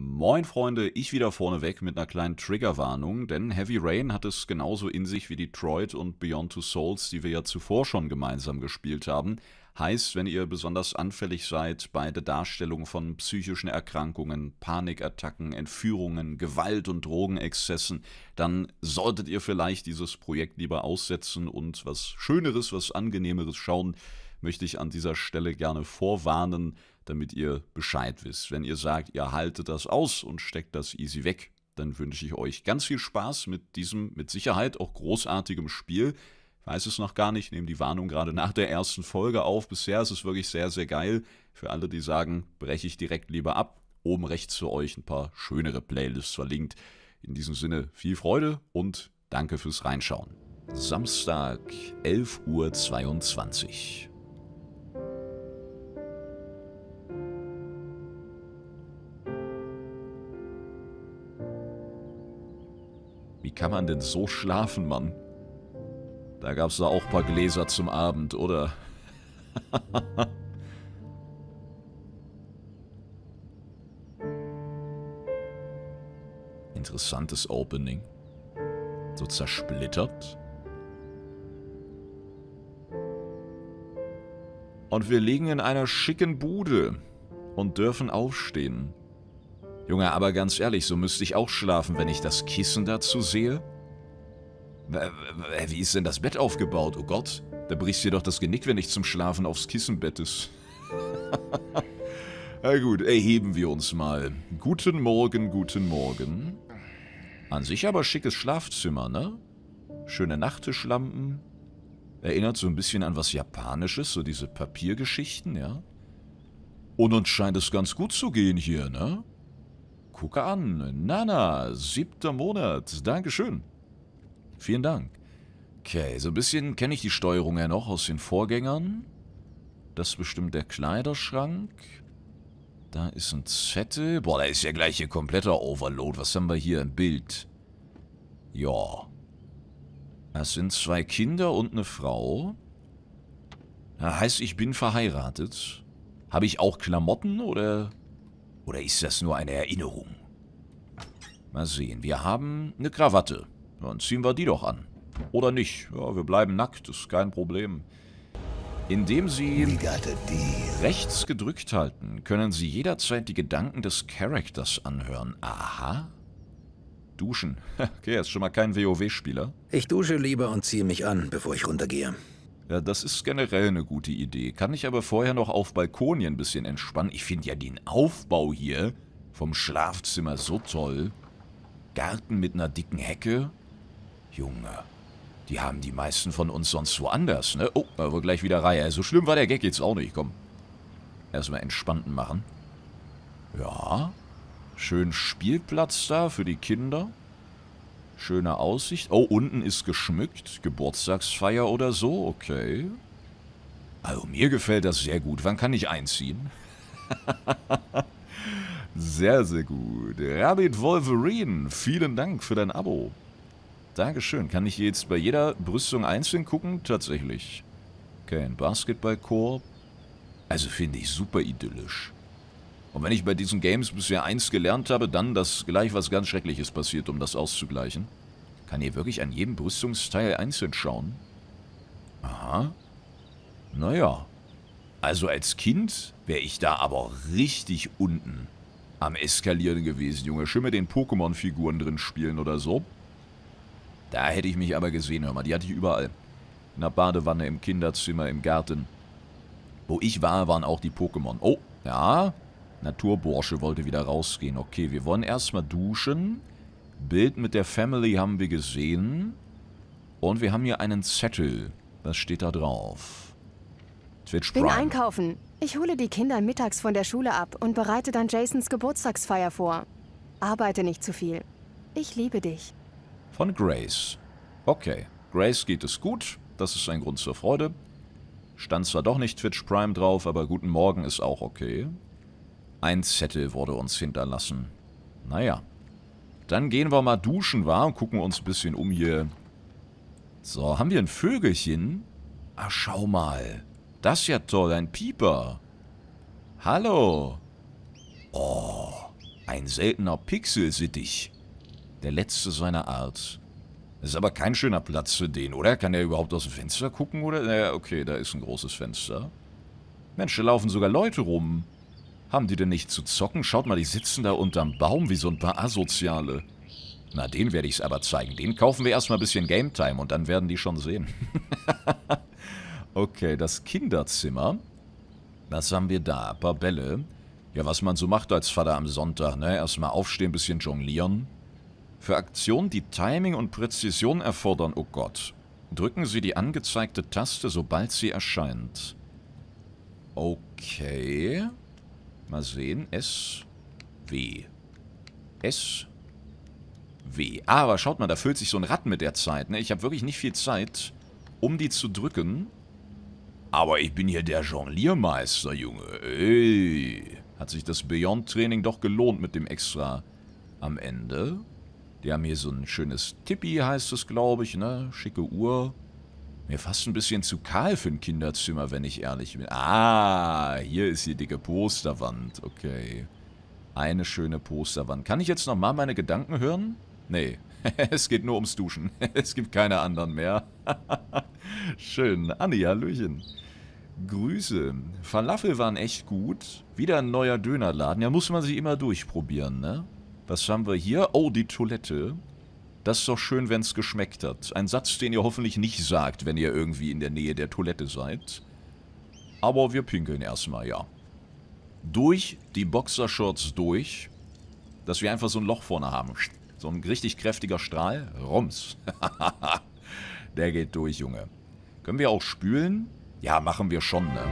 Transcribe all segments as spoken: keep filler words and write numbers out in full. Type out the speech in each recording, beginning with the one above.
Moin Freunde, ich wieder vorneweg mit einer kleinen Triggerwarnung, denn Heavy Rain hat es genauso in sich wie Detroit und Beyond Two Souls, die wir ja zuvor schon gemeinsam gespielt haben. Heißt, wenn ihr besonders anfällig seid bei der Darstellung von psychischen Erkrankungen, Panikattacken, Entführungen, Gewalt und Drogenexzessen, dann solltet ihr vielleicht dieses Projekt lieber aussetzen und was Schöneres, was Angenehmeres schauen, möchte ich an dieser Stelle gerne vorwarnen, damit ihr Bescheid wisst. Wenn ihr sagt, ihr haltet das aus und steckt das easy weg, dann wünsche ich euch ganz viel Spaß mit diesem, mit Sicherheit auch großartigem Spiel. Weiß es noch gar nicht, ich nehme die Warnung gerade nach der ersten Folge auf. Bisher ist es wirklich sehr, sehr geil. Für alle, die sagen, breche ich direkt lieber ab. Oben rechts für euch ein paar schönere Playlists verlinkt. In diesem Sinne viel Freude und danke fürs Reinschauen. Samstag, elf Uhr zweiundzwanzig. Wie kann man denn so schlafen, Mann? Da gab's da auch ein paar Gläser zum Abend, oder? Interessantes Opening. So zersplittert. Und wir liegen in einer schicken Bude und dürfen aufstehen. Junge, aber ganz ehrlich, so müsste ich auch schlafen, wenn ich das Kissen dazu sehe. Wie ist denn das Bett aufgebaut? Oh Gott, da brichst dir doch das Genick, wenn ich zum Schlafen aufs Kissen bettest. Na gut, erheben wir uns mal. Guten Morgen, guten Morgen. An sich aber schickes Schlafzimmer, ne? Schöne Nachttischlampen. Erinnert so ein bisschen an was Japanisches, so diese Papiergeschichten, ja? Und uns scheint es ganz gut zu gehen hier, ne? Gucke an. Nana, siebter Monat. Dankeschön. Vielen Dank. Okay, so ein bisschen kenne ich die Steuerung ja noch aus den Vorgängern. Das ist bestimmt der Kleiderschrank. Da ist ein Zettel. Boah, da ist ja gleich hier kompletter Overload. Was haben wir hier im Bild? Ja. Das sind zwei Kinder und eine Frau. Das heißt, ich bin verheiratet. Habe ich auch Klamotten oder... Oder ist das nur eine Erinnerung? Mal sehen. Wir haben eine Krawatte. Dann ziehen wir die doch an. Oder nicht. Ja, wir bleiben nackt, ist kein Problem. Indem Sie rechts gedrückt halten, können Sie jederzeit die Gedanken des Charakters anhören. Aha. Duschen. Okay, er ist schon mal kein WoW-Spieler. Ich dusche lieber und ziehe mich an, bevor ich runtergehe. Ja, das ist generell eine gute Idee. Kann ich aber vorher noch auf Balkonien ein bisschen entspannen. Ich finde ja den Aufbau hier vom Schlafzimmer so toll. Garten mit einer dicken Hecke. Junge, die haben die meisten von uns sonst woanders, ne? Oh, da war gleich wieder Reihe. So schlimm war der Gag jetzt auch nicht, komm. Erstmal entspannten machen. Ja, schön Spielplatz da für die Kinder. Schöne Aussicht. Oh, unten ist geschmückt. Geburtstagsfeier oder so, okay. Also mir gefällt das sehr gut. Wann kann ich einziehen? Sehr, sehr gut. Rabbit Wolverine, vielen Dank für dein Abo. Dankeschön. Kann ich jetzt bei jeder Brüstung einzeln gucken? Tatsächlich. Okay, ein Basketballkorb. Also finde ich super idyllisch. Und wenn ich bei diesen Games bisher eins gelernt habe, dann, dass gleich was ganz Schreckliches passiert, um das auszugleichen. Kann hier wirklich an jedem Brüstungsteil einzeln schauen? Aha. Naja. Also als Kind wäre ich da aber richtig unten am Eskalieren gewesen, Junge. Schön mit den Pokémon-Figuren drin spielen oder so. Da hätte ich mich aber gesehen, hör mal. Die hatte ich überall. In der Badewanne, im Kinderzimmer, im Garten. Wo ich war, waren auch die Pokémon. Oh, ja. Naturbursche wollte wieder rausgehen. Okay, wir wollen erstmal duschen. Bild mit der Family haben wir gesehen. Und wir haben hier einen Zettel. Was steht da drauf? Twitch Prime. Bin einkaufen. Ich hole die Kinder mittags von der Schule ab und bereite dann Jasons Geburtstagsfeier vor. Arbeite nicht zu viel. Ich liebe dich. Von Grace. Okay. Grace geht es gut. Das ist ein Grund zur Freude. Stand zwar doch nicht Twitch Prime drauf, aber guten Morgen ist auch okay. Ein Zettel wurde uns hinterlassen. Naja. Dann gehen wir mal duschen, wa? Und gucken uns ein bisschen um hier. So, haben wir ein Vögelchen? Ah, schau mal. Das ist ja toll, ein Pieper. Hallo. Oh, Ein seltener Pixelsittich. Der letzte seiner Art. Das ist aber kein schöner Platz für den, oder? Kann der überhaupt aus dem Fenster gucken, oder? Naja, okay, da ist ein großes Fenster. Mensch, da laufen sogar Leute rum. Haben die denn nicht zu zocken? Schaut mal, die sitzen da unterm Baum wie so ein paar Asoziale. Na, den werde ich es aber zeigen. Den kaufen wir erstmal ein bisschen Game Time und dann werden die schon sehen. Okay, das Kinderzimmer. Was haben wir da? Ein paar Bälle. Ja, was man so macht als Vater am Sonntag, ne? Erstmal aufstehen, ein bisschen jonglieren. Für Aktionen, die Timing und Präzision erfordern, oh Gott. Drücken Sie die angezeigte Taste, sobald sie erscheint. Okay. Mal sehen. S. W. S. W. Ah, aber schaut mal, da füllt sich so ein Rad mit der Zeit, ne? Ich habe wirklich nicht viel Zeit, um die zu drücken. Aber ich bin hier der Jongliermeister, Junge. Ey. Hat sich das Beyond-Training doch gelohnt mit dem Extra am Ende. Die haben hier so ein schönes Tippi, heißt es, glaube ich, ne? Schicke Uhr. Mir fast ein bisschen zu kahl für ein Kinderzimmer, wenn ich ehrlich bin. Ah, hier ist die dicke Posterwand. Okay. Eine schöne Posterwand. Kann ich jetzt nochmal meine Gedanken hören? Nee. Es geht nur ums Duschen. Es gibt keine anderen mehr. Schön. Anni, hallöchen. Grüße. Falafel waren echt gut. Wieder ein neuer Dönerladen. Ja, muss man sich immer durchprobieren, ne? Was haben wir hier? Oh, die Toilette. Das ist doch schön, wenn es geschmeckt hat. Ein Satz, den ihr hoffentlich nicht sagt, wenn ihr irgendwie in der Nähe der Toilette seid. Aber wir pinkeln erstmal, ja. Durch die Boxershorts durch, dass wir einfach so ein Loch vorne haben. So ein richtig kräftiger Strahl. Rums. Der geht durch, Junge. Können wir auch spülen? Ja, machen wir schon, ne?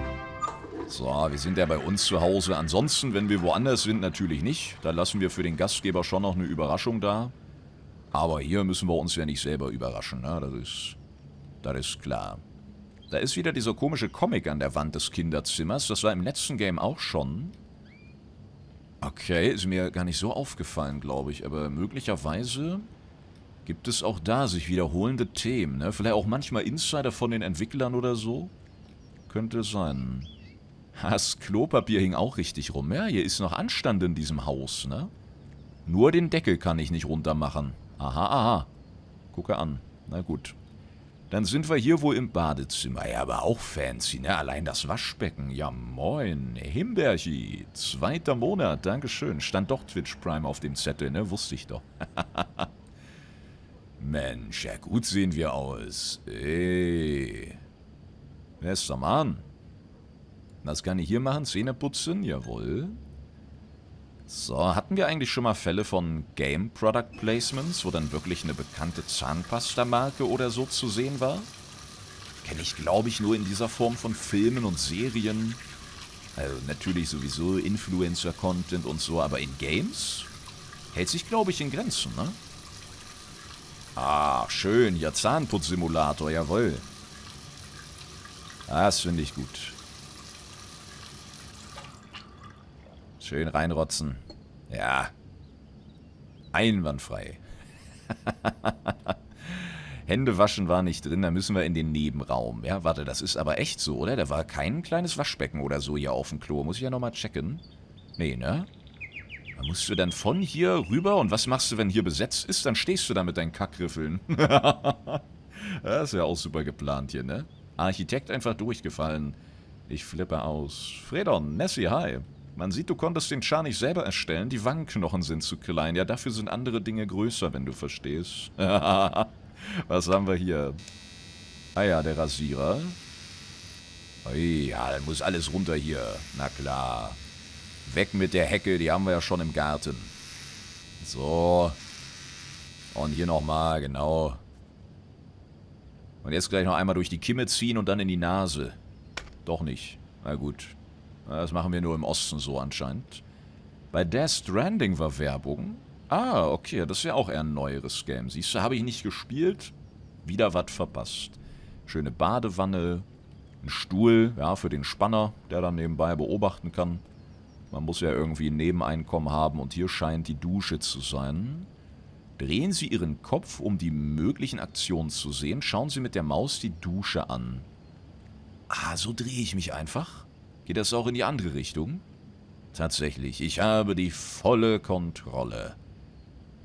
So, wir sind ja bei uns zu Hause. Ansonsten, wenn wir woanders sind, natürlich nicht. Da lassen wir für den Gastgeber schon noch eine Überraschung da. Aber hier müssen wir uns ja nicht selber überraschen, ne? Das ist, das ist klar. Da ist wieder dieser komische Comic an der Wand des Kinderzimmers. Das war im letzten Game auch schon. Okay, ist mir gar nicht so aufgefallen, glaube ich. Aber möglicherweise gibt es auch da sich wiederholende Themen. Ne? Vielleicht auch manchmal Insider von den Entwicklern oder so. Könnte sein. Das Klopapier hing auch richtig rum. Ja, hier ist noch Anstand in diesem Haus. Ne? Nur den Deckel kann ich nicht runter machen. Aha, aha. Gucke an. Na gut. Dann sind wir hier wohl im Badezimmer. Ja, aber auch fancy, ne? Allein das Waschbecken. Ja, moin. Himberchi. Zweiter Monat. Dankeschön. Stand doch Twitch Prime auf dem Zettel, ne? Wusste ich doch. Mensch, ja gut sehen wir aus. Ey. Wer ist da, Mann? Was kann ich hier machen? Zähne putzen? Jawohl. So, hatten wir eigentlich schon mal Fälle von Game Product Placements, wo dann wirklich eine bekannte Zahnpasta-Marke oder so zu sehen war? Kenne ich, glaube ich, nur in dieser Form von Filmen und Serien. Also natürlich sowieso Influencer-Content und so, aber in Games hält sich, glaube ich, in Grenzen, ne? Ah, schön, ja, Zahnputz-Simulator, jawohl. Das finde ich gut. Schön reinrotzen. Ja. Einwandfrei. Hände waschen war nicht drin, da müssen wir in den Nebenraum. Ja, warte, das ist aber echt so, oder? Da war kein kleines Waschbecken oder so hier auf dem Klo. Muss ich ja nochmal checken. Nee, ne? Da musst du dann von hier rüber. Und was machst du, wenn hier besetzt ist? Dann stehst du da mit deinen Kackriffeln. Das ist ja auch super geplant hier, ne? Architekt einfach durchgefallen. Ich flippe aus. Fredon, Nessie, hi. Man sieht, du konntest den Char nicht selber erstellen. Die Wangenknochen sind zu klein. Ja, dafür sind andere Dinge größer, wenn du verstehst. Was haben wir hier? Ah ja, der Rasierer. Oh ja, dann muss alles runter hier. Na klar. Weg mit der Hecke, die haben wir ja schon im Garten. So. Und hier nochmal, genau. Und jetzt gleich noch einmal durch die Kimme ziehen und dann in die Nase. Doch nicht. Na gut. Das machen wir nur im Osten so anscheinend. Bei Death Stranding war Werbung. Ah, okay, das ist ja auch eher ein neueres Game. Siehst du, habe ich nicht gespielt. Wieder was verpasst. Schöne Badewanne. Ein Stuhl, ja, für den Spanner, der dann nebenbei beobachten kann. Man muss ja irgendwie ein Nebeneinkommen haben und hier scheint die Dusche zu sein. Drehen Sie Ihren Kopf, um die möglichen Aktionen zu sehen. Schauen Sie mit der Maus die Dusche an. Ah, so drehe ich mich einfach. Geht das auch in die andere Richtung? Tatsächlich, ich habe die volle Kontrolle.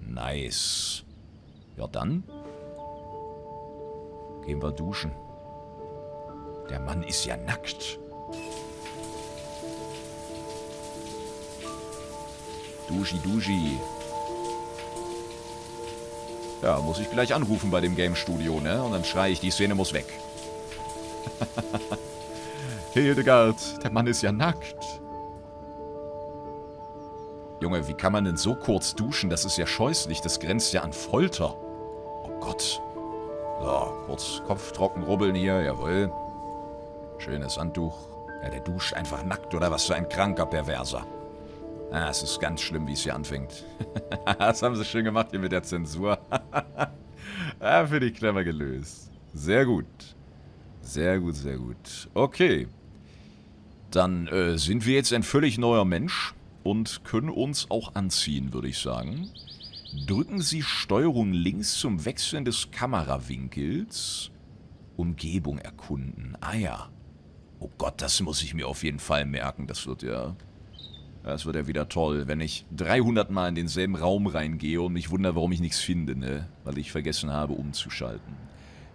Nice. Ja, dann gehen wir duschen. Der Mann ist ja nackt. Duschi, duschi. Ja, muss ich gleich anrufen bei dem Game-Studio, ne? Und dann schreie ich, die Szene muss weg. Hildegard, der Mann ist ja nackt. Junge, wie kann man denn so kurz duschen? Das ist ja scheußlich, das grenzt ja an Folter. Oh Gott. So, kurz Kopf trocken rubbeln hier, jawohl. Schönes Handtuch. Ja, der duscht einfach nackt, oder? Was für ein kranker Perverser. Ah, es ist ganz schlimm, wie es hier anfängt. Das haben sie schön gemacht hier mit der Zensur. Ah, finde ich clever gelöst. Sehr gut. Sehr gut, sehr gut. Okay. Dann äh, sind wir jetzt ein völlig neuer Mensch und können uns auch anziehen, würde ich sagen. Drücken Sie Steuerung links zum Wechseln des Kamerawinkels. Umgebung erkunden. Ah ja. Oh Gott, das muss ich mir auf jeden Fall merken. Das wird ja... Das wird ja wieder toll, wenn ich dreihundert Mal in denselben Raum reingehe und mich wundere, warum ich nichts finde, ne? Weil ich vergessen habe, umzuschalten.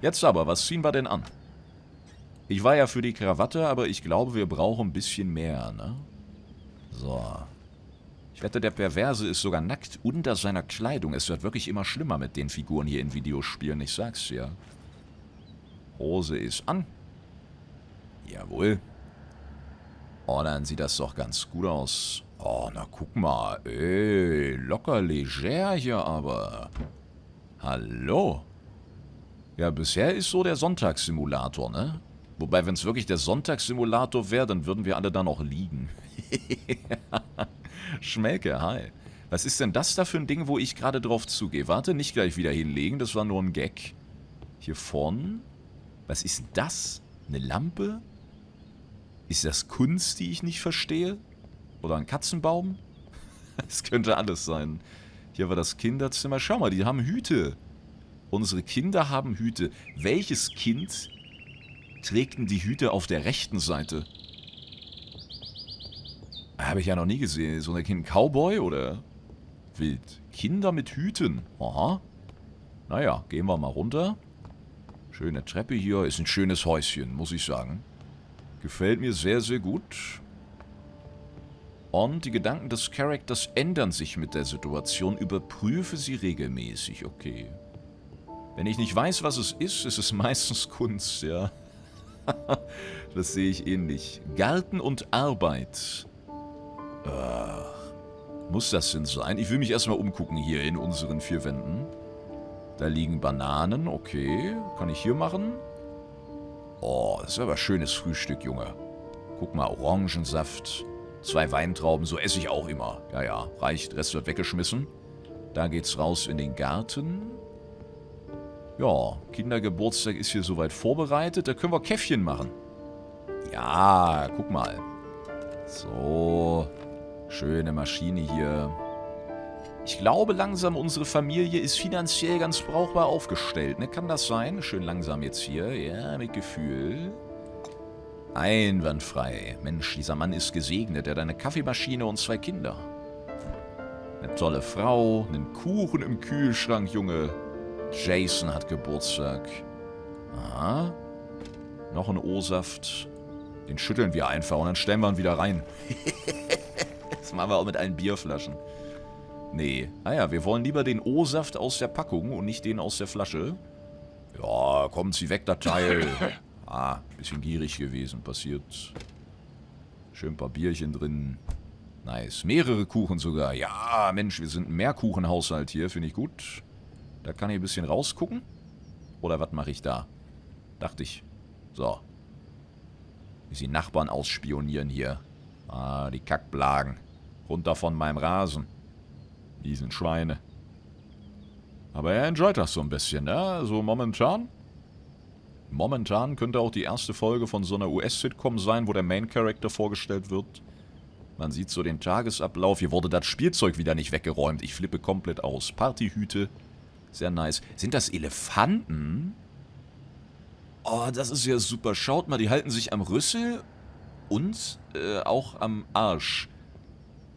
Jetzt aber, was ziehen wir denn an? Ich war ja für die Krawatte, aber ich glaube, wir brauchen ein bisschen mehr, ne? So. Ich wette, der Perverse ist sogar nackt unter seiner Kleidung. Es wird wirklich immer schlimmer mit den Figuren hier in Videospielen, ich sag's dir. Hose ist an. Jawohl. Oh, dann sieht das doch ganz gut aus. Oh, na guck mal. Ey, locker leger hier aber. Hallo. Ja, bisher ist so der Sonntagssimulator, ne? Wobei, wenn es wirklich der Sonntagssimulator wäre, dann würden wir alle da noch liegen. Schmelke, hi. Was ist denn das da für ein Ding, wo ich gerade drauf zugehe? Warte, nicht gleich wieder hinlegen, das war nur ein Gag. Hier vorne. Was ist denn das? Eine Lampe? Ist das Kunst, die ich nicht verstehe? Oder ein Katzenbaum? Es könnte alles sein. Hier war das Kinderzimmer. Schau mal, die haben Hüte. Unsere Kinder haben Hüte. Welches Kind trägt denn die Hüte auf der rechten Seite? Habe ich ja noch nie gesehen. So ein Cowboy oder? Wild. Kinder mit Hüten. Aha. Naja, gehen wir mal runter. Schöne Treppe hier. Ist ein schönes Häuschen, muss ich sagen. Gefällt mir sehr, sehr gut. Und die Gedanken des Charakters ändern sich mit der Situation. Überprüfe sie regelmäßig. Okay. Wenn ich nicht weiß, was es ist, ist es meistens Kunst, ja. Das sehe ich ähnlich. Garten und Arbeit. Ach, muss das denn sein? Ich will mich erstmal umgucken hier in unseren vier Wänden. Da liegen Bananen. Okay. Kann ich hier machen? Oh, das ist aber schönes Frühstück, Junge. Guck mal, Orangensaft, zwei Weintrauben, so esse ich auch immer. Ja, ja, reicht, Rest wird weggeschmissen. Da geht's raus in den Garten. Ja, Kindergeburtstag ist hier soweit vorbereitet. Da können wir Käffchen machen. Ja, guck mal. So, schöne Maschine hier. Ich glaube langsam, unsere Familie ist finanziell ganz brauchbar aufgestellt, ne? Kann das sein? Schön langsam jetzt hier. Ja, mit Gefühl. Einwandfrei. Mensch, dieser Mann ist gesegnet. Er hat eine Kaffeemaschine und zwei Kinder. Eine tolle Frau. Einen Kuchen im Kühlschrank, Junge. Jason hat Geburtstag. Aha. Noch ein O-Saft. Den schütteln wir einfach und dann stellen wir ihn wieder rein. Das machen wir auch mit allen Bierflaschen. Nee. Ah ja, wir wollen lieber den O-Saft aus der Packung und nicht den aus der Flasche. Ja, kommt sie weg, der Teil. Ah, bisschen gierig gewesen, passiert. Schön ein paar Bierchen drin. Nice. Mehrere Kuchen sogar. Ja, Mensch, wir sind ein Mehrkuchenhaushalt hier, finde ich gut. Da kann ich ein bisschen rausgucken. Oder was mache ich da? Dachte ich. So. Wie sie Nachbarn ausspionieren hier. Ah, die Kackblagen. Runter von meinem Rasen. Diesen Schweine. Aber er enjoyt das so ein bisschen, ne? Also momentan. Momentan könnte auch die erste Folge von so einer U S-Sitcom sein, wo der Main-Character vorgestellt wird. Man sieht so den Tagesablauf. Hier wurde das Spielzeug wieder nicht weggeräumt. Ich flippe komplett aus. Partyhüte. Sehr nice. Sind das Elefanten? Oh, das ist ja super. Schaut mal, die halten sich am Rüssel und äh, auch am Arsch.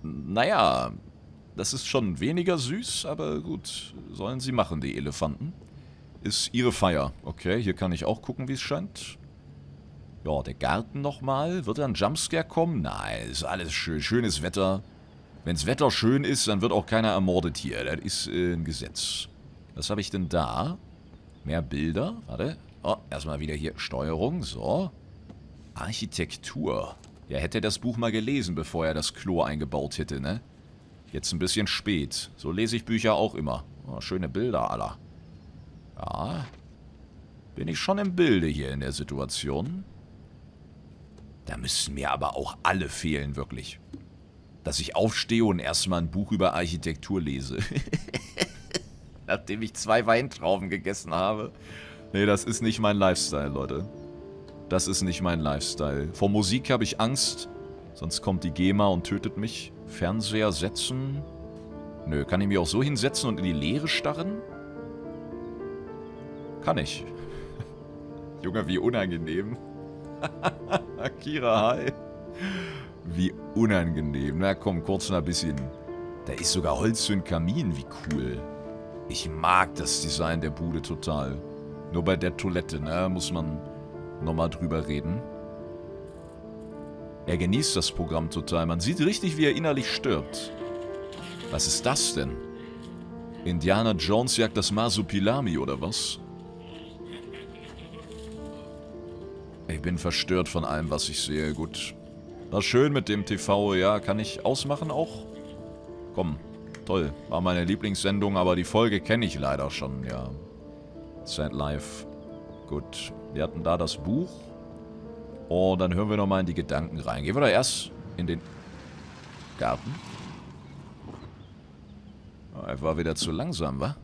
Naja, das ist schon weniger süß, aber gut, sollen sie machen, die Elefanten. Ist ihre Feier. Okay, hier kann ich auch gucken, wie es scheint. Ja, der Garten nochmal. Wird da ein Jumpscare kommen? Nein, ist alles schön. Schönes Wetter. Wenn's Wetter schön ist, dann wird auch keiner ermordet hier. Das ist äh, ein Gesetz. Was habe ich denn da? Mehr Bilder. Warte. Oh, erstmal wieder hier Steuerung. So. Architektur. Ja, hätte er das Buch mal gelesen, bevor er das Klo eingebaut hätte, ne? Jetzt ein bisschen spät. So lese ich Bücher auch immer. Oh, schöne Bilder, Alter. Ja. Bin ich schon im Bilde hier in der Situation. Da müssen mir aber auch alle fehlen, wirklich. Dass ich aufstehe und erstmal ein Buch über Architektur lese. Nachdem ich zwei Weintrauben gegessen habe. Nee, das ist nicht mein Lifestyle, Leute. Das ist nicht mein Lifestyle. Vor Musik habe ich Angst. Sonst kommt die GEMA und tötet mich. Fernseher setzen. Nö, kann ich mich auch so hinsetzen und in die Leere starren? Kann ich. Junge, wie unangenehm. Kira, hi. Wie unangenehm. Na komm, kurz noch ein bisschen. Da ist sogar Holz für den Kamin. Wie cool. Ich mag das Design der Bude total. Nur bei der Toilette, ne, muss man nochmal drüber reden. Er genießt das Programm total. Man sieht richtig, wie er innerlich stirbt. Was ist das denn? Indiana Jones jagt das Masupilami, oder was? Ich bin verstört von allem, was ich sehe. Gut. War schön mit dem T V. Ja, kann ich ausmachen auch? Komm. Toll. War meine Lieblingssendung, aber die Folge kenne ich leider schon, ja. Sad Life. Gut. Wir hatten da das Buch. Und dann hören wir nochmal in die Gedanken rein. Gehen wir da erst in den Garten. Er war wieder zu langsam, wa?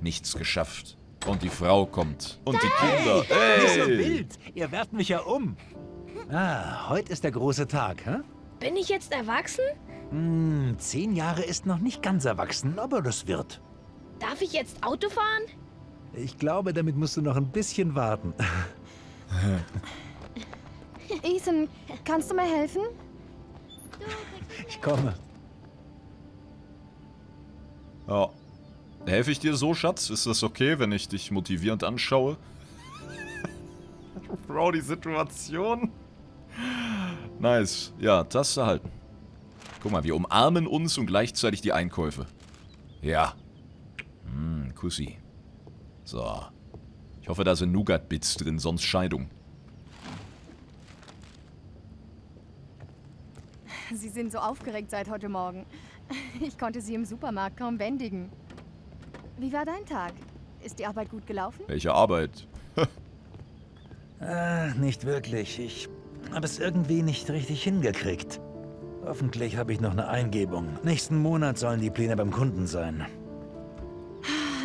Nichts geschafft. Und die Frau kommt. Und die Kinder. Hey! Nicht so wild. Ihr werft mich ja um. Ah, heute ist der große Tag, hä? Bin ich jetzt erwachsen? Hm, zehn Jahre ist noch nicht ganz erwachsen, aber das wird. Darf ich jetzt Auto fahren? Ich glaube, damit musst du noch ein bisschen warten. Ethan, kannst du mir helfen? Ich komme. Ja. Helfe ich dir so, Schatz? Ist das okay, wenn ich dich motivierend anschaue? Bro, die Situation. Nice. Ja, Taste halten. Guck mal, wir umarmen uns und gleichzeitig die Einkäufe. Ja. Hm, Kussi. So. Ich hoffe, da sind Nougat-Bits drin, sonst Scheidung. Sie sind so aufgeregt seit heute Morgen. Ich konnte sie im Supermarkt kaum bändigen. Wie war dein Tag? Ist die Arbeit gut gelaufen? Welche Arbeit? äh, nicht wirklich. Ich habe es irgendwie nicht richtig hingekriegt. Hoffentlich habe ich noch eine Eingebung. Nächsten Monat sollen die Pläne beim Kunden sein.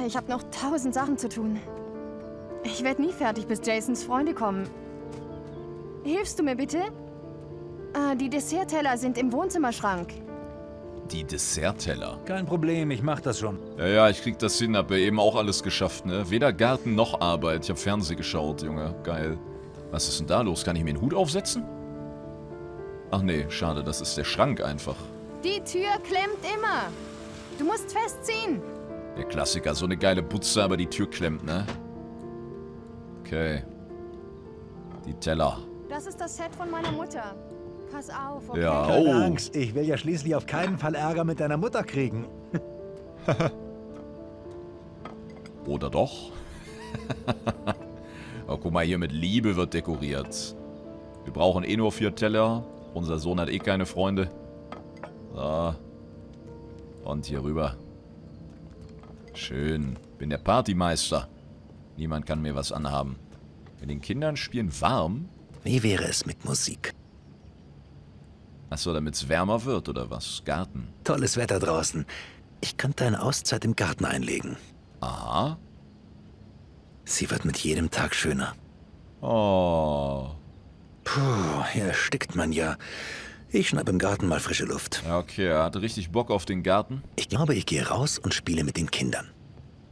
Ich habe noch tausend Sachen zu tun. Ich werde nie fertig, bis Jasons Freunde kommen. Hilfst du mir bitte? Äh, die Dessertteller sind im Wohnzimmerschrank. Die Dessertteller. Kein Problem, ich mach das schon. Ja, ja, ich krieg das hin, hab ja eben auch alles geschafft, ne? Weder Garten noch Arbeit. Ich hab Fernsehen geschaut, Junge. Geil. Was ist denn da los? Kann ich mir einen Hut aufsetzen? Ach nee, schade, das ist der Schrank einfach. Die Tür klemmt immer. Du musst festziehen. Der Klassiker, so eine geile Butze, aber die Tür klemmt, ne? Okay. Die Teller. Das ist das Set von meiner Mutter. Pass auf, okay? Ja, oh. Keine Angst, ich will ja schließlich auf keinen Fall Ärger mit deiner Mutter kriegen. Oder doch? Oh, guck mal, hier mit Liebe wird dekoriert. Wir brauchen eh nur vier Teller. Unser Sohn hat eh keine Freunde. So. Und hier rüber. Schön. Bin der Partymeister. Niemand kann mir was anhaben. Mit den Kindern spielen warm. Wie wäre es mit Musik? Achso, damit es wärmer wird, oder was? Garten. Tolles Wetter draußen. Ich könnte eine Auszeit im Garten einlegen. Aha. Sie wird mit jedem Tag schöner. Oh. Puh, hier stickt man ja. Ich schnapp im Garten mal frische Luft. Okay, er hat richtig Bock auf den Garten. Ich glaube, ich gehe raus und spiele mit den Kindern.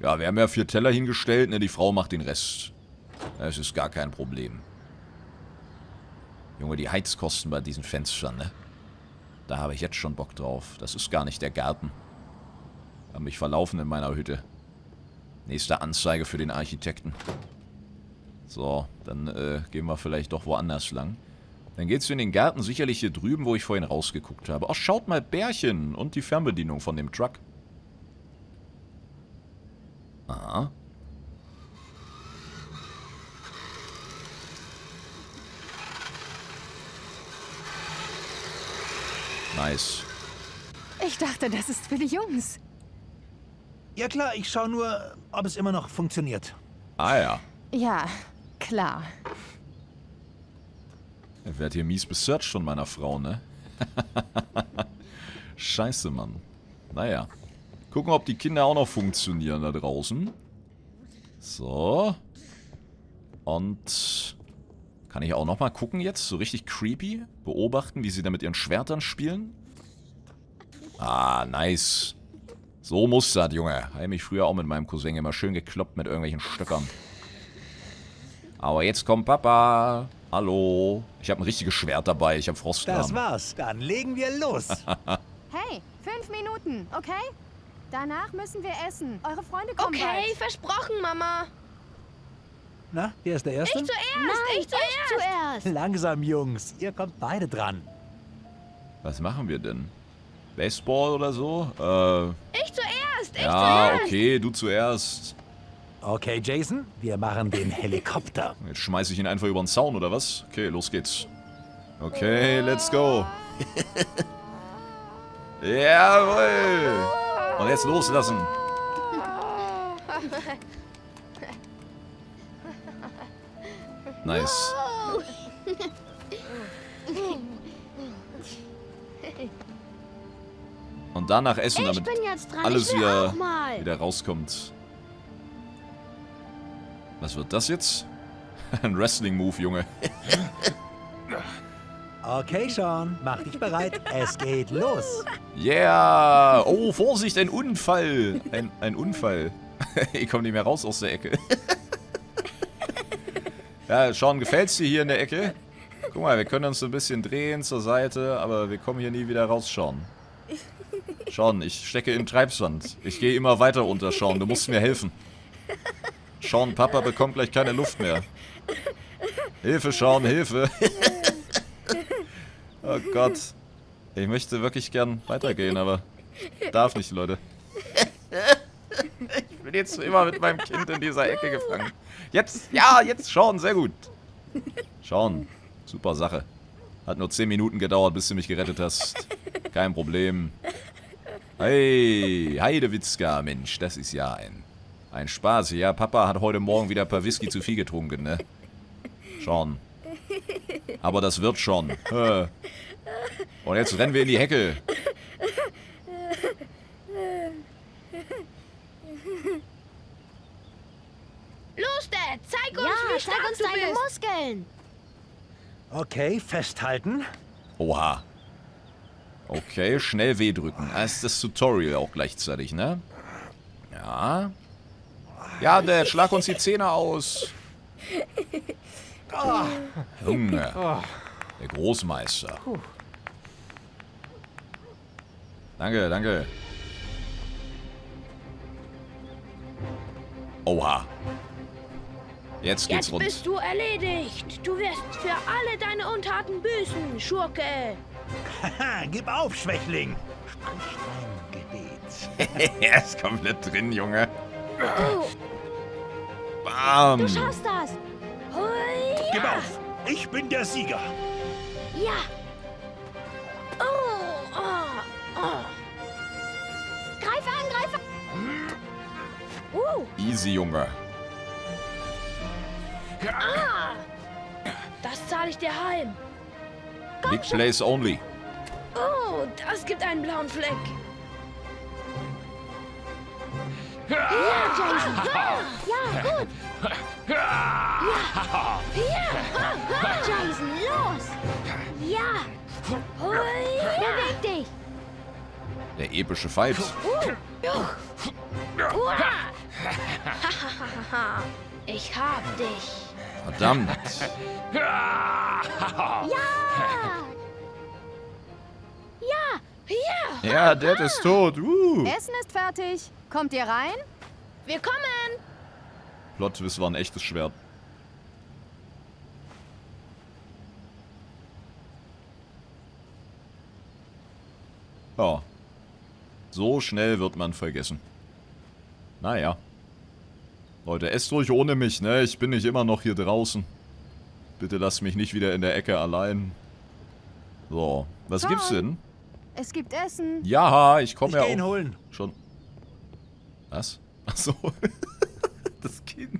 Ja, wir haben ja vier Teller hingestellt, ne? Die Frau macht den Rest. Das ist gar kein Problem. Junge, die Heizkosten bei diesen Fenstern, ne? Da habe ich jetzt schon Bock drauf. Das ist gar nicht der Garten. Hab mich verlaufen in meiner Hütte. Nächste Anzeige für den Architekten. So, dann äh, gehen wir vielleicht doch woanders lang. Dann geht's in den Garten, sicherlich hier drüben, wo ich vorhin rausgeguckt habe. Oh, schaut mal, Bärchen und die Fernbedienung von dem Truck. Aha. Nice. Ich dachte, das ist für die Jungs. Ja klar, ich schaue nur, ob es immer noch funktioniert. Ah ja. Ja, klar. Ich werde hier mies besearcht von meiner Frau, ne? Scheiße, Mann. Naja. Gucken, ob die Kinder auch noch funktionieren da draußen. So. Und kann ich auch nochmal gucken jetzt? So richtig creepy. Beobachten, wie sie da mit ihren Schwertern spielen. Ah, nice. So muss das, Junge. Habe mich früher auch mit meinem Cousin immer schön gekloppt mit irgendwelchen Stöckern. Aber jetzt kommt Papa. Hallo. Ich habe ein richtiges Schwert dabei. Ich habe Frost. Das war's. Dann legen wir los. Hey, fünf Minuten, okay? Danach müssen wir essen. Eure Freunde kommen. Okay, bald. Versprochen, Mama. Na, wer ist der Erste? Ich zuerst. Nein, ich zuerst. Ich zuerst. Langsam, Jungs. Ihr kommt beide dran. Was machen wir denn? Baseball oder so? Äh, ich zuerst. Ich ja, zuerst. Okay, du zuerst. Okay, Jason, wir machen den Helikopter. Jetzt schmeiße ich ihn einfach über den Zaun, oder was? Okay, los geht's. Okay, let's go. Jawohl. Und jetzt loslassen. Nice. Und danach essen, damit alles wieder, wieder rauskommt. Was wird das jetzt? Ein Wrestling-Move, Junge. Okay, Shaun, mach dich bereit. Es geht los. Yeah. Oh, Vorsicht, ein Unfall. Ein, ein Unfall. Ich komme nicht mehr raus aus der Ecke. Ja, Shaun, gefällt's dir hier in der Ecke? Guck mal, wir können uns so ein bisschen drehen zur Seite, aber wir kommen hier nie wieder raus, Shaun. Shaun, ich stecke im Treibsand. Ich gehe immer weiter unter, Shaun. Du musst mir helfen. Shaun, Papa bekommt gleich keine Luft mehr. Hilfe, Shaun, Hilfe. Oh Gott. Ich möchte wirklich gern weitergehen, aber darf nicht, Leute. Ich bin jetzt immer mit meinem Kind in dieser Ecke gefangen. Jetzt, ja, jetzt, Shaun, sehr gut. Shaun, super Sache. Hat nur zehn Minuten gedauert, bis du mich gerettet hast. Kein Problem. Hey, Heidewitzka, Mensch, das ist ja ein... Ein Spaß. Ja, Papa hat heute Morgen wieder ein paar Whisky zu viel getrunken, ne? Shaun. Aber das wird schon. Und jetzt rennen wir in die Hecke. Los, Dad! Zeig uns, ja, wie stark zeig uns du deine bist. Muskeln! Okay, festhalten. Oha. Okay, schnell W drücken. Das ist das Tutorial auch gleichzeitig, ne? Ja... Ja, Dad, schlag uns die Zähne aus. Oh, Junge. Der Großmeister. Danke, danke. Oha. Jetzt geht's rund. Jetzt bist du erledigt. Du wirst für alle deine Untaten büßen, Schurke. Gib auf, Schwächling. Sprich dein Gebet. Er ist komplett drin, Junge. Oh. Bam. Du schaffst das. Oh, ja. Gib auf. Ich bin der Sieger. Ja. Oh, oh, oh. Greif an, greif an. Hm. Uh. Easy, Junge. Ah. Das zahle ich dir heim. Big place only. Oh, das gibt einen blauen Fleck. Ja, Jason! Ja, gut! Ja! Ja! Jason, los! Ja! Beweg dich! Der epische Fight. Ich hab dich! Verdammt! Ja! Ja! Ja, ja Dad ist tot. Uh. Essen ist fertig. Kommt ihr rein? Wir kommen. Plot, das war ein echtes Schwert. Ja. So schnell wird man vergessen. Naja. Leute, esst ruhig ohne mich, ne? Ich bin nicht immer noch hier draußen. Bitte lasst mich nicht wieder in der Ecke allein. So, was Tom, gibt's denn? Es gibt Essen. Ja, ich komme ja auch. Ich geh ihn holen. Schon. Was? Achso. Das Kind.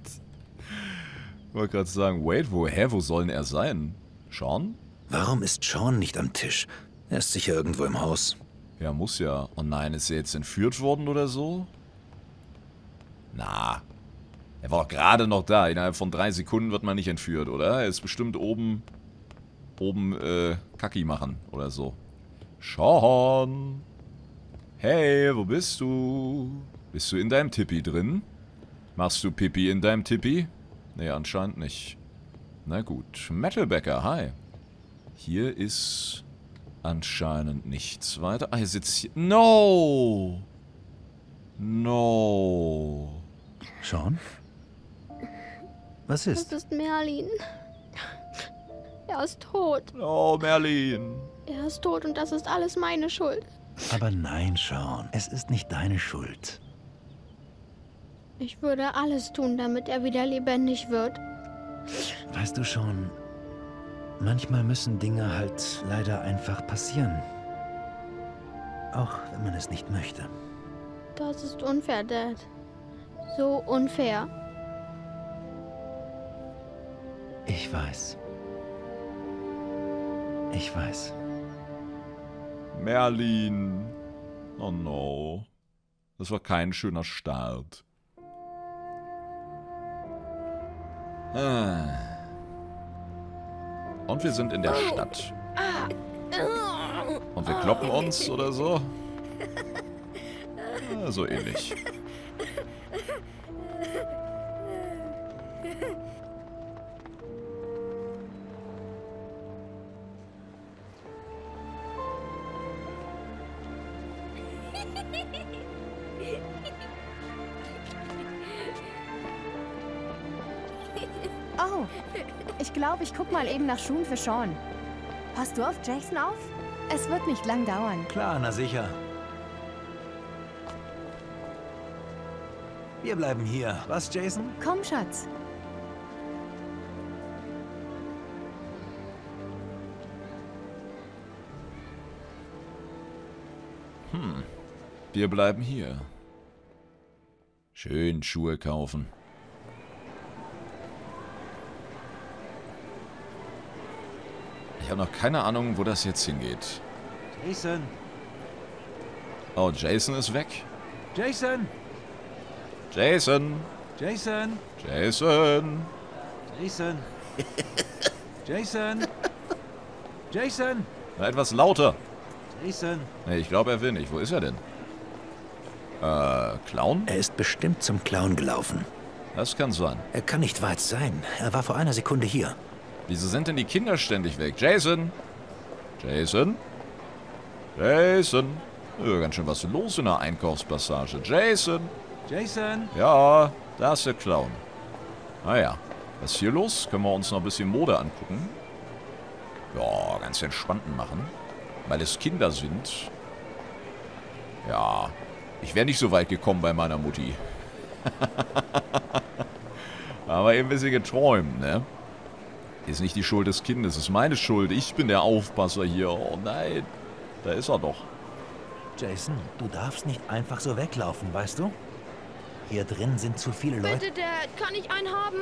Ich wollte gerade sagen, wait, woher, wo soll denn er sein? Shaun? Warum ist Shaun nicht am Tisch? Er ist sicher irgendwo im Haus. Ja, muss ja. Oh nein, ist er jetzt entführt worden oder so? Na. Er war doch gerade noch da. Innerhalb von drei Sekunden wird man nicht entführt, oder? Er ist bestimmt oben... oben, äh, Kacki machen oder so. Shaun! Hey, wo bist du? Bist du in deinem Tippi drin? Machst du Pipi in deinem Tippi? Nee, anscheinend nicht. Na gut. Metalbäcker, hi. Hier ist anscheinend nichts weiter. Ah, hier sitzt hier... No! No! Shaun? Was ist? Das ist Merlin. Er ist tot. Oh, Merlin. Er ist tot und das ist alles meine Schuld. Aber nein, Shaun, es ist nicht deine Schuld. Ich würde alles tun, damit er wieder lebendig wird. Weißt du schon, manchmal müssen Dinge halt leider einfach passieren. Auch wenn man es nicht möchte. Das ist unfair, Dad. So unfair. Ich weiß. Ich weiß. Merlin. Oh no. Das war kein schöner Start. Und wir sind in der Stadt. Und wir kloppen uns oder so. Ja, so ähnlich. Oh, ich glaube, ich guck mal eben nach Schuhen für Shaun. Passt du auf Jason auf? Es wird nicht lang dauern. Klar, na sicher. Wir bleiben hier. Was, Jason? Komm, Schatz. Hm. Wir bleiben hier. Schön Schuhe kaufen. Ich habe noch keine Ahnung, wo das jetzt hingeht. Jason. Oh, Jason ist weg. Jason. Jason. Jason. Jason. Jason. Jason. Jason. Na, etwas lauter. Jason. Nee, ich glaube, er will nicht. Wo ist er denn? Äh, Clown? Er ist bestimmt zum Clown gelaufen. Das kann sein. Er kann nicht weit sein. Er war vor einer Sekunde hier. Wieso sind denn die Kinder ständig weg? Jason! Jason! Jason! Ja, ganz schön was los in der Einkaufspassage. Jason! Jason! Ja, da ist der Clown. Naja, was ist hier los? Können wir uns noch ein bisschen Mode angucken? Ja, ganz entspannten machen. Weil es Kinder sind. Ja, ich wäre nicht so weit gekommen bei meiner Mutti. Aber eben ein bisschen geträumt, ne? Ist nicht die Schuld des Kindes, ist meine Schuld. Ich bin der Aufpasser hier. Oh nein, da ist er doch. Jason, du darfst nicht einfach so weglaufen, weißt du? Hier drin sind zu viele Leute. Bitte, Dad, kann ich einen haben?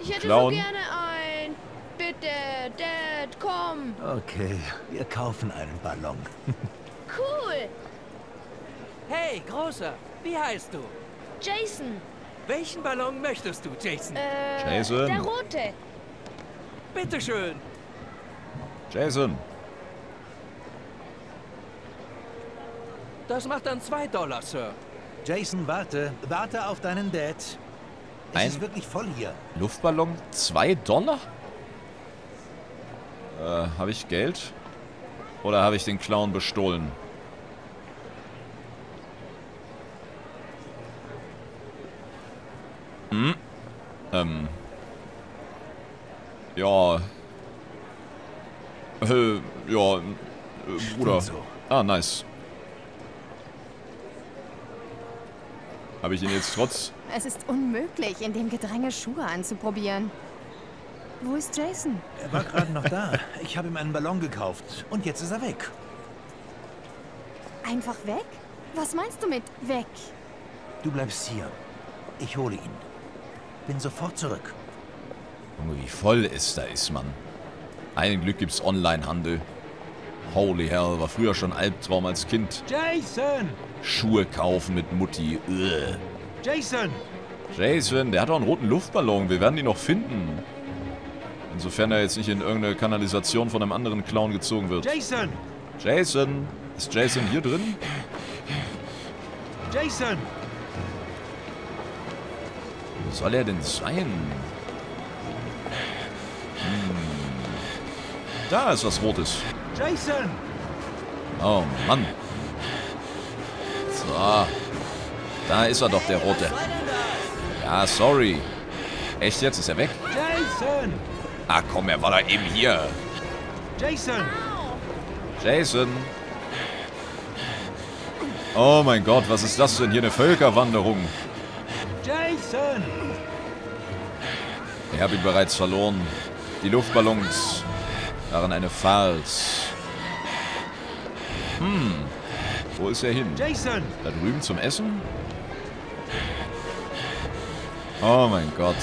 Ich hätte so gerne einen. Bitte, Dad, komm. Okay, wir kaufen einen Ballon. Cool. Hey, Großer, wie heißt du? Jason. Welchen Ballon möchtest du, Jason? Äh, Jason. Der rote. Bitteschön. Jason. Das macht dann zwei Dollar, Sir. Jason, warte. Warte auf deinen Dad. Es Ein ist wirklich voll hier. Luftballon? Zwei Dollar? Äh, habe ich Geld? Oder habe ich den Clown bestohlen? Hm? Ähm. Ja. Äh, ja. Äh, Bruder. So. Ah, nice. Habe ich ihn jetzt trotz... Es ist unmöglich, in dem Gedränge Schuhe anzuprobieren. Wo ist Jason? Er war gerade noch da. Ich habe ihm einen Ballon gekauft. Und jetzt ist er weg. Einfach weg? Was meinst du mit weg? Du bleibst hier. Ich hole ihn. Bin sofort zurück. Junge, wie voll es da ist, Mann. Ein Glück gibt's Online-Handel. Holy hell, war früher schon Albtraum als Kind. Jason! Schuhe kaufen mit Mutti. Ugh. Jason! Jason, der hat doch einen roten Luftballon. Wir werden ihn noch finden. Insofern er jetzt nicht in irgendeine Kanalisation von einem anderen Clown gezogen wird. Jason! Jason! Ist Jason hier drin? Jason! Wo soll er denn sein? Hm. Da ist was Rotes. Jason! Oh Mann. So. Da ist er doch, der Rote. Ja, sorry. Echt jetzt? Ist er weg? Jason! Ah komm, er war da eben hier. Jason! Jason! Oh mein Gott, was ist das denn? Hier eine Völkerwanderung. Jason! Ich habe ihn bereits verloren. Die Luftballons waren eine Farce. Hm. Wo ist er hin? Jason! Da drüben zum Essen? Oh mein Gott.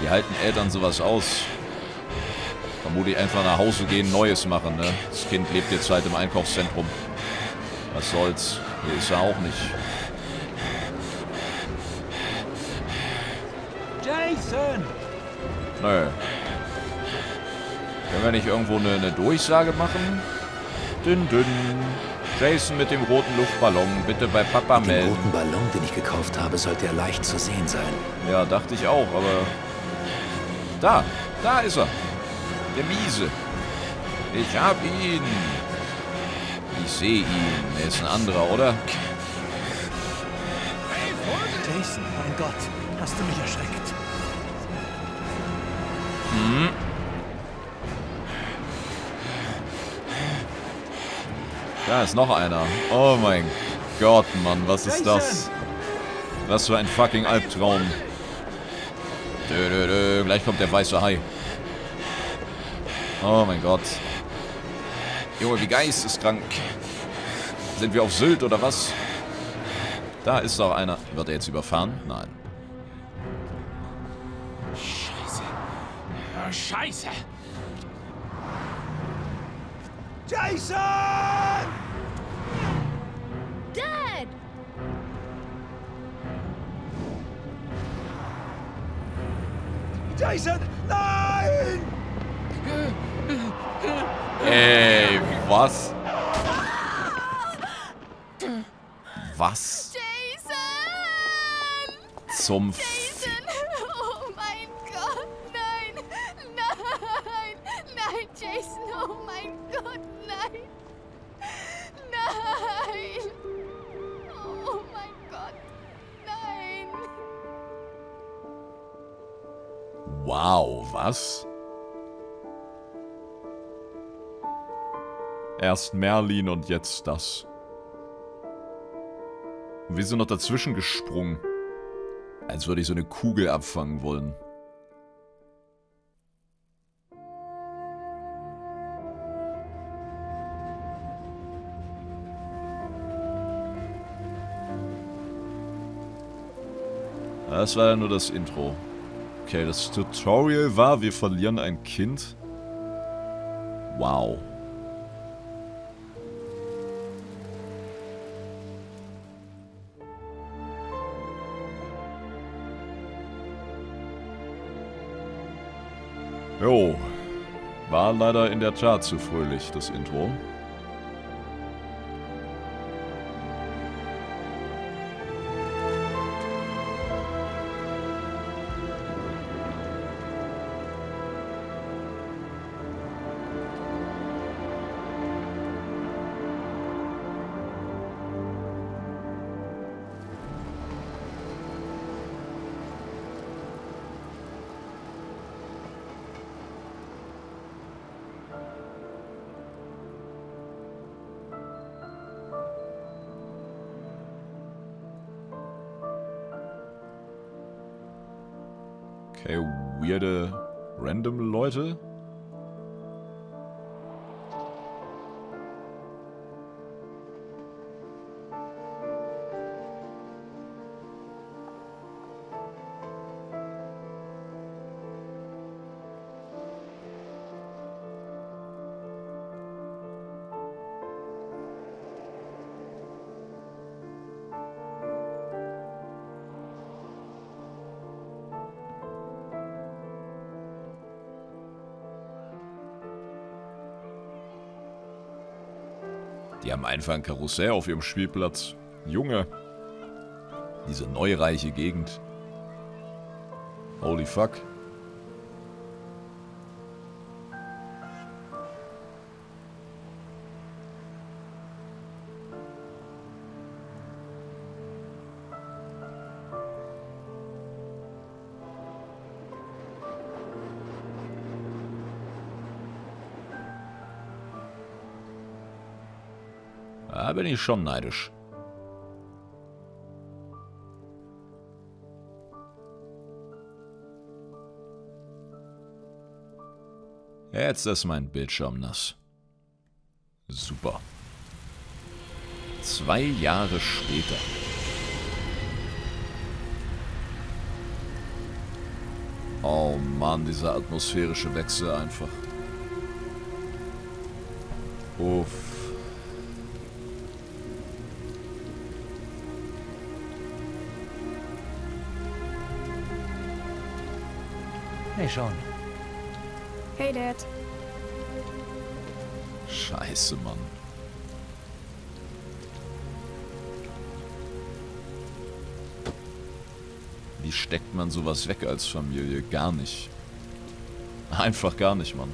Wie halten Eltern sowas aus? Vermutlich einfach nach Hause gehen, Neues machen, ne? Das Kind lebt jetzt halt im Einkaufszentrum. Was soll's? Hier ist er auch nicht. Jason! Nö. Können wir nicht irgendwo eine, eine Durchsage machen? Dünn, dünn. Jason mit dem roten Luftballon, bitte bei Papa mit melden. Den roten Ballon, den ich gekauft habe, sollte er leicht zu sehen sein. Ja, dachte ich auch, aber... Da, da ist er. Der Miese. Ich hab ihn. Ich sehe ihn. Er ist ein anderer, oder? Jason, mein Gott, hast du mich erschreckt? Hm. Da ist noch einer. Oh mein Gott, Mann, was ist das? Was für ein fucking Albtraum. Dö, dö, dö. Gleich kommt der weiße Hai. Oh mein Gott. Junge, wie Geist ist krank. Sind wir auf Sylt oder was? Da ist doch einer. Wird er jetzt überfahren? Nein. Scheiße. Oh, Scheiße. Jason! Dad! Jason, nein! Ey, was? Was? Jason! Zum Jason! Oh mein Gott, nein! Nein! Nein, Jason, oh mein Gott, nein! Nein! Oh mein Gott, nein! Wow, was? Erst Merlin und jetzt das. Und wir sind noch dazwischen gesprungen. Als würde ich so eine Kugel abfangen wollen. Das war ja nur das Intro. Okay, das Tutorial war, wir verlieren ein Kind. Wow. Jo, war leider in der Tat zu fröhlich, das Intro. Okay, weirde, random Leute. Einfach ein Karussell auf ihrem Spielplatz. Junge. Diese neureiche Gegend. Holy fuck. Bin ich schon neidisch. Jetzt ist mein Bildschirm nass. Super. Zwei Jahre später. Oh Mann, dieser atmosphärische Wechsel einfach. Uff. Hey, Shaun. Hey, Dad. Scheiße, Mann. Wie steckt man sowas weg als Familie? Gar nicht. Einfach gar nicht, Mann.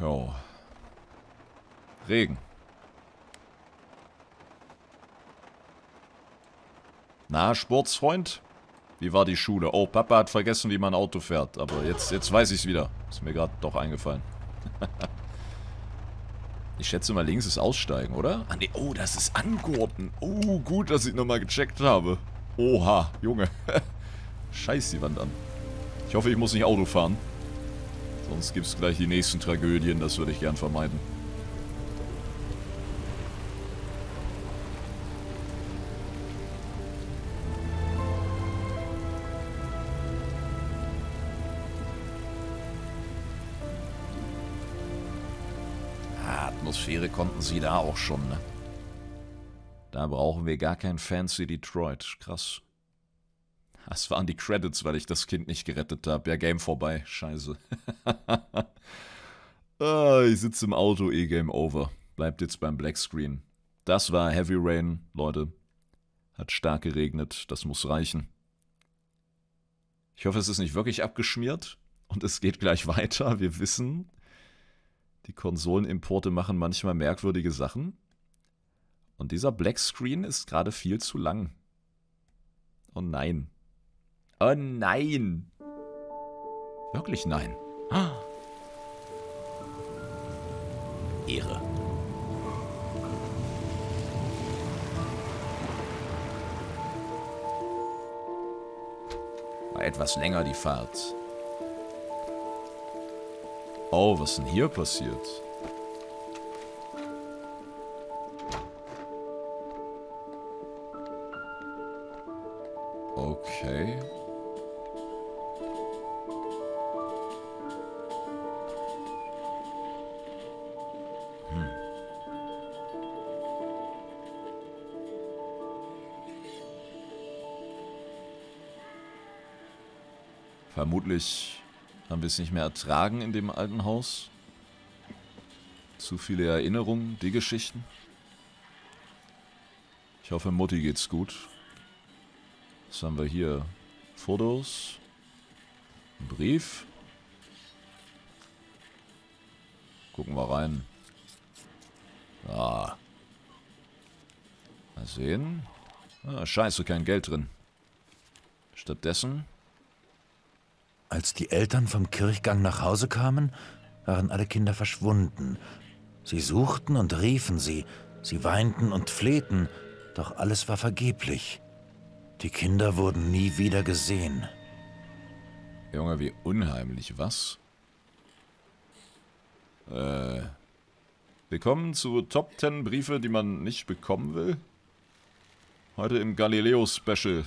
Jo. Regen. Na, Sportsfreund? Wie war die Schule? Oh, Papa hat vergessen, wie man Auto fährt. Aber jetzt, jetzt weiß ich's wieder. Ist mir gerade doch eingefallen. Ich schätze mal, links ist Aussteigen, oder? Ah, nee. Oh, das ist Angurten. Oh, gut, dass ich nochmal gecheckt habe. Oha, Junge. Scheiß die Wand an. Ich hoffe, ich muss nicht Auto fahren. Sonst gibt's gleich die nächsten Tragödien. Das würde ich gern vermeiden. Atmosphäre konnten sie da auch schon, ne? Da brauchen wir gar kein fancy Detroit. Krass. Das waren die Credits, weil ich das Kind nicht gerettet habe. Ja, Game vorbei. Scheiße. Ah, ich sitze im Auto, eh Game over. Bleibt jetzt beim Black Screen. Das war Heavy Rain, Leute. Hat stark geregnet. Das muss reichen. Ich hoffe, es ist nicht wirklich abgeschmiert. Und es geht gleich weiter. Wir wissen... Die Konsolenimporte machen manchmal merkwürdige Sachen. Und dieser Black Screen ist gerade viel zu lang. Oh nein. Oh nein. Wirklich nein. Ah. Ehre. War etwas länger die Fahrt. Oh, was ist denn hier passiert? Okay. Hm. Vermutlich... haben wir es nicht mehr ertragen in dem alten Haus? Zu viele Erinnerungen, die Geschichten? Ich hoffe, Mutti geht's gut. Was haben wir hier? Fotos? Ein Brief? Gucken wir rein. Ah. Mal sehen. Ah, scheiße, kein Geld drin. Stattdessen... Als die Eltern vom Kirchgang nach Hause kamen, waren alle Kinder verschwunden. Sie suchten und riefen sie, Sie weinten und flehten, doch alles war vergeblich. Die Kinder wurden nie wieder gesehen. Junge, wie unheimlich, was? Äh, willkommen zu Top zehn Briefe, die man nicht bekommen will. Heute im Galileo-Special.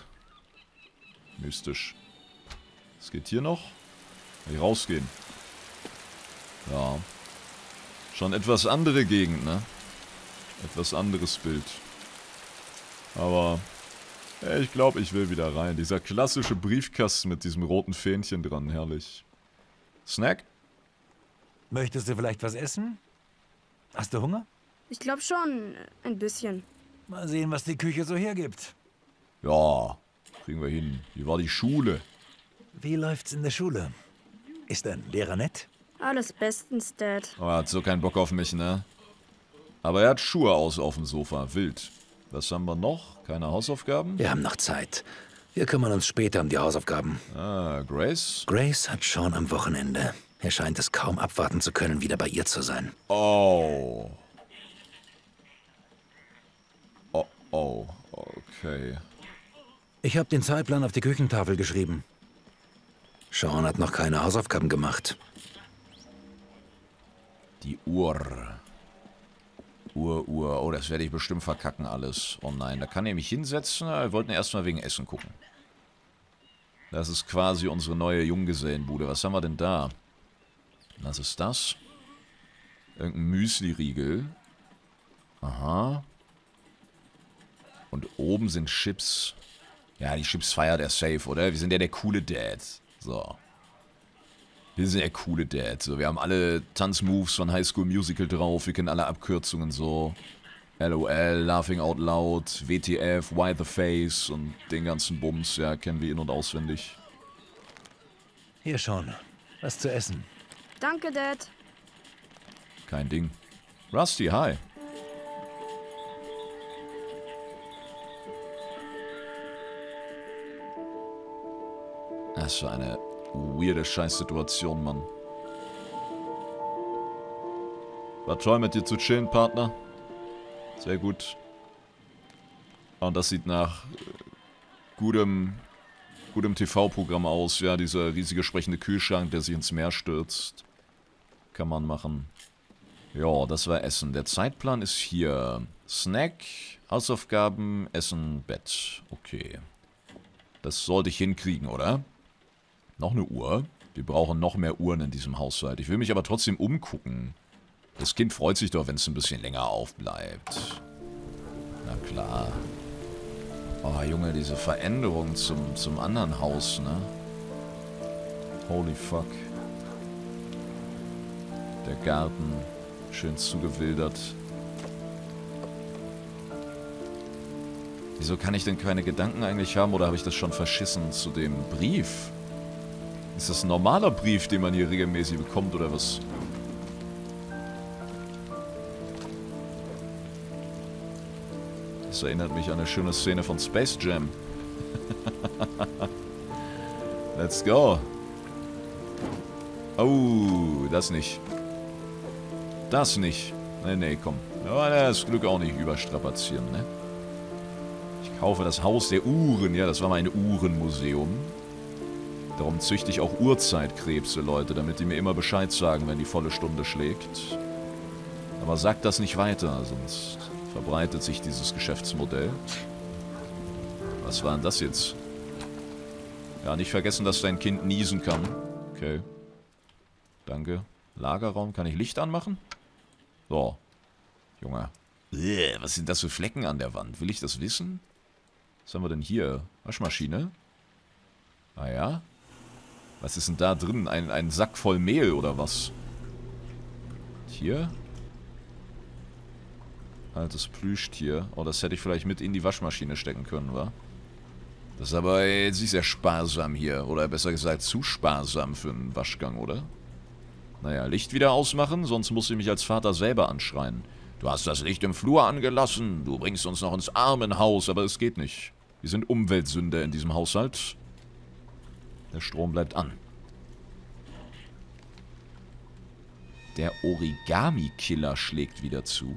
Mystisch. Was geht hier noch? Kann ich rausgehen? Ja. Schon etwas andere Gegend, ne? Etwas anderes Bild. Aber ey, ich glaube, ich will wieder rein. Dieser klassische Briefkasten mit diesem roten Fähnchen dran. Herrlich. Snack? Möchtest du vielleicht was essen? Hast du Hunger? Ich glaube schon. Ein bisschen. Mal sehen, was die Küche so hergibt. Ja, kriegen wir hin. Wie war die Schule? Wie läuft's in der Schule? Ist dein Lehrer nett? Alles bestens, Dad. Oh, er hat so keinen Bock auf mich, ne? Aber er hat Schuhe aus auf dem Sofa. Wild. Was haben wir noch? Keine Hausaufgaben? Wir haben noch Zeit. Wir kümmern uns später um die Hausaufgaben. Ah, Grace? Grace hat Shaun am Wochenende. Er scheint es kaum abwarten zu können, wieder bei ihr zu sein. Oh. Oh, oh. Okay. Ich habe den Zeitplan auf die Küchentafel geschrieben. Shaun hat noch keine Hausaufgaben gemacht. Die Uhr. Uhr, Uhr. Oh, das werde ich bestimmt verkacken alles. Oh nein, da kann ich mich hinsetzen. Wir wollten erstmal wegen Essen gucken. Das ist quasi unsere neue Junggesellenbude. Was haben wir denn da? Was ist das? Irgendein Müsli-Riegel. Aha. Und oben sind Chips. Ja, die Chips feiert er safe, oder? Wir sind ja der coole Dad. So. Wir sind ja coole Dads. So, wir haben alle Tanzmoves von High School Musical drauf. Wir kennen alle Abkürzungen so. LOL, Laughing Out Loud, W T F, Why the Face und den ganzen Bums. Ja, kennen wir in- und auswendig. Hier schon. Was zu essen. Danke, Dad. Kein Ding. Rusty, hi. Das war eine weirde Scheißsituation, Mann. War toll, mit dir zu chillen, Partner. Sehr gut. Und das sieht nach gutem, gutem T V-Programm aus. Ja, dieser riesige sprechende Kühlschrank, der sich ins Meer stürzt. Kann man machen. Ja, das war Essen. Der Zeitplan ist hier. Snack, Hausaufgaben, Essen, Bett. Okay. Das sollte ich hinkriegen, oder? Noch eine Uhr. Wir brauchen noch mehr Uhren in diesem Haushalt. Ich will mich aber trotzdem umgucken. Das Kind freut sich doch, wenn es ein bisschen länger aufbleibt. Na klar. Oh, Junge, diese Veränderung zum, zum anderen Haus, ne? Holy fuck. Der Garten. Schön zugewildert. Wieso kann ich denn keine Gedanken eigentlich haben? Oder habe ich das schon verschissen zu dem Brief? Ist das ein normaler Brief, den man hier regelmäßig bekommt, oder was? Das erinnert mich an eine schöne Szene von Space Jam. Let's go. Oh, das nicht. Das nicht. Nee, nee, komm. Das Glück auch nicht überstrapazieren, ne? Ich kaufe das Haus der Uhren. Ja, das war mal ein Uhrenmuseum. Darum züchte ich auch Uhrzeitkrebse, Leute, damit die mir immer Bescheid sagen, wenn die volle Stunde schlägt. Aber sagt das nicht weiter, sonst verbreitet sich dieses Geschäftsmodell. Was war denn das jetzt? Ja, nicht vergessen, dass dein Kind niesen kann. Okay. Danke. Lagerraum. Kann ich Licht anmachen? So. Junge. Bäh, was sind das für Flecken an der Wand? Will ich das wissen? Was haben wir denn hier? Waschmaschine? Ah ja? Was ist denn da drin? Ein, ein Sack voll Mehl oder was? Hier? Altes Plüschtier. Oh, das hätte ich vielleicht mit in die Waschmaschine stecken können, wa? Das ist aber jetzt nicht sehr sparsam hier. Oder besser gesagt, zu sparsam für einen Waschgang, oder? Naja, Licht wieder ausmachen, sonst muss ich mich als Vater selber anschreien. Du hast das Licht im Flur angelassen. Du bringst uns noch ins Armenhaus, aber es geht nicht. Wir sind Umweltsünder in diesem Haushalt. Der Strom bleibt an. Der Origami Killer schlägt wieder zu.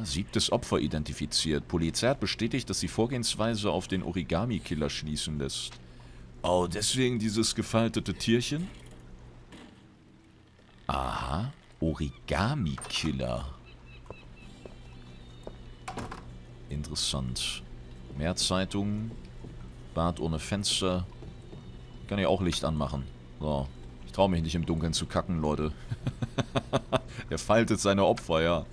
Ja, siebtes Opfer identifiziert. Polizei hat bestätigt, dass die Vorgehensweise auf den Origami Killer schließen lässt. Oh, deswegen dieses gefaltete Tierchen? Aha, Origami Killer. Interessant. Mehr Zeitungen. Bad ohne Fenster. Kann ich auch Licht anmachen. So. Ich traue mich nicht im Dunkeln zu kacken, Leute. Er faltet seine Opfer, ja.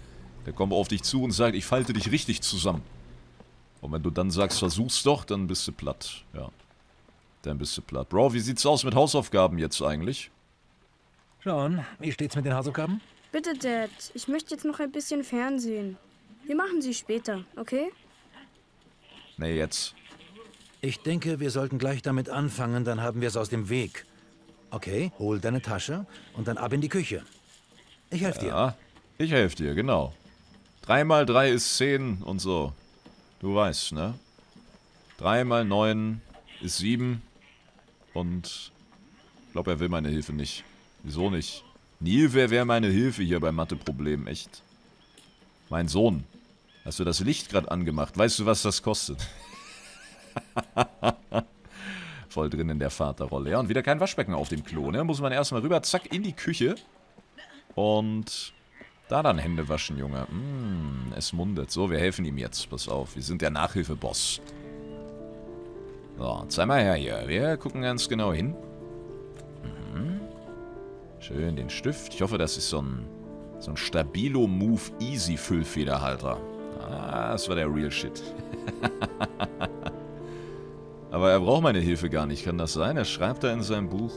Der kommt auf dich zu und sagt, ich falte dich richtig zusammen. Und wenn du dann sagst, versuch's doch, dann bist du platt. Ja. Dann bist du platt. Bro, wie sieht's aus mit Hausaufgaben jetzt eigentlich? Shaun, wie steht's mit den Hausaufgaben? Bitte, Dad. Ich möchte jetzt noch ein bisschen Fernsehen. Wir machen sie später, okay? Nee, jetzt. Ich denke, wir sollten gleich damit anfangen, dann haben wir es aus dem Weg. Okay, hol deine Tasche und dann ab in die Küche. Ich helfe dir. Ja, ich helfe dir, genau. drei mal drei ist zehn und so. Du weißt, ne? drei mal neun ist sieben. Und ich glaube, er will meine Hilfe nicht. Wieso nicht? Nie wäre meine Hilfe hier beim Mathe-Problem, echt. Mein Sohn, hast du das Licht gerade angemacht? Weißt du, was das kostet? Voll drin in der Vaterrolle. Ja, und wieder kein Waschbecken auf dem Klo, ne? Muss man erstmal rüber, zack, in die Küche. Und da dann Hände waschen, Junge. Mm, es mundet. So, wir helfen ihm jetzt. Pass auf, wir sind der Nachhilfeboss. So, zeig mal her hier. Wir gucken ganz genau hin. Mhm. Schön den Stift. Ich hoffe, das ist so ein, so ein Stabilo-Move-Easy-Füllfederhalter. Ah, das war der Real Shit. Aber er braucht meine Hilfe gar nicht. Kann das sein? Er schreibt da in seinem Buch.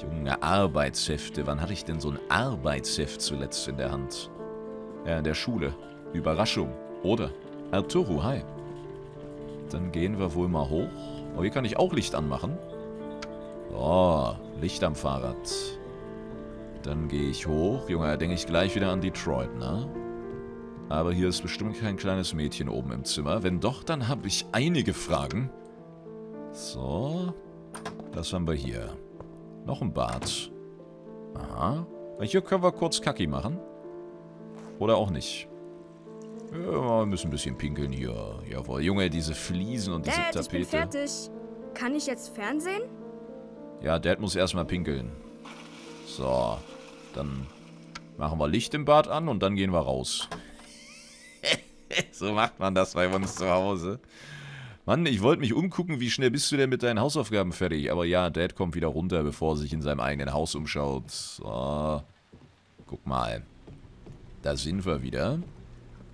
Junge, Arbeitshefte. Wann hatte ich denn so ein Arbeitsheft zuletzt in der Hand? Ja, in der Schule. Überraschung. Oder? Arturo, hi. Dann gehen wir wohl mal hoch. Oh, hier kann ich auch Licht anmachen. Oh, Licht am Fahrrad. Dann gehe ich hoch. Junge, da denke ich gleich wieder an Detroit, ne? Aber hier ist bestimmt kein kleines Mädchen oben im Zimmer. Wenn doch, dann habe ich einige Fragen. So, das haben wir hier. Noch ein Bad. Aha. Hier können wir kurz Kacki machen. Oder auch nicht. Ja, wir müssen ein bisschen pinkeln hier. Jawohl, Junge, diese Fliesen und diese Dad, Tapete. Ich bin fertig. Kann ich jetzt Fernsehen? Ja, Dad muss erstmal pinkeln. So, dann machen wir Licht im Bad an und dann gehen wir raus. So macht man das bei uns zu Hause. Mann, ich wollte mich umgucken, wie schnell bist du denn mit deinen Hausaufgaben fertig? Aber ja, Dad kommt wieder runter, bevor er sich in seinem eigenen Haus umschaut. So. Guck mal. Da sind wir wieder.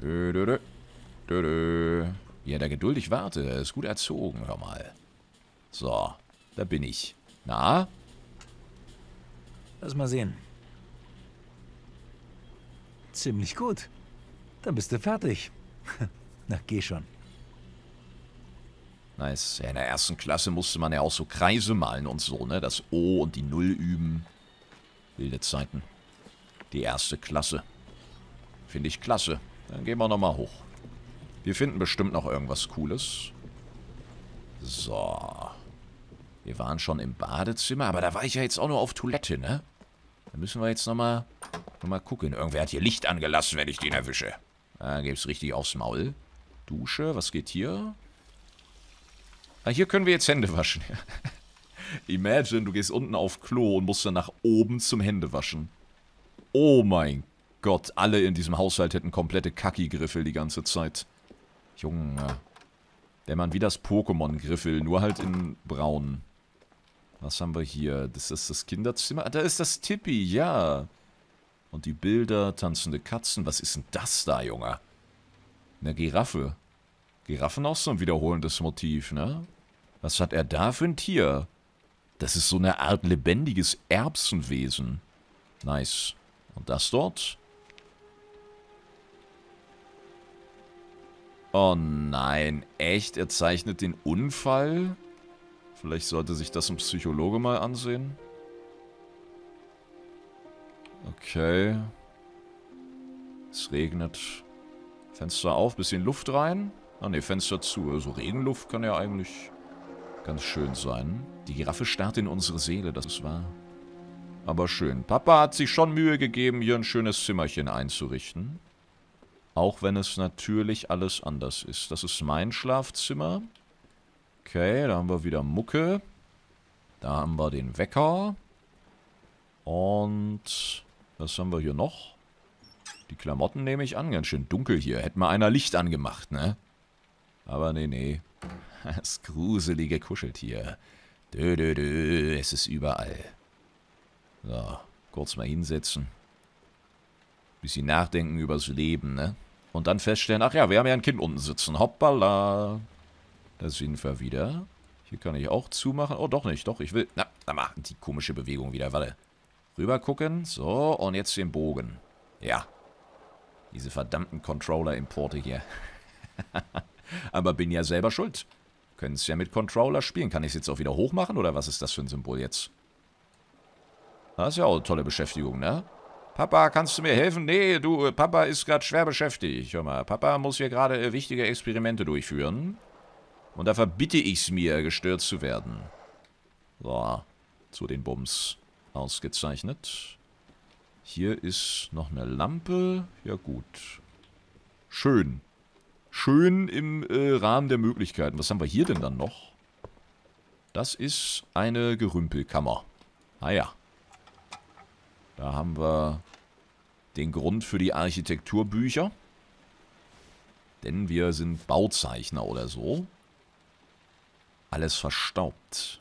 Dö, dö, dö. Dö, dö. Ja, der geduldig warte. Er ist gut erzogen, hör mal. So, da bin ich. Na? Lass mal sehen. Ziemlich gut. Dann bist du fertig. Na, geh schon. Nice. Ja, in der ersten Klasse musste man ja auch so Kreise malen und so, ne? Das O und die Null üben. Wilde Zeiten. Die erste Klasse. Finde ich klasse. Dann gehen wir nochmal hoch. Wir finden bestimmt noch irgendwas Cooles. So. Wir waren schon im Badezimmer, aber da war ich ja jetzt auch nur auf Toilette, ne? Da müssen wir jetzt nochmal noch mal gucken. Irgendwer hat hier Licht angelassen, wenn ich den erwische. Da gibt's richtig aufs Maul. Dusche, was geht hier? Ah, hier können wir jetzt Hände waschen. Imagine, du gehst unten auf Klo und musst dann nach oben zum Händewaschen. Oh mein Gott, alle in diesem Haushalt hätten komplette Kacki-Griffel die ganze Zeit. Junge. Der Mann wie das Pokémon-Griffel, nur halt in braun. Was haben wir hier? Das ist das Kinderzimmer. Ah, da ist das Tippi, ja. Und die Bilder, tanzende Katzen. Was ist denn das da, Junge? Eine Giraffe. Giraffen auch so ein wiederholendes Motiv, ne? Was hat er da für ein Tier? Das ist so eine Art lebendiges Erbsenwesen. Nice. Und das dort? Oh nein, echt? Er zeichnet den Unfall? Vielleicht sollte sich das ein Psychologe mal ansehen. Okay. Es regnet. Fenster auf, bisschen Luft rein. Ah ne, Fenster zu. Also Regenluft kann ja eigentlich ganz schön sein. Die Giraffe starrt in unsere Seele, das ist wahr. Aber schön. Papa hat sich schon Mühe gegeben, hier ein schönes Zimmerchen einzurichten. Auch wenn es natürlich alles anders ist. Das ist mein Schlafzimmer. Okay, da haben wir wieder Mucke. Da haben wir den Wecker. Und was haben wir hier noch? Die Klamotten nehme ich an. Ganz schön dunkel hier. Hätte mal einer Licht angemacht, ne? Aber nee, nee. Das gruselige Kuscheltier. Dö, dö, dö. Es ist überall. So, kurz mal hinsetzen. Bisschen nachdenken übers Leben, ne? Und dann feststellen, ach ja, wir haben ja ein Kind unten sitzen. Hoppala. Da sind wir wieder. Hier kann ich auch zumachen. Oh, doch nicht, doch, ich will... Na, na mach die komische Bewegung wieder, warte. Rüber gucken. So, und jetzt den Bogen. Ja. Diese verdammten Controller-Importe hier. Aber bin ja selber schuld. Können es ja mit Controller spielen. Kann ich es jetzt auch wieder hochmachen, oder was ist das für ein Symbol jetzt? Das ist ja auch eine tolle Beschäftigung, ne? Papa, kannst du mir helfen? Nee, du, Papa ist gerade schwer beschäftigt. Hör mal, Papa muss hier gerade äh, wichtige Experimente durchführen. Und da verbitte ich's mir, gestört zu werden. So, zu den Bums. Ausgezeichnet. Hier ist noch eine Lampe. Ja gut. Schön. Schön im äh, Rahmen der Möglichkeiten. Was haben wir hier denn dann noch? Das ist eine Gerümpelkammer. Ah ja. Da haben wir den Grund für die Architekturbücher. Denn wir sind Bauzeichner oder so. Alles verstaubt.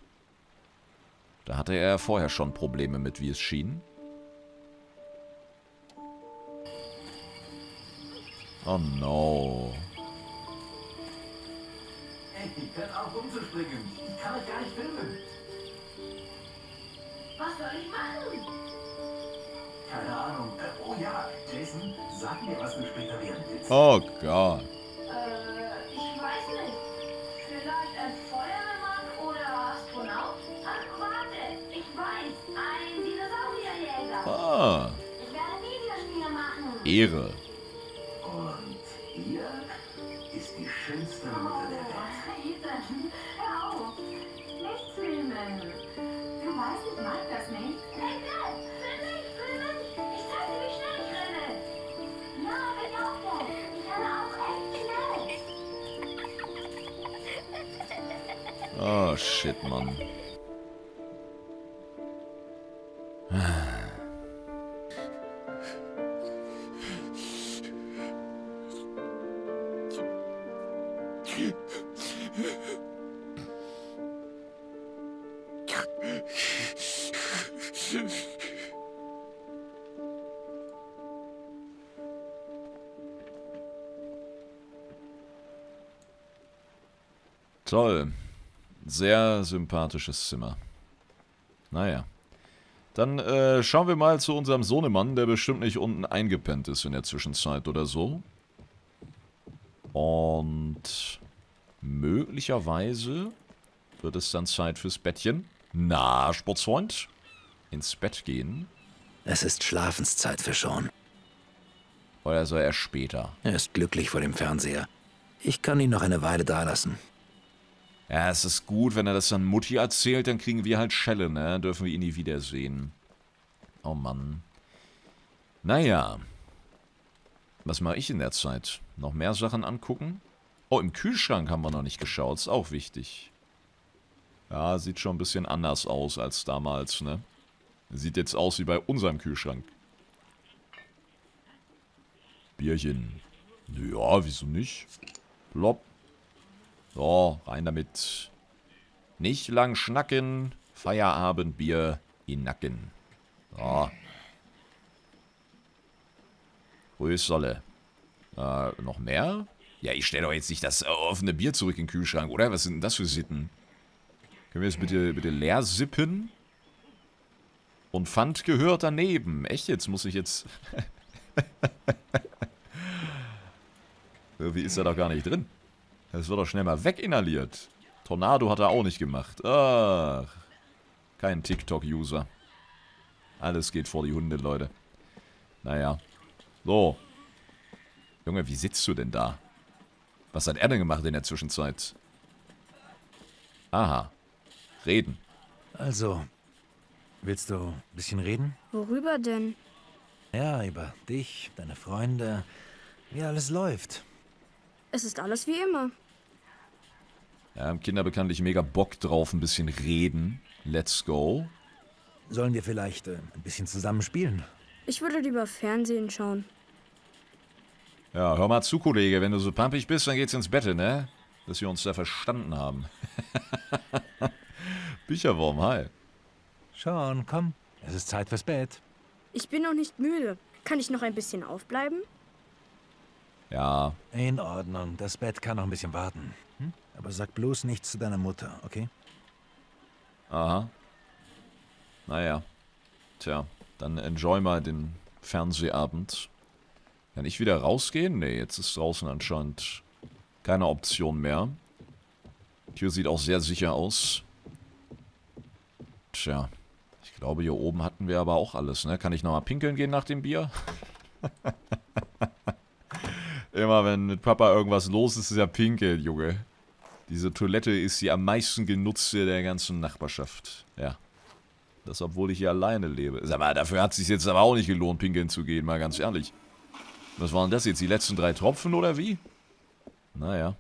Da hatte er vorher schon Probleme mit, wie es schien. Oh no. Hey, hört auf umzuspringen. Ich kann euch gar nicht filmen. Was soll ich machen? Keine Ahnung. Äh, oh ja, Jason, sag mir, was du später werden willst. Oh Gott. Äh, ich weiß nicht. Vielleicht ein Feuerwehrmann oder Astronaut? Ach, warte, ich weiß. Ein Dinosaurierjäger. Ah. Ich werde Videospiele machen. Ehre. Und ihr ist die schönste Mutter der Welt. Ethan, hör auf. Nicht filmen. Du weißt, ich mag das nicht. Egal. Oh, shit, Mann. Toll. Sehr sympathisches Zimmer. Naja. Dann äh, schauen wir mal zu unserem Sohnemann, der bestimmt nicht unten eingepennt ist in der Zwischenzeit oder so. Und möglicherweise wird es dann Zeit fürs Bettchen. Na, Sportsfreund? Ins Bett gehen. Es ist Schlafenszeit für Shaun. Oder soll er später? Er ist glücklich vor dem Fernseher. Ich kann ihn noch eine Weile da lassen. Ja, es ist gut, wenn er das dann Mutti erzählt, dann kriegen wir halt Schelle, ne? Dürfen wir ihn nie wiedersehen. Oh Mann. Naja. Was mache ich in der Zeit? Noch mehr Sachen angucken? Oh, im Kühlschrank haben wir noch nicht geschaut. Ist auch wichtig. Ja, sieht schon ein bisschen anders aus als damals, ne? Sieht jetzt aus wie bei unserem Kühlschrank. Bierchen. Ja, wieso nicht? Plopp. So, rein damit. Nicht lang schnacken. Feierabendbier in Nacken. So. Rösserle. Äh, noch mehr? Ja, ich stelle doch jetzt nicht das offene Bier zurück in den Kühlschrank, oder? Was sind denn das für Sitten? Können wir das bitte, bitte leer sippen? Und Pfand gehört daneben. Echt jetzt? Muss ich jetzt... Irgendwie ist er doch gar nicht drin. Das wird doch schnell mal weginhaliert. Tornado hat er auch nicht gemacht. Ach. Kein TikTok-User. Alles geht vor die Hunde, Leute. Naja. So. Junge, wie sitzt du denn da? Was hat er denn gemacht in der Zwischenzeit? Aha. Reden. Also, willst du ein bisschen reden? Worüber denn? Ja, über dich, deine Freunde, Wie alles läuft. Es ist alles wie immer. Ja, haben Kinder bekanntlich mega Bock drauf, ein bisschen reden. Let's go. Sollen wir vielleicht äh, ein bisschen zusammen spielen? Ich würde lieber Fernsehen schauen. Ja, hör mal zu, Kollege. Wenn du so pampig bist, dann geht's ins Bett, ne? Dass wir uns da verstanden haben. Bücherwurm, hi. Shaun, komm. Es ist Zeit fürs Bett. Ich bin noch nicht müde. Kann ich noch ein bisschen aufbleiben? Ja. In Ordnung. Das Bett kann noch ein bisschen warten. Hm? Aber sag bloß nichts zu deiner Mutter, okay? Aha. Naja. Tja, dann enjoy mal den Fernsehabend. Kann ich wieder rausgehen? Nee, jetzt ist draußen anscheinend keine Option mehr. Die Tür sieht auch sehr sicher aus. Tja, ich glaube, hier oben hatten wir aber auch alles, ne? Kann ich nochmal pinkeln gehen nach dem Bier? Immer wenn mit Papa irgendwas los ist, ist er pinkeln, Junge. Diese Toilette ist die am meisten genutzte der ganzen Nachbarschaft. Ja. Das, obwohl ich hier alleine lebe. Sag mal, dafür hat es sich jetzt aber auch nicht gelohnt, pinkeln zu gehen, mal ganz ehrlich. Was waren das jetzt? Die letzten drei Tropfen oder wie? Naja.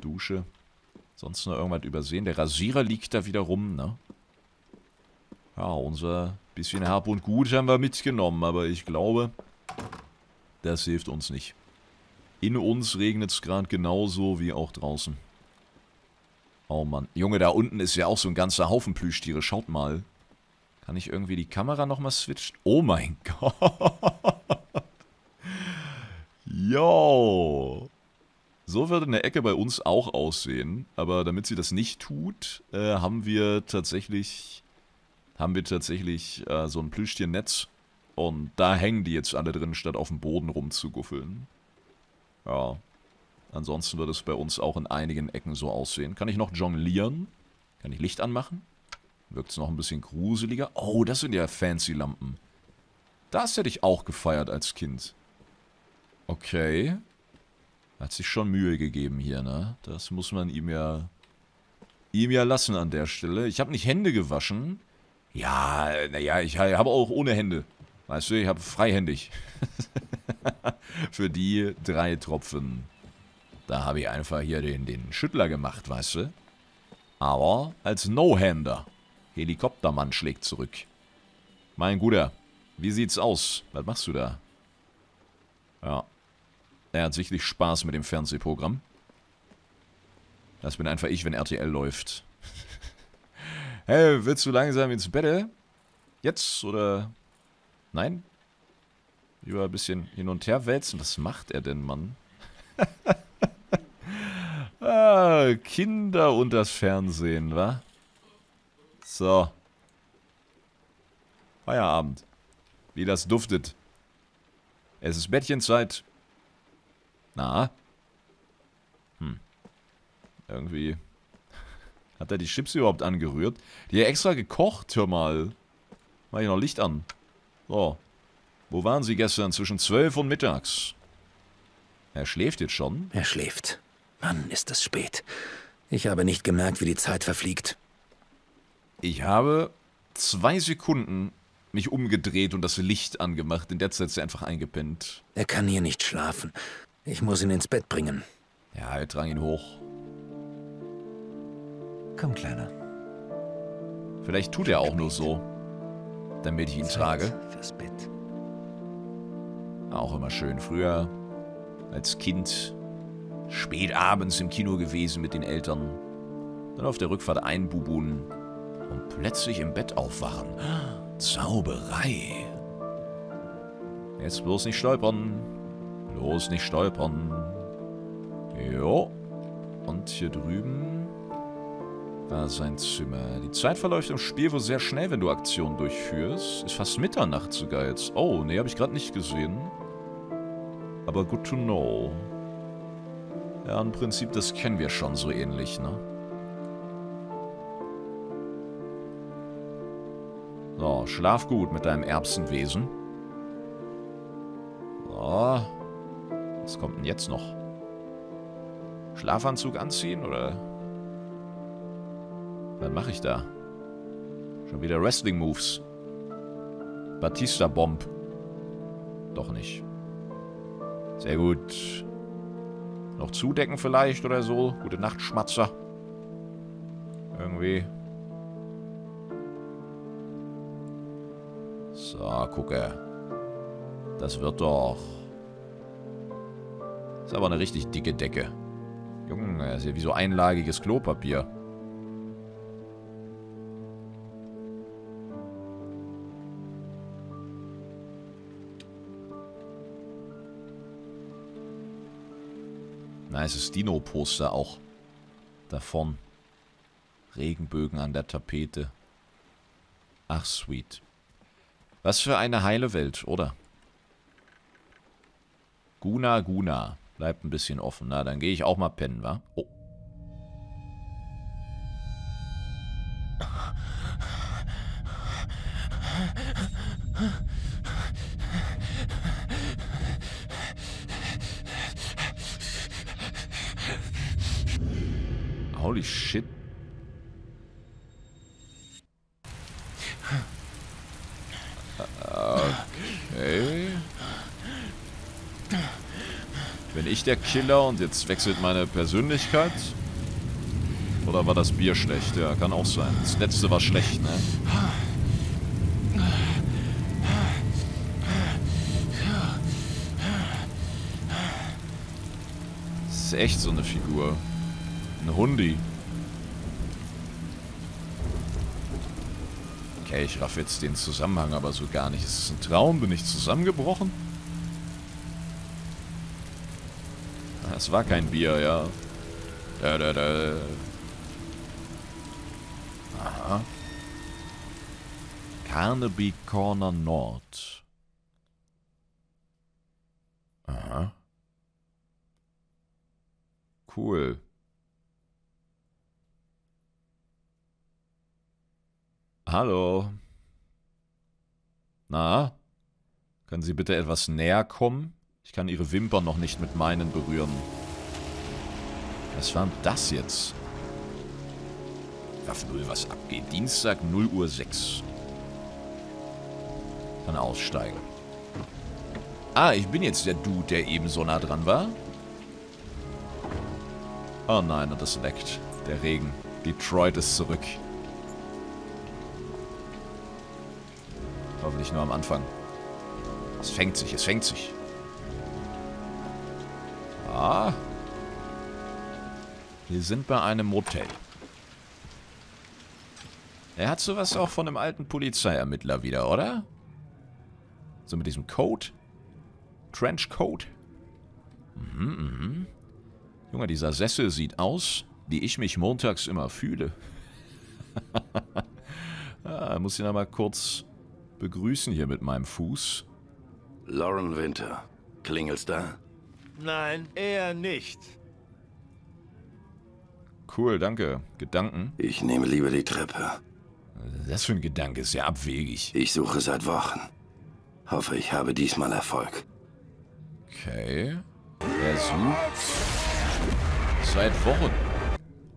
Dusche. Sonst noch irgendwas übersehen. Der Rasierer liegt da wieder rum, ne? Ja, unser bisschen Hab und Gut haben wir mitgenommen, aber ich glaube, das hilft uns nicht. In uns regnet es gerade genauso wie auch draußen. Oh Mann. Junge, da unten ist ja auch so ein ganzer Haufen Plüschtiere. Schaut mal. Kann ich irgendwie die Kamera nochmal switchen? Oh mein Gott. Yo. So würde eine Ecke bei uns auch aussehen. Aber damit sie das nicht tut, äh, haben wir tatsächlich... haben wir tatsächlich äh, so ein Plüschtiernetz. Und da hängen die jetzt alle drin, statt auf dem Boden rumzuguffeln. Ja. Ansonsten wird es bei uns auch in einigen Ecken so aussehen. Kann ich noch jonglieren? Kann ich Licht anmachen? Wirkt es noch ein bisschen gruseliger? Oh, das sind ja fancy Lampen. Das hätte ich auch gefeiert als Kind. Okay. Hat sich schon Mühe gegeben hier, ne? Das muss man ihm ja... ihm ja lassen an der Stelle. Ich habe nicht Hände gewaschen. Ja, naja, ich habe auch ohne Hände. Weißt du, ich habe freihändig. Für die drei Tropfen. Da habe ich einfach hier den, den Schüttler gemacht, weißt du. Aber als No-Hander. Helikoptermann schlägt zurück. Mein Guter, wie sieht's aus? Was machst du da? Ja. Er hat sichtlich Spaß mit dem Fernsehprogramm. Das bin einfach ich, wenn R T L läuft. Hey, willst du langsam ins Bett? Jetzt oder... nein? Über ein bisschen hin und her wälzen. Was macht er denn, Mann? Ah, Kinder und das Fernsehen, wa? So. Feierabend. Wie das duftet. Es ist Bettchenzeit. Na? Hm. Irgendwie. Hat er die Chips überhaupt angerührt? Die hat extra gekocht, hör mal. Mach ich noch Licht an. So. Wo waren sie gestern? Zwischen zwölf und mittags. Er schläft jetzt schon. Er schläft. Mann, ist es spät. Ich habe nicht gemerkt, wie die Zeit verfliegt. Ich habe zwei Sekunden mich umgedreht und das Licht angemacht. In der Zeit ist er einfach eingepennt. Er kann hier nicht schlafen. Ich muss ihn ins Bett bringen. Ja, wir tragen ihn hoch. Komm, Kleiner. Vielleicht tut er auch nur so, damit ich ihn trage. Fürs Bett. Auch immer schön. Früher als Kind spät abends im Kino gewesen mit den Eltern. Dann auf der Rückfahrt einbubun und plötzlich im Bett aufwachen. Zauberei. Jetzt bloß nicht stolpern. Bloß nicht stolpern. Jo. Und hier drüben war sein Zimmer. Die Zeit verläuft im Spiel wohl sehr schnell, wenn du Aktionen durchführst. Ist fast Mitternacht sogar jetzt. Oh, nee, habe ich gerade nicht gesehen. Aber good to know. Ja, im Prinzip, das kennen wir schon so ähnlich, ne? So, schlaf gut mit deinem Erbsenwesen. So. Was kommt denn jetzt noch? Schlafanzug anziehen, oder? Was mache ich da? Schon wieder Wrestling-Moves. Batista-Bomb. Doch nicht. Sehr gut. Noch zudecken vielleicht oder so. Gute Nacht, Schmatzer. Irgendwie. So, gucke. Das wird doch... Ist aber eine richtig dicke Decke. Junge, das ist ja wie so einlagiges Klopapier. Nice Dino-Poster auch davon. Regenbögen an der Tapete. Ach, sweet. Was für eine heile Welt, oder? Guna, Guna. Bleibt ein bisschen offen. Na, dann gehe ich auch mal pennen, wa? Oh. Holy shit. Okay. Bin ich der Killer und jetzt wechselt meine Persönlichkeit? Oder war das Bier schlecht? Ja, kann auch sein. Das letzte war schlecht, ne? Das ist echt so eine Figur. Ein Hundi. Okay, ich raff jetzt den Zusammenhang aber so gar nicht. Ist es ein Traum? Bin ich zusammengebrochen? Das war kein Bier, ja. Da, da, da. Aha. Carnaby Corner Nord. Aha. Cool. Hallo. Na? Können Sie bitte etwas näher kommen? Ich kann Ihre Wimpern noch nicht mit meinen berühren. Was war denn das jetzt? Raff null, was abgeht. Dienstag, null Uhr sechs. Kann aussteigen. Ah, ich bin jetzt der Dude, der eben so nah dran war. Oh nein, das leckt. Der Regen. Detroit ist zurück. Hoffentlich nur am Anfang. Es fängt sich, es fängt sich. Ah. Wir sind bei einem Motel. Er hat sowas auch von einem alten Polizeiermittler wieder, oder? So mit diesem Coat? Trenchcoat? Mhm, mhm. Junge, dieser Sessel sieht aus, wie ich mich montags immer fühle. Ah, muss ihn aber kurz... begrüßen hier mit meinem Fuß. Lauren Winter, klingelst da? Nein, eher nicht. Cool, danke. Gedanken? Ich nehme lieber die Treppe. Das für ein Gedanke ist ja abwegig. Ich suche seit Wochen. Hoffe, ich habe diesmal Erfolg. Okay. Er sucht seit Wochen.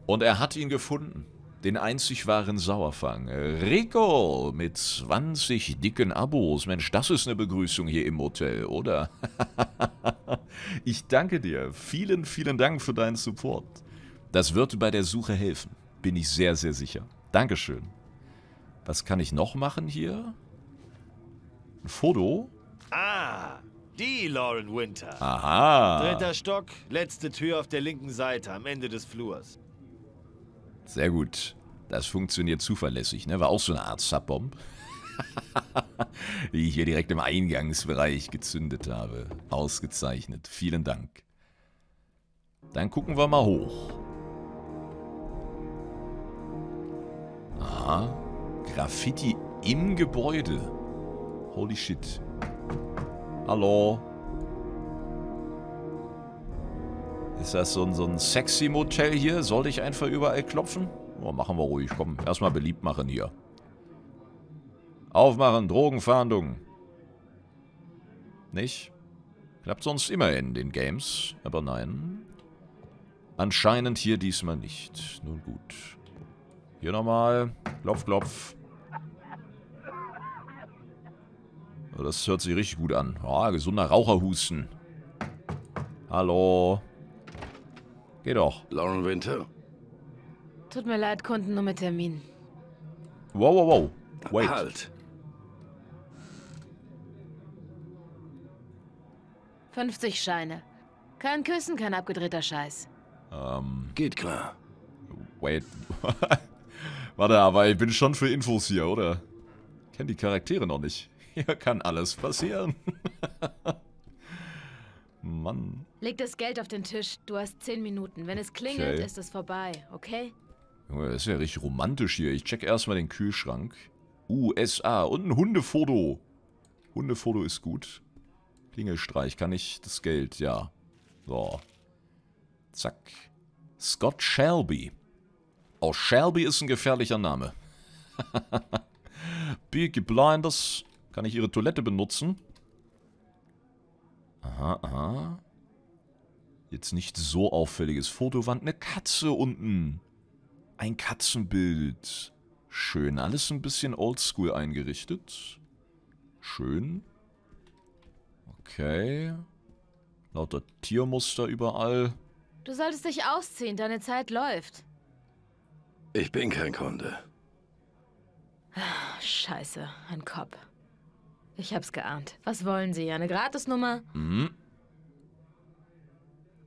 Und er hat ihn gefunden. Den einzig wahren Sauerfang. Rico mit zwanzig dicken Abos. Mensch, das ist eine Begrüßung hier im Hotel, oder? Ich danke dir. Vielen, vielen Dank für deinen Support. Das wird bei der Suche helfen. Bin ich sehr, sehr sicher. Dankeschön. Was kann ich noch machen hier? Ein Foto? Ah, die Lauren Winter. Aha. Dritter Stock, letzte Tür auf der linken Seite, am Ende des Flurs. Sehr gut. Das funktioniert zuverlässig, ne? War auch so eine Art Subbomb. Die ich hier direkt im Eingangsbereich gezündet habe. Ausgezeichnet. Vielen Dank. Dann gucken wir mal hoch. Aha. Graffiti im Gebäude. Holy shit. Hallo. Ist das so ein, so ein sexy Motel hier? Sollte ich einfach überall klopfen? Oh, machen wir ruhig. Komm, erstmal beliebt machen hier. Aufmachen, Drogenfahndung. Nicht? Klappt sonst immer in den Games, aber nein. Anscheinend hier diesmal nicht. Nun gut. Hier nochmal. Klopf, klopf. Oh, das hört sich richtig gut an. Ah, oh, gesunder Raucherhusten. Hallo. Geh doch. Lauren Winter. Tut mir leid, Kunden, nur mit Termin. Wow, wow, wow. Wait. Halt. fünfzig Scheine. Kein Küssen, kein abgedrehter Scheiß. Ähm. Geht klar. Wait. Warte, aber ich bin schon für Infos hier, oder? Ich kenne die Charaktere noch nicht. Hier kann alles passieren. Mann. Leg das Geld auf den Tisch. Du hast zehn Minuten. Wenn es klingelt, okay, ist es vorbei, okay? Junge, das ist ja richtig romantisch hier. Ich check erstmal den Kühlschrank. U S A. Und ein Hundefoto. Hundefoto ist gut. Klingelstreich. Kann ich das Geld? Ja. So. Zack. Scott Shelby. Auch Shelby ist ein gefährlicher Name. Peaky Blinders. Kann ich ihre Toilette benutzen? Aha, aha. Jetzt nicht so auffälliges Fotowand. Eine Katze unten. Ein Katzenbild. Schön. Alles ein bisschen oldschool eingerichtet. Schön. Okay. Lauter Tiermuster überall. Du solltest dich ausziehen. Deine Zeit läuft. Ich bin kein Kunde. Scheiße. Ein Kopf. Ich hab's geahnt. Was wollen Sie? Eine Gratisnummer? Mhm.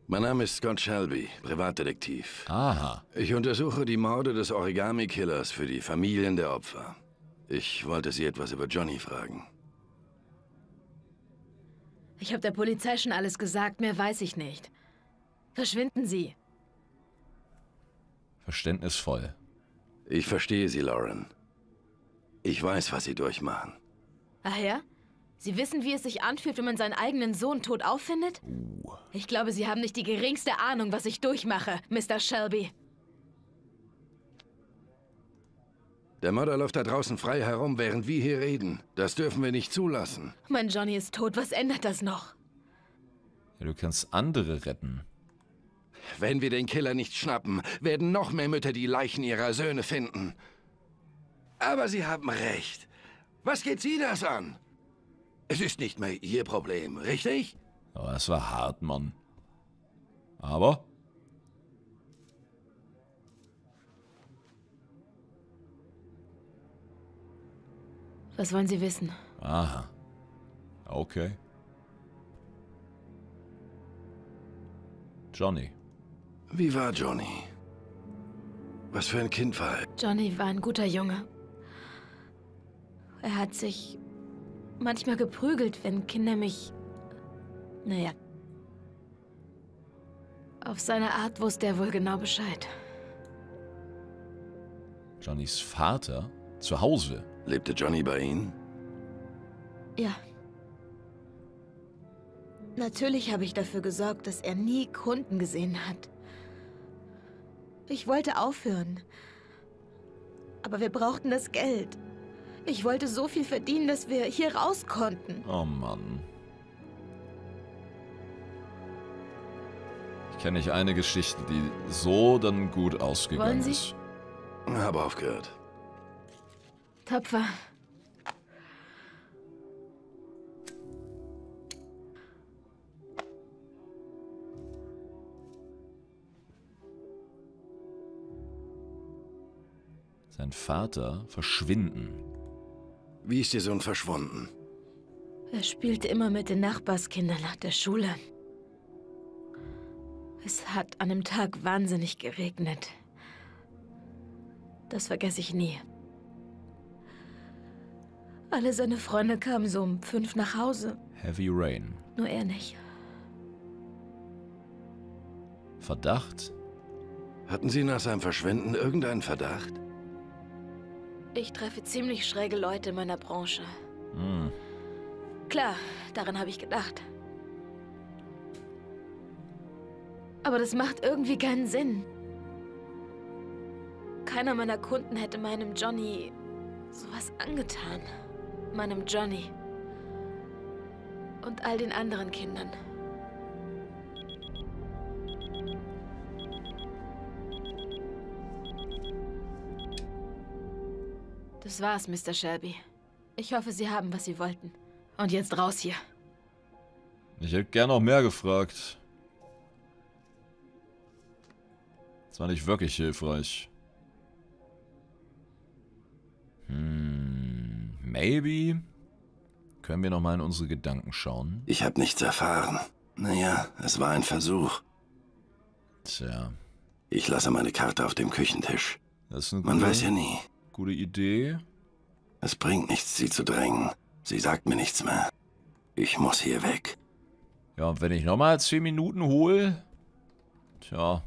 Mein Name ist Scott Shelby, Privatdetektiv. Aha. Ich untersuche die Morde des Origami Killers für die Familien der Opfer. Ich wollte Sie etwas über Johnny fragen. Ich habe der Polizei schon alles gesagt, mehr weiß ich nicht. Verschwinden Sie. Verständnisvoll. Ich verstehe Sie, Lauren. Ich weiß, was Sie durchmachen. Ach ja? Sie wissen, wie es sich anfühlt, wenn man seinen eigenen Sohn tot auffindet? Uh. Ich glaube, Sie haben nicht die geringste Ahnung, was ich durchmache, Mister Shelby. Der Mörder läuft da draußen frei herum, während wir hier reden. Das dürfen wir nicht zulassen. Mein Johnny ist tot, was ändert das noch? Ja, du kannst andere retten. Wenn wir den Killer nicht schnappen, werden noch mehr Mütter die Leichen ihrer Söhne finden. Aber Sie haben recht. Was geht Sie das an? Es ist nicht mehr Ihr Problem, richtig? Oh, das war hart, Mann. Aber? Was wollen Sie wissen? Aha. Okay. Johnny. Wie war Johnny? Was für ein Kind war er? Johnny war ein guter Junge. Er hat sich manchmal geprügelt, wenn Kinder mich... Naja. Auf seine Art wusste er wohl genau Bescheid. Johnnys Vater? Zu Hause? Lebte Johnny bei Ihnen? Ja. Natürlich habe ich dafür gesorgt, dass er nie Kunden gesehen hat. Ich wollte aufhören. Aber wir brauchten das Geld. Ich wollte so viel verdienen, dass wir hier raus konnten. Oh Mann. Ich kenne nicht eine Geschichte, die so dann gut ausgegangen ist. Wollen Sie? Ich habe aufgehört. Tapfer. Sein Vater verschwinden. Wie ist Ihr Sohn verschwunden? Er spielte immer mit den Nachbarskindern nach der Schule. Es hat an dem Tag wahnsinnig geregnet. Das vergesse ich nie. Alle seine Freunde kamen so um fünf nach Hause. Heavy Rain. Nur er nicht. Verdacht? Hatten Sie nach seinem Verschwinden irgendeinen Verdacht? Ich treffe ziemlich schräge Leute in meiner Branche. Hm. Klar, daran habe ich gedacht. Aber das macht irgendwie keinen Sinn. Keiner meiner Kunden hätte meinem Johnny sowas angetan. Meinem Johnny. Und all den anderen Kindern. Das war's, Mister Shelby. Ich hoffe, Sie haben, was Sie wollten. Und jetzt raus hier. Ich hätte gern noch mehr gefragt. war nicht wirklich hilfreich. Hm, maybe? Können wir nochmal in unsere Gedanken schauen? Ich habe nichts erfahren. Naja, es war ein Versuch. Tja. Ich lasse meine Karte auf dem Küchentisch. Das ist eine Man gute, weiß ja nie. Gute Idee. Es bringt nichts, sie zu drängen. Sie sagt mir nichts mehr. Ich muss hier weg. Ja, und wenn ich nochmal zehn Minuten hole... Tja.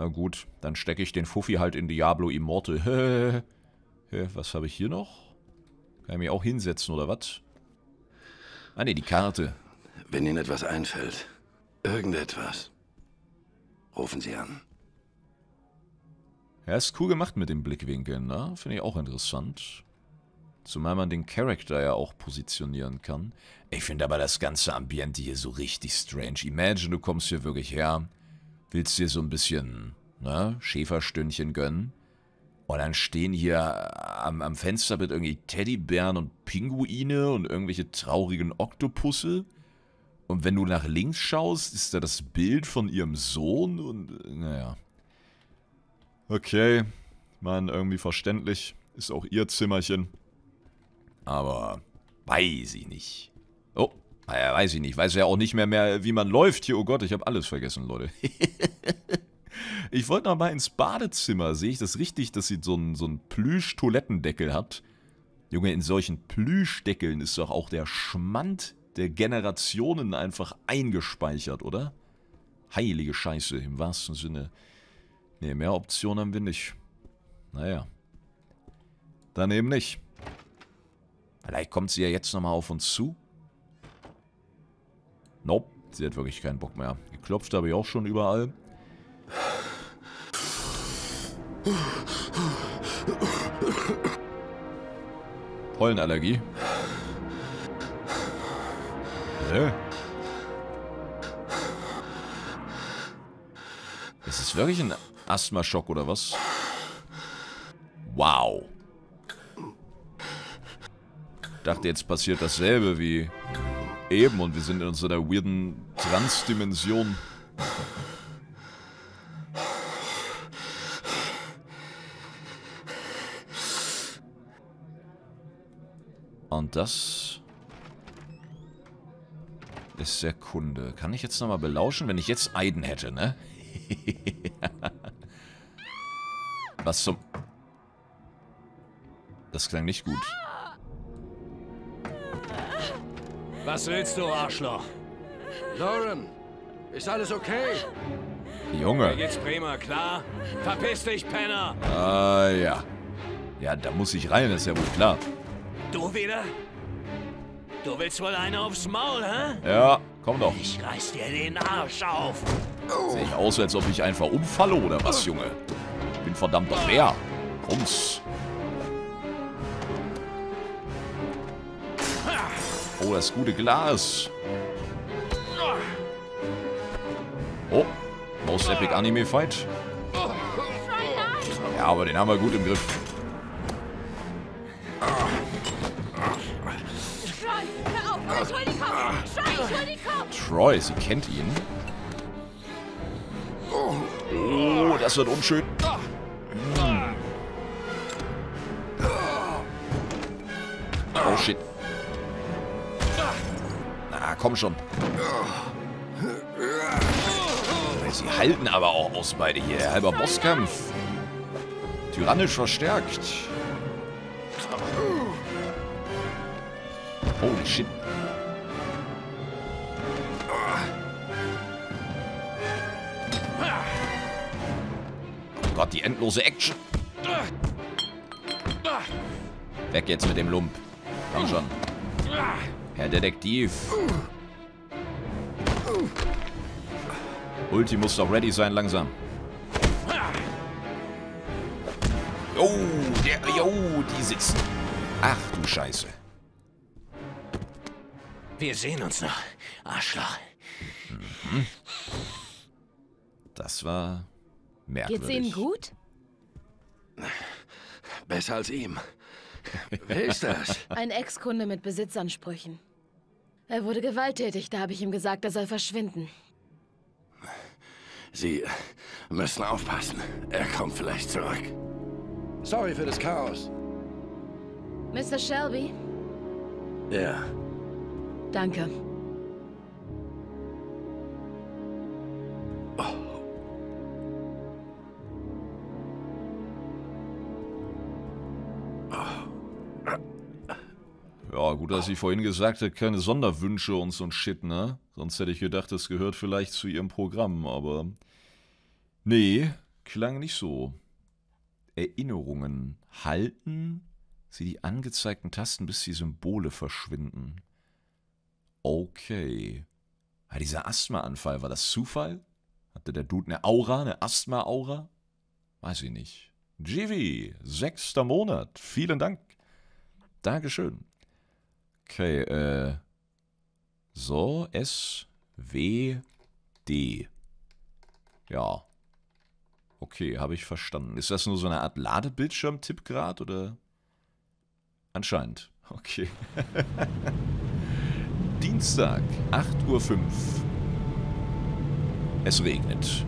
Na gut, dann stecke ich den Fuffi halt in Diablo Immortal. Was habe ich hier noch? Kann ich mich auch hinsetzen, oder was? Ah ne, die Karte. Wenn Ihnen etwas einfällt, irgendetwas, rufen Sie an. Ja, ist cool gemacht mit den Blickwinkeln, ne? Finde ich auch interessant. Zumal man den Charakter ja auch positionieren kann. Ich finde aber das ganze Ambiente hier so richtig strange. Imagine, du kommst hier wirklich her, willst dir so ein bisschen, ne, Schäferstündchen gönnen. Und dann stehen hier am, am Fenster mit irgendwie Teddybären und Pinguine und irgendwelche traurigen Oktopusse. Und wenn du nach links schaust, ist da das Bild von ihrem Sohn und, naja. Okay, man, irgendwie verständlich. Ist auch ihr Zimmerchen. Aber weiß ich nicht. Oh, naja, weiß ich nicht. Weiß ja auch nicht mehr, mehr wie man läuft hier. Oh Gott, ich habe alles vergessen, Leute. Ich wollte noch mal ins Badezimmer. Sehe ich das richtig, dass sie so einen, so einen Plüsch-Toilettendeckel hat? Junge, in solchen Plüschdeckeln ist doch auch der Schmand der Generationen einfach eingespeichert, oder? Heilige Scheiße, im wahrsten Sinne. Ne, mehr Optionen haben wir nicht. Naja. Dann eben nicht. Vielleicht kommt sie ja jetzt nochmal auf uns zu. Nope, sie hat wirklich keinen Bock mehr. Geklopft habe ich auch schon überall. Pollenallergie. Nö. Ist es wirklich ein Asthmaschock oder was? Wow. Ich dachte, jetzt passiert dasselbe wie eben und wir sind in unserer weirden Transdimension. Und das ist der Kunde. Kann ich jetzt nochmal belauschen, wenn ich jetzt Aiden hätte, ne? Was zum... Das klang nicht gut. Was willst du, Arschloch? Lauren, ist alles okay? Junge. Mir geht's prima, klar? Verpiss dich, Penner! Ah, ja. Ja, da muss ich rein, ist ja wohl klar. Du wieder? Du willst wohl eine aufs Maul, hä? Ja, komm doch. Ich reiß dir den Arsch auf. Sehe ich aus, als ob ich einfach umfalle oder was, Junge? Ich bin verdammt doch Bär. Rums. Oh, das gute Glas. Oh, Most Epic Anime Fight. Ja, aber den haben wir gut im Griff. Troy, sie kennt ihn. Oh, das wird unschön. Oh shit. Na, komm schon. Sie halten aber auch aus beide hier. Halber Bosskampf. Tyrannisch verstärkt. Holy shit. Oh Gott, die endlose Action. Weg jetzt mit dem Lump. Komm schon. Herr Detektiv. Ulti muss doch ready sein, langsam. Oh, der, jo, die sitzen. Ach du Scheiße. Wir sehen uns noch, Arschloch. Mhm. Das war merkwürdig. Geht's Ihnen gut? Besser als ihm. Wer ist das? Ein Ex-Kunde mit Besitzansprüchen. Er wurde gewalttätig, da habe ich ihm gesagt, er soll verschwinden. Sie müssen aufpassen. Er kommt vielleicht zurück. Sorry für das Chaos. Mister Shelby? Ja. Danke. Oh. Oh. Ja, gut, dass ich vorhin gesagt habe, keine Sonderwünsche und so ein Shit, ne? Sonst hätte ich gedacht, das gehört vielleicht zu ihrem Programm, aber... Nee, klang nicht so. Erinnerungen halten... Sie die angezeigten Tasten, bis die Symbole verschwinden. Okay. Ja, dieser Asthmaanfall, war das Zufall? Hatte der Dude eine Aura, eine Asthma-Aura? Weiß ich nicht. Jivi, sechster Monat. Vielen Dank. Dankeschön. Okay, äh. So, S, W, D. Ja. Okay, habe ich verstanden. Ist das nur so eine Art Ladebildschirm-Tipp gerade, oder? Anscheinend. Okay. Dienstag, acht Uhr fünf. Es regnet.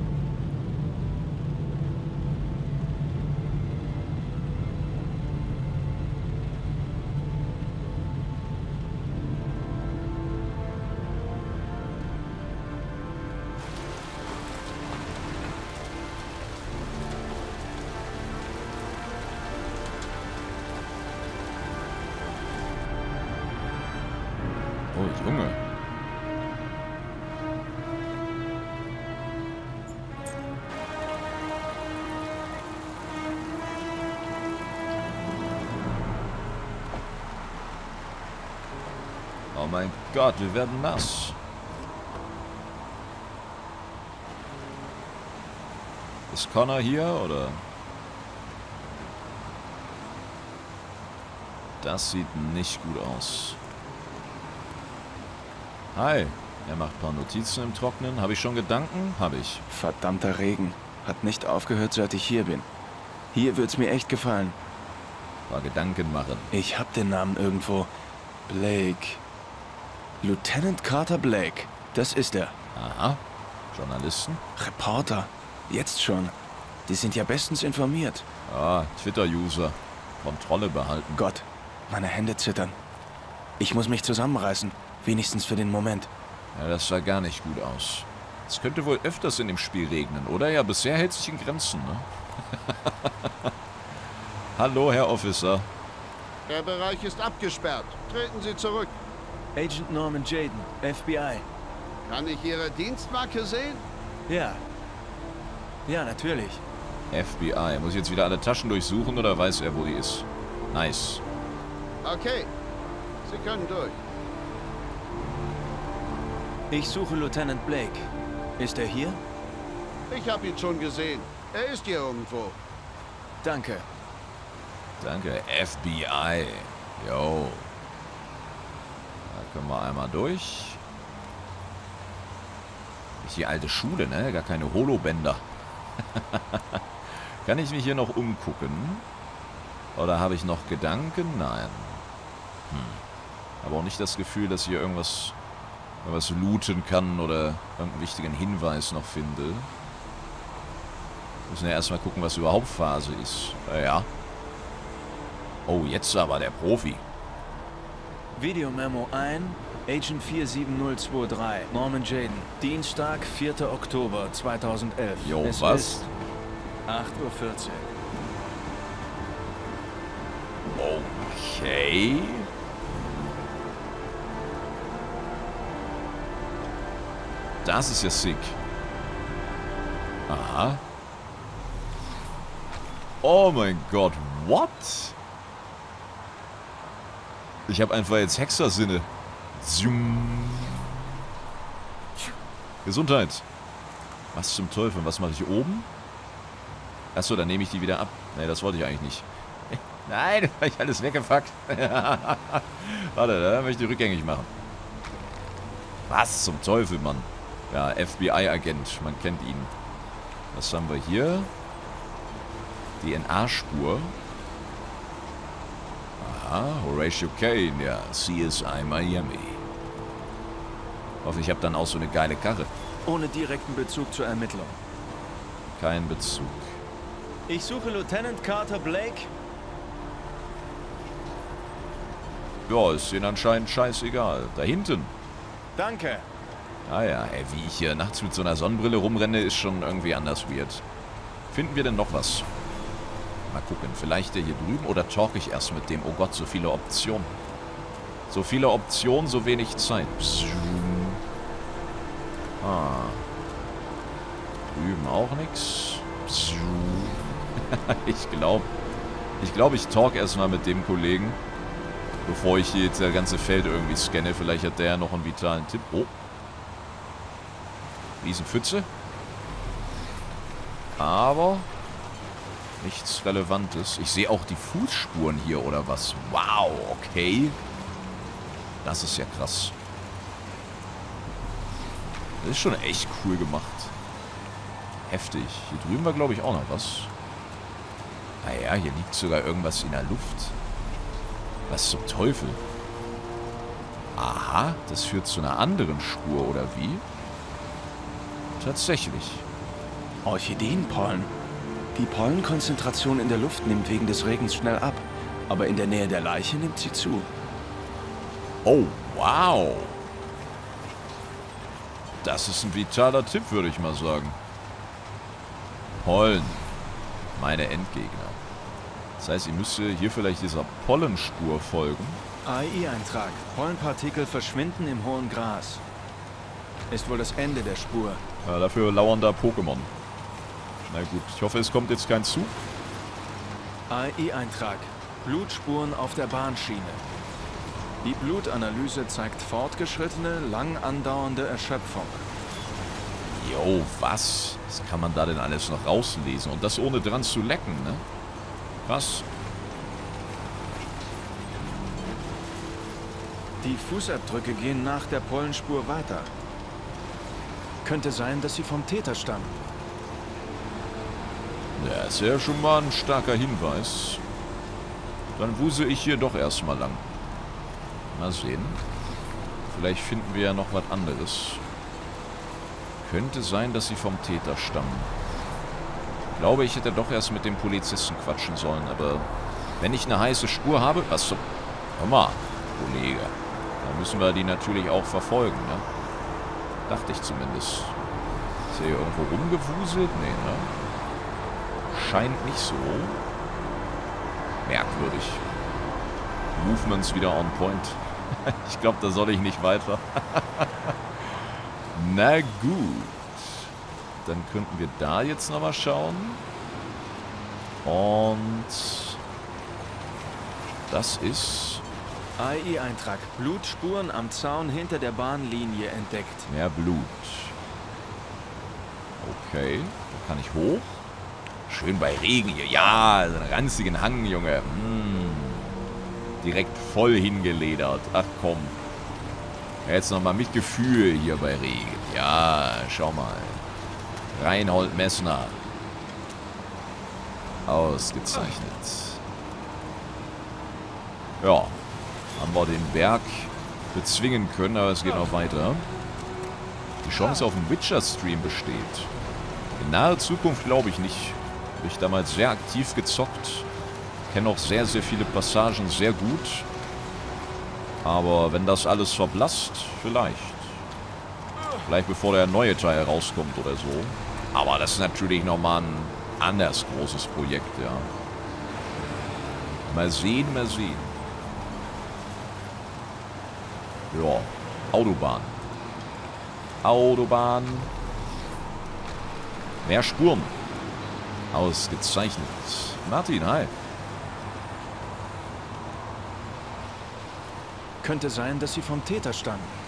Gott, wir werden nass. Ist Connor hier, oder? Das sieht nicht gut aus. Hi, er macht ein paar Notizen im Trocknen. Habe ich schon Gedanken? Habe ich. Verdammter Regen. Hat nicht aufgehört, seit ich hier bin. Hier wird's mir echt gefallen. Ein paar Gedanken machen. Ich hab den Namen irgendwo. Blake. Lieutenant Carter Blake, das ist er. Aha, Journalisten? Reporter, jetzt schon. Die sind ja bestens informiert. Ah, Twitter-User. Kontrolle behalten. Gott, meine Hände zittern. Ich muss mich zusammenreißen, wenigstens für den Moment. Ja, das sah gar nicht gut aus. Es könnte wohl öfters in dem Spiel regnen, oder? Ja, bisher hält sich in Grenzen, ne? Hallo, Herr Officer. Der Bereich ist abgesperrt. Treten Sie zurück. Agent Norman Jayden, F B I. Kann ich Ihre Dienstmarke sehen? Ja. Ja, natürlich. F B I. Muss ich jetzt wieder alle Taschen durchsuchen oder weiß er, wo die ist? Nice. Okay. Sie können durch. Ich suche Lieutenant Blake. Ist er hier? Ich habe ihn schon gesehen. Er ist hier irgendwo. Danke. Danke, F B I. Yo. Können wir einmal durch. Ist die alte Schule, ne? Gar keine Holobänder. Kann ich mich hier noch umgucken? Oder habe ich noch Gedanken? Nein. Hm. Aber auch nicht das Gefühl, dass ich hier irgendwas, irgendwas looten kann oder irgendeinen wichtigen Hinweis noch finde. Wir müssen ja erstmal gucken, was überhaupt Phase ist. Naja. Oh, jetzt aber der Profi. Videomemo ein, Agent vier sieben null zwei drei, Norman Jayden, Dienstag, vierter Oktober zweitausendelf. Jo, es was? Ist acht Uhr vierzehn. Okay. Das ist ja sick. Aha. Oh mein Gott, what? Ich habe einfach jetzt Hexersinne. Zoom. Gesundheit. Was zum Teufel? Was mache ich oben? Achso, dann nehme ich die wieder ab. Ne, das wollte ich eigentlich nicht. Nein, das habe ich alles weggefuckt. Warte, da möchte ich rückgängig machen. Was zum Teufel, Mann? Ja, F B I-Agent. Man kennt ihn. Was haben wir hier? D N A-Spur. Ah, Horatio Kane, ja, C S I Miami. Hoffentlich habe ich dann auch so eine geile Karre. Ohne direkten Bezug zur Ermittlung. Kein Bezug. Ich suche Lieutenant Carter Blake. Ja, ist ihnen anscheinend scheißegal. Da hinten. Danke. Ah ja, ey, wie ich hier nachts mit so einer Sonnenbrille rumrenne, ist schon irgendwie anders weird. Finden wir denn noch was? Mal gucken, vielleicht der hier drüben oder talk ich erst mit dem? Oh Gott, so viele Optionen. So viele Optionen, so wenig Zeit. Ah. Drüben auch nichts. Ich glaube, ich glaube, ich talk erstmal mit dem Kollegen, bevor ich hier jetzt das ganze Feld irgendwie scanne. Vielleicht hat der ja noch einen vitalen Tipp. Oh. Riesenpfütze. Aber nichts Relevantes. Ich sehe auch die Fußspuren hier, oder was? Wow, okay. Das ist ja krass. Das ist schon echt cool gemacht. Heftig. Hier drüben war, glaube ich, auch noch was. Naja, hier liegt sogar irgendwas in der Luft. Was zum Teufel? Aha, das führt zu einer anderen Spur, oder wie? Tatsächlich. Orchideenpollen. Die Pollenkonzentration in der Luft nimmt wegen des Regens schnell ab, aber in der Nähe der Leiche nimmt sie zu. Oh, wow. Das ist ein vitaler Tipp, würde ich mal sagen. Pollen. Meine Endgegner. Das heißt, ihr müsst hier vielleicht dieser Pollenspur folgen. A I-Eintrag. Pollenpartikel verschwinden im hohen Gras. Ist wohl das Ende der Spur. Ja, dafür lauern da Pokémon. Na gut, ich hoffe, es kommt jetzt kein Zug. A I-Eintrag. Blutspuren auf der Bahnschiene. Die Blutanalyse zeigt fortgeschrittene, lang andauernde Erschöpfung. Jo, was? Was kann man da denn alles noch rauslesen? Und das ohne dran zu lecken, ne? Was? Die Fußabdrücke gehen nach der Pollenspur weiter. Könnte sein, dass sie vom Täter stammen. Ja, ist ja schon mal ein starker Hinweis. Dann wuse ich hier doch erstmal lang. Mal sehen. Vielleicht finden wir ja noch was anderes. Könnte sein, dass sie vom Täter stammen. Ich glaube, ich hätte doch erst mit dem Polizisten quatschen sollen, aber wenn ich eine heiße Spur habe... Was zum... Hör mal, Kollege. Dann müssen wir die natürlich auch verfolgen, ne? Dachte ich zumindest. Ist er hier irgendwo rumgewuselt? Nee, ne? Scheint nicht so. Merkwürdig. Movements wieder on point. Ich glaube, da soll ich nicht weiter. Na gut. Dann könnten wir da jetzt nochmal schauen. Und das ist... A I-Eintrag. Blutspuren am Zaun hinter der Bahnlinie entdeckt. Mehr Blut. Okay. Dann kann ich hoch. Schön bei Regen hier. Ja, so einen ranzigen Hang, Junge. Mm. Direkt voll hingeledert. Ach komm. Jetzt nochmal mit Gefühl hier bei Regen. Ja, schau mal. Reinhold Messner. Ausgezeichnet. Ja. Haben wir den Berg bezwingen können, aber es geht noch weiter. Die Chance auf einen Witcher-Stream besteht. In naher Zukunft glaube ich nicht. Habe ich damals sehr aktiv gezockt. Kenne auch sehr, sehr viele Passagen sehr gut. Aber wenn das alles verblasst, vielleicht. Vielleicht bevor der neue Teil rauskommt oder so. Aber das ist natürlich nochmal ein anders großes Projekt, ja. Mal sehen, mal sehen. Ja, Autobahn. Autobahn. Mehr Spuren. Ausgezeichnet. Martin, hi. Könnte sein, dass sie vom Täter stammen.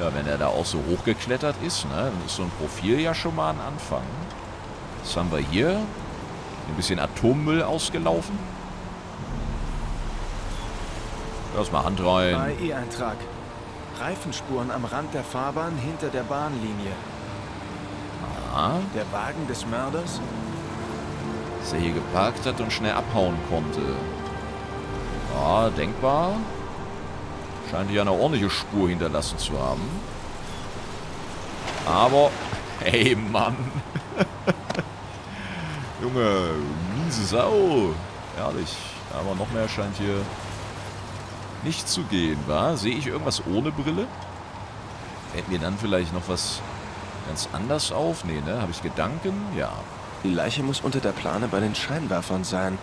Ja, wenn er da auch so hochgeklettert ist, ne, dann ist so ein Profil ja schon mal ein Anfang. Was haben wir hier? Ein bisschen Atommüll ausgelaufen. Erstmal Hand rein. A I-Eintrag. Reifenspuren am Rand der Fahrbahn hinter der Bahnlinie. Aha. Der Wagen des Mörders? Dass er hier geparkt hat und schnell abhauen konnte. Ja, denkbar. Scheint hier eine ordentliche Spur hinterlassen zu haben. Aber, ey Mann. Junge, miese Sau. Ehrlich. Aber noch mehr scheint hier nicht zu gehen, wa? Sehe ich irgendwas ohne Brille? Fällt mir dann vielleicht noch was ganz anders auf? Nee, ne? Habe ich Gedanken? Ja. Die Leiche muss unter der Plane bei den Scheinwerfern sein.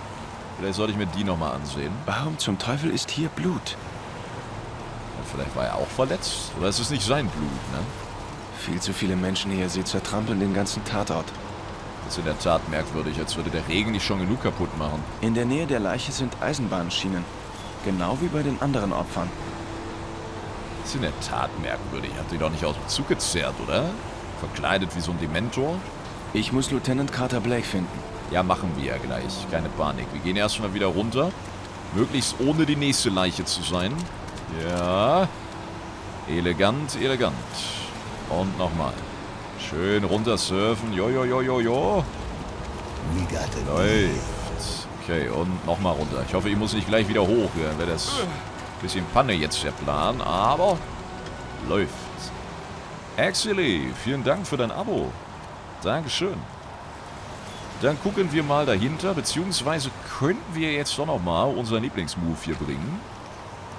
Vielleicht sollte ich mir die nochmal ansehen. Warum zum Teufel ist hier Blut? Ja, vielleicht war er auch verletzt. Oder ist es nicht sein Blut, ne? Viel zu viele Menschen hier. Sie zertrampeln den ganzen Tatort. Das ist in der Tat merkwürdig, als würde der Regen nicht schon genug kaputt machen. In der Nähe der Leiche sind Eisenbahnschienen. Genau wie bei den anderen Opfern. Das ist in der Tat merkwürdig. Habt ihr doch nicht aus dem Zug gezerrt, oder? Verkleidet wie so ein Dementor? Ich muss Lieutenant Carter Blake finden. Ja, machen wir ja gleich. Keine Panik. Wir gehen erstmal wieder runter. Möglichst ohne die nächste Leiche zu sein. Ja. Elegant, elegant. Und nochmal. Schön runter surfen. Jo, jo, jo, jo, jo. Läuft. Okay, und nochmal runter. Ich hoffe, ich muss nicht gleich wieder hoch. Dann wäre das ein bisschen Panne jetzt, der Plan. Aber läuft. Axeli, vielen Dank für dein Abo. Dankeschön. Dann gucken wir mal dahinter, beziehungsweise könnten wir jetzt doch nochmal unseren Lieblingsmove hier bringen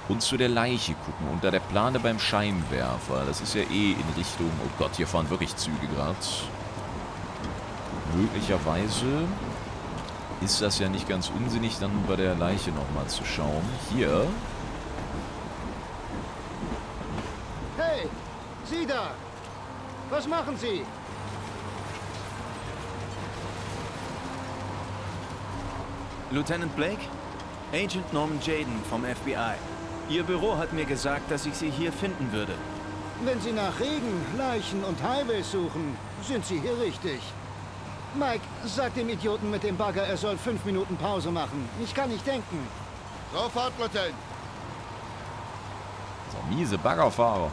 und zu der Leiche gucken, unter der Plane beim Scheinwerfer. Das ist ja eh in Richtung, oh Gott, hier fahren wirklich Züge gerade. Möglicherweise ist das ja nicht ganz unsinnig, dann bei der Leiche nochmal zu schauen. Hier. Hey, Sie da! Was machen Sie? Lieutenant Blake, Agent Norman Jayden vom F B I. Ihr Büro hat mir gesagt, dass ich Sie hier finden würde. Wenn Sie nach Regen, Leichen und Highways suchen, sind Sie hier richtig. Mike, sag dem Idioten mit dem Bagger, er soll fünf Minuten Pause machen. Ich kann nicht denken. Sofort, Lieutenant. So miese Baggerfahrer.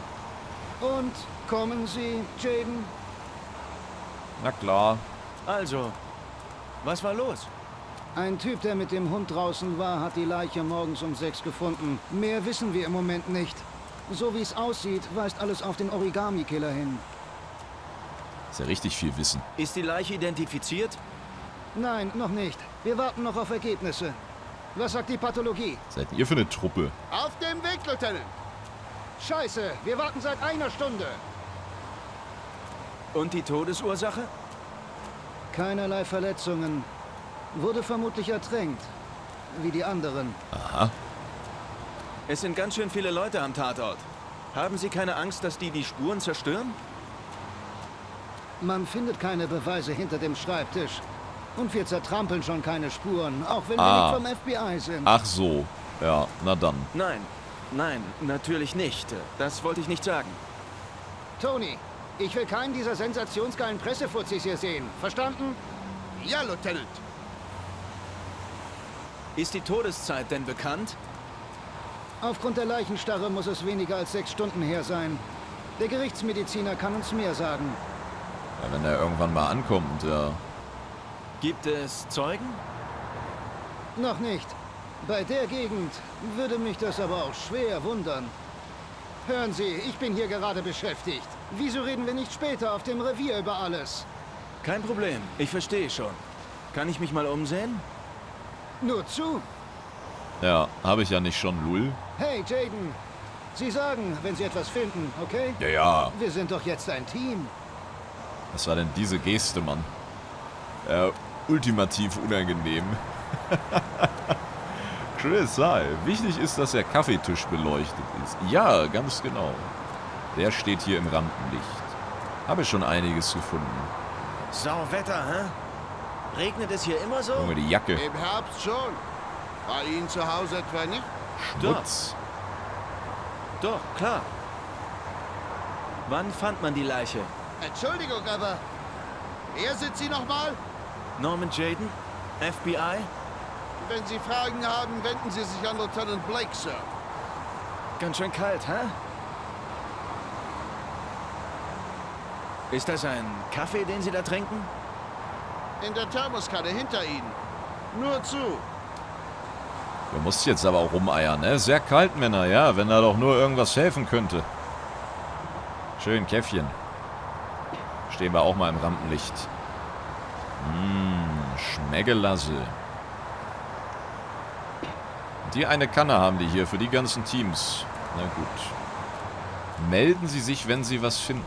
Und kommen Sie, Jayden? Na klar. Also, was war los? Ein Typ, der mit dem Hund draußen war, hat die Leiche morgens um sechs gefunden. Mehr wissen wir im Moment nicht. So wie es aussieht, weist alles auf den Origami Killer hin. Ist ja richtig viel Wissen. Ist die Leiche identifiziert? Nein, noch nicht. Wir warten noch auf Ergebnisse. Was sagt die Pathologie? Seid ihr für eine Truppe? Auf dem Weg, Lieutenant! Scheiße, wir warten seit einer Stunde. Und die Todesursache? Keinerlei Verletzungen. Wurde vermutlich ertränkt, wie die anderen. Aha. Es sind ganz schön viele Leute am Tatort. Haben Sie keine Angst, dass die die Spuren zerstören? Man findet keine Beweise hinter dem Schreibtisch. Und wir zertrampeln schon keine Spuren, auch wenn ah. wir nicht vom F B I sind. Ach so. Ja, na dann. Nein, nein, natürlich nicht. Das wollte ich nicht sagen. Tony, ich will keinen dieser sensationsgeilen Pressefuzzis hier sehen. Verstanden? Ja, Lieutenant. Ist die Todeszeit denn bekannt? Aufgrund der Leichenstarre muss es weniger als sechs Stunden her sein. Der Gerichtsmediziner kann uns mehr sagen. Ja, wenn er irgendwann mal ankommt, ja. Gibt es Zeugen? Noch nicht. Bei der Gegend würde mich das aber auch schwer wundern. Hören Sie, ich bin hier gerade beschäftigt. Wieso reden wir nicht später auf dem Revier über alles? Kein Problem. Ich verstehe schon. Kann ich mich mal umsehen? Nur zu. Ja, habe ich ja nicht schon, Lul. Hey, Jayden. Sie sagen, wenn Sie etwas finden, okay? Ja, ja. Wir sind doch jetzt ein Team. Was war denn diese Geste, Mann? Äh, ultimativ unangenehm. Chris, hi. Wichtig ist, dass der Kaffeetisch beleuchtet ist. Ja, ganz genau. Der steht hier im Rampenlicht. Habe ich schon einiges gefunden. Sauwetter, hä? Regnet es hier immer so? Junge, die Jacke. Im Herbst schon. Bei Ihnen zu Hause etwa nicht? Schmutz. Doch, doch klar. Wann fand man die Leiche? Entschuldigung, aber... Wer sind Sie nochmal? Norman Jayden, F B I. Wenn Sie Fragen haben, wenden Sie sich an Lieutenant Blake, Sir. Ganz schön kalt, hä? Ist das ein Kaffee, den Sie da trinken? In der Thermoskanne hinter Ihnen. Nur zu. Du musst jetzt aber auch rumeiern, ne? Sehr kalt, Männer, ja. Wenn da doch nur irgendwas helfen könnte. Schön, Käffchen. Stehen wir auch mal im Rampenlicht. Mmh, Schmeggelasse. Die eine Kanne haben die hier für die ganzen Teams. Na gut. Melden Sie sich, wenn Sie was finden.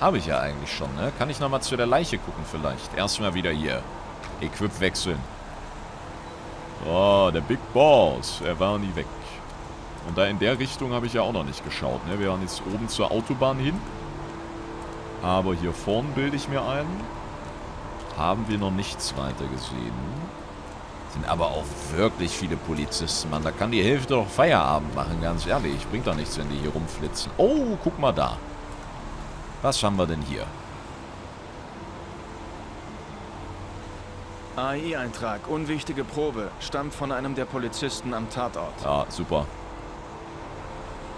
Habe ich ja eigentlich schon, ne? Kann ich nochmal zu der Leiche gucken vielleicht? Erstmal wieder hier. Equip wechseln. Oh, der Big Boss. Er war nie weg. Und da in der Richtung habe ich ja auch noch nicht geschaut, ne? Wir waren jetzt oben zur Autobahn hin. Aber hier vorn bilde ich mir ein. Haben wir noch nichts weiter gesehen. Sind aber auch wirklich viele Polizisten, Mann. Da kann die Hälfte doch Feierabend machen, ganz ehrlich. Bringt doch nichts, wenn die hier rumflitzen. Oh, guck mal da. Was haben wir denn hier? A I-Eintrag, unwichtige Probe. Stammt von einem der Polizisten am Tatort. Ja, super.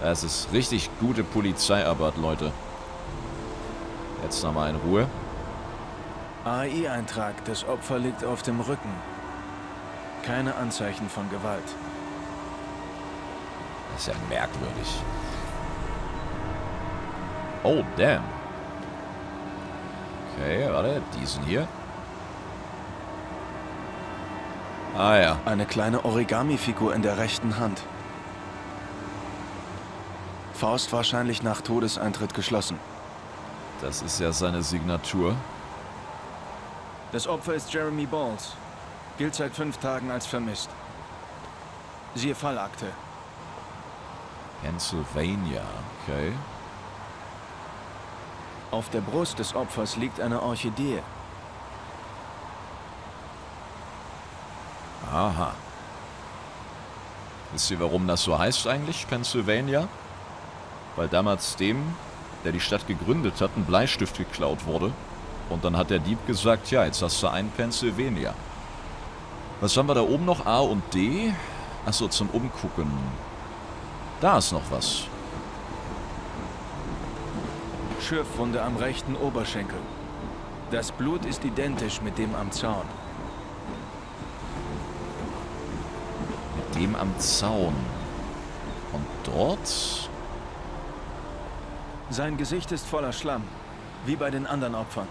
Es ist richtig gute Polizeiarbeit, Leute. Jetzt nochmal in Ruhe. A I-Eintrag, das Opfer liegt auf dem Rücken. Keine Anzeichen von Gewalt. Das ist ja merkwürdig. Oh, damn. Okay, warte, diesen hier. Ah ja. Eine kleine Origami-Figur in der rechten Hand. Faust wahrscheinlich nach Todeseintritt geschlossen. Das ist ja seine Signatur. Das Opfer ist Jeremy Bowles. Gilt seit fünf Tagen als vermisst. Siehe Fallakte. Pennsylvania, okay. Auf der Brust des Opfers liegt eine Orchidee. Aha. Wisst ihr, warum das so heißt eigentlich, Pennsylvania? Weil damals dem, der die Stadt gegründet hat, ein Bleistift geklaut wurde. Und dann hat der Dieb gesagt, ja, jetzt hast du einen Pennsylvania. Was haben wir da oben noch? A und D? Achso, zum Umgucken. Da ist noch was. Schürfwunde am rechten Oberschenkel. Das Blut ist identisch mit dem am Zaun. Mit dem am Zaun. Und dort? Sein Gesicht ist voller Schlamm. Wie bei den anderen Opfern.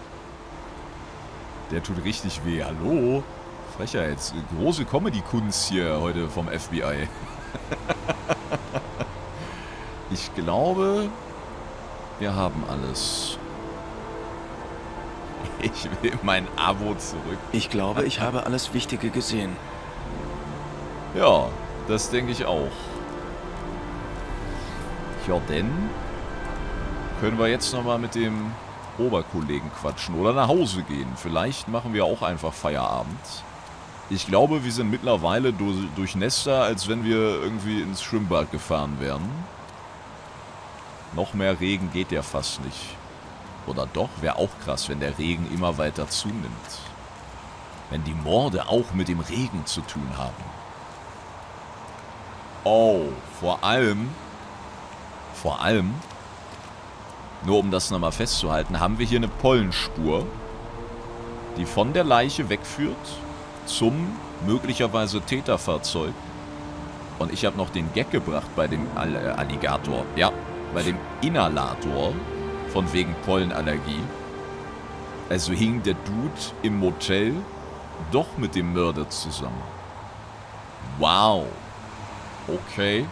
Der tut richtig weh. Hallo? Frechheit. Große Comedy-Kunst hier heute vom F B I. Ich glaube... Wir haben alles. Ich will mein Abo zurück. Ich glaube, ich habe alles Wichtige gesehen. Ja, das denke ich auch. Ja, denn können wir jetzt nochmal mit dem Oberkollegen quatschen oder nach Hause gehen. Vielleicht machen wir auch einfach Feierabend. Ich glaube, wir sind mittlerweile durchnässter, als wenn wir irgendwie ins Schwimmbad gefahren wären. Noch mehr Regen geht ja fast nicht. Oder doch? Wäre auch krass, wenn der Regen immer weiter zunimmt. Wenn die Morde auch mit dem Regen zu tun haben. Oh, vor allem, vor allem, nur um das nochmal festzuhalten, haben wir hier eine Pollenspur, die von der Leiche wegführt zum möglicherweise Täterfahrzeug. Und ich habe noch den Gag gebracht bei dem Alligator. Ja. Bei dem Inhalator, von wegen Pollenallergie, also hing der Dude im Motel doch mit dem Mörder zusammen. Wow. Okay.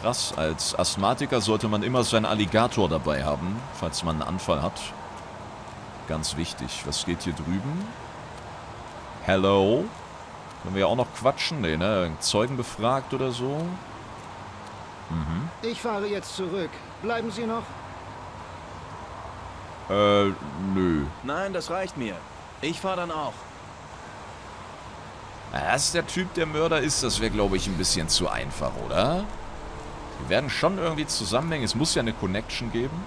Krass, als Asthmatiker sollte man immer seinen Alligator dabei haben, falls man einen Anfall hat. Ganz wichtig. Was geht hier drüben? Hello? Können wir ja auch noch quatschen? Nee, ne? Zeugen befragt oder so? Mhm. Ich fahre jetzt zurück. Bleiben Sie noch? Äh, nö. Nein, das reicht mir. Ich fahre dann auch. Dass der Typ der Mörder ist, das wäre, glaube ich, ein bisschen zu einfach, oder? Die werden schon irgendwie zusammenhängen. Es muss ja eine Connection geben.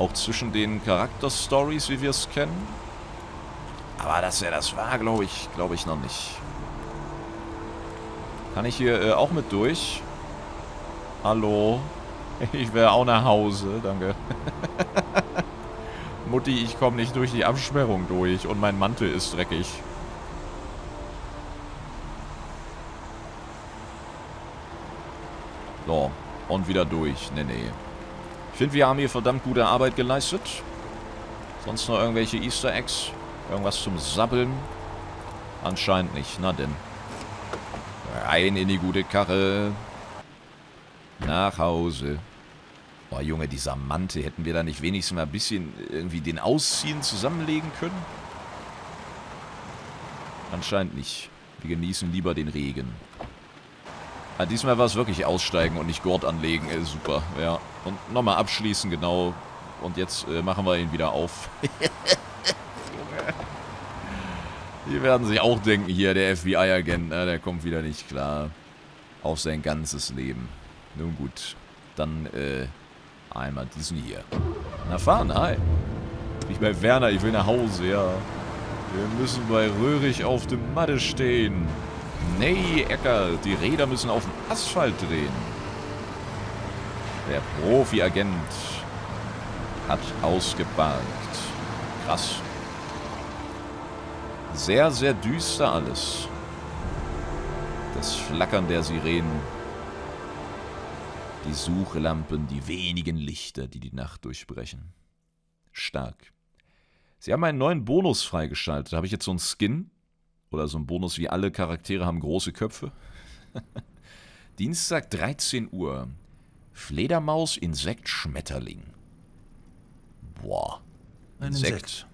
Auch zwischen den Charakterstories, wie wir es kennen. Aber dass er das war, glaube ich, glaube ich noch nicht. Kann ich hier äh, auch mit durch? Hallo. Ich will auch nach Hause. Danke. Mutti, ich komme nicht durch die Absperrung durch und mein Mantel ist dreckig. So. Und wieder durch. Nee, nee. Ich finde, wir haben hier verdammt gute Arbeit geleistet. Sonst noch irgendwelche Easter Eggs? Irgendwas zum Sabbeln? Anscheinend nicht. Na denn. Rein in die gute Karre. Nach Hause. Boah, Junge, dieser Mantel. Hätten wir da nicht wenigstens mal ein bisschen irgendwie den Ausziehen zusammenlegen können? Anscheinend nicht. Wir genießen lieber den Regen. Ah, diesmal war es wirklich aussteigen und nicht Gurt anlegen. Äh, super, ja. Und nochmal abschließen, genau. Und jetzt äh, machen wir ihn wieder auf. Die werden sich auch denken, hier, der F B I-Agent, ne, der kommt wieder nicht klar. Auf sein ganzes Leben. Nun gut, dann äh, einmal diesen hier. Na fahren, hi. Ich bin Werner, ich will nach Hause, ja. Wir müssen bei Röhrig auf dem Matte stehen. Nee, Ecker, die Räder müssen auf dem Asphalt drehen. Der Profi-Agent hat ausgeparkt. Krass. Sehr, sehr düster alles. Das Flackern der Sirenen. Die Suchlampen, die wenigen Lichter, die die Nacht durchbrechen. Stark. Sie haben einen neuen Bonus freigeschaltet. Habe ich jetzt so einen Skin? Oder so einen Bonus wie alle Charaktere haben große Köpfe? Dienstag, dreizehn Uhr. Fledermaus, Insekt, Schmetterling. Boah. Insekt. Insekt.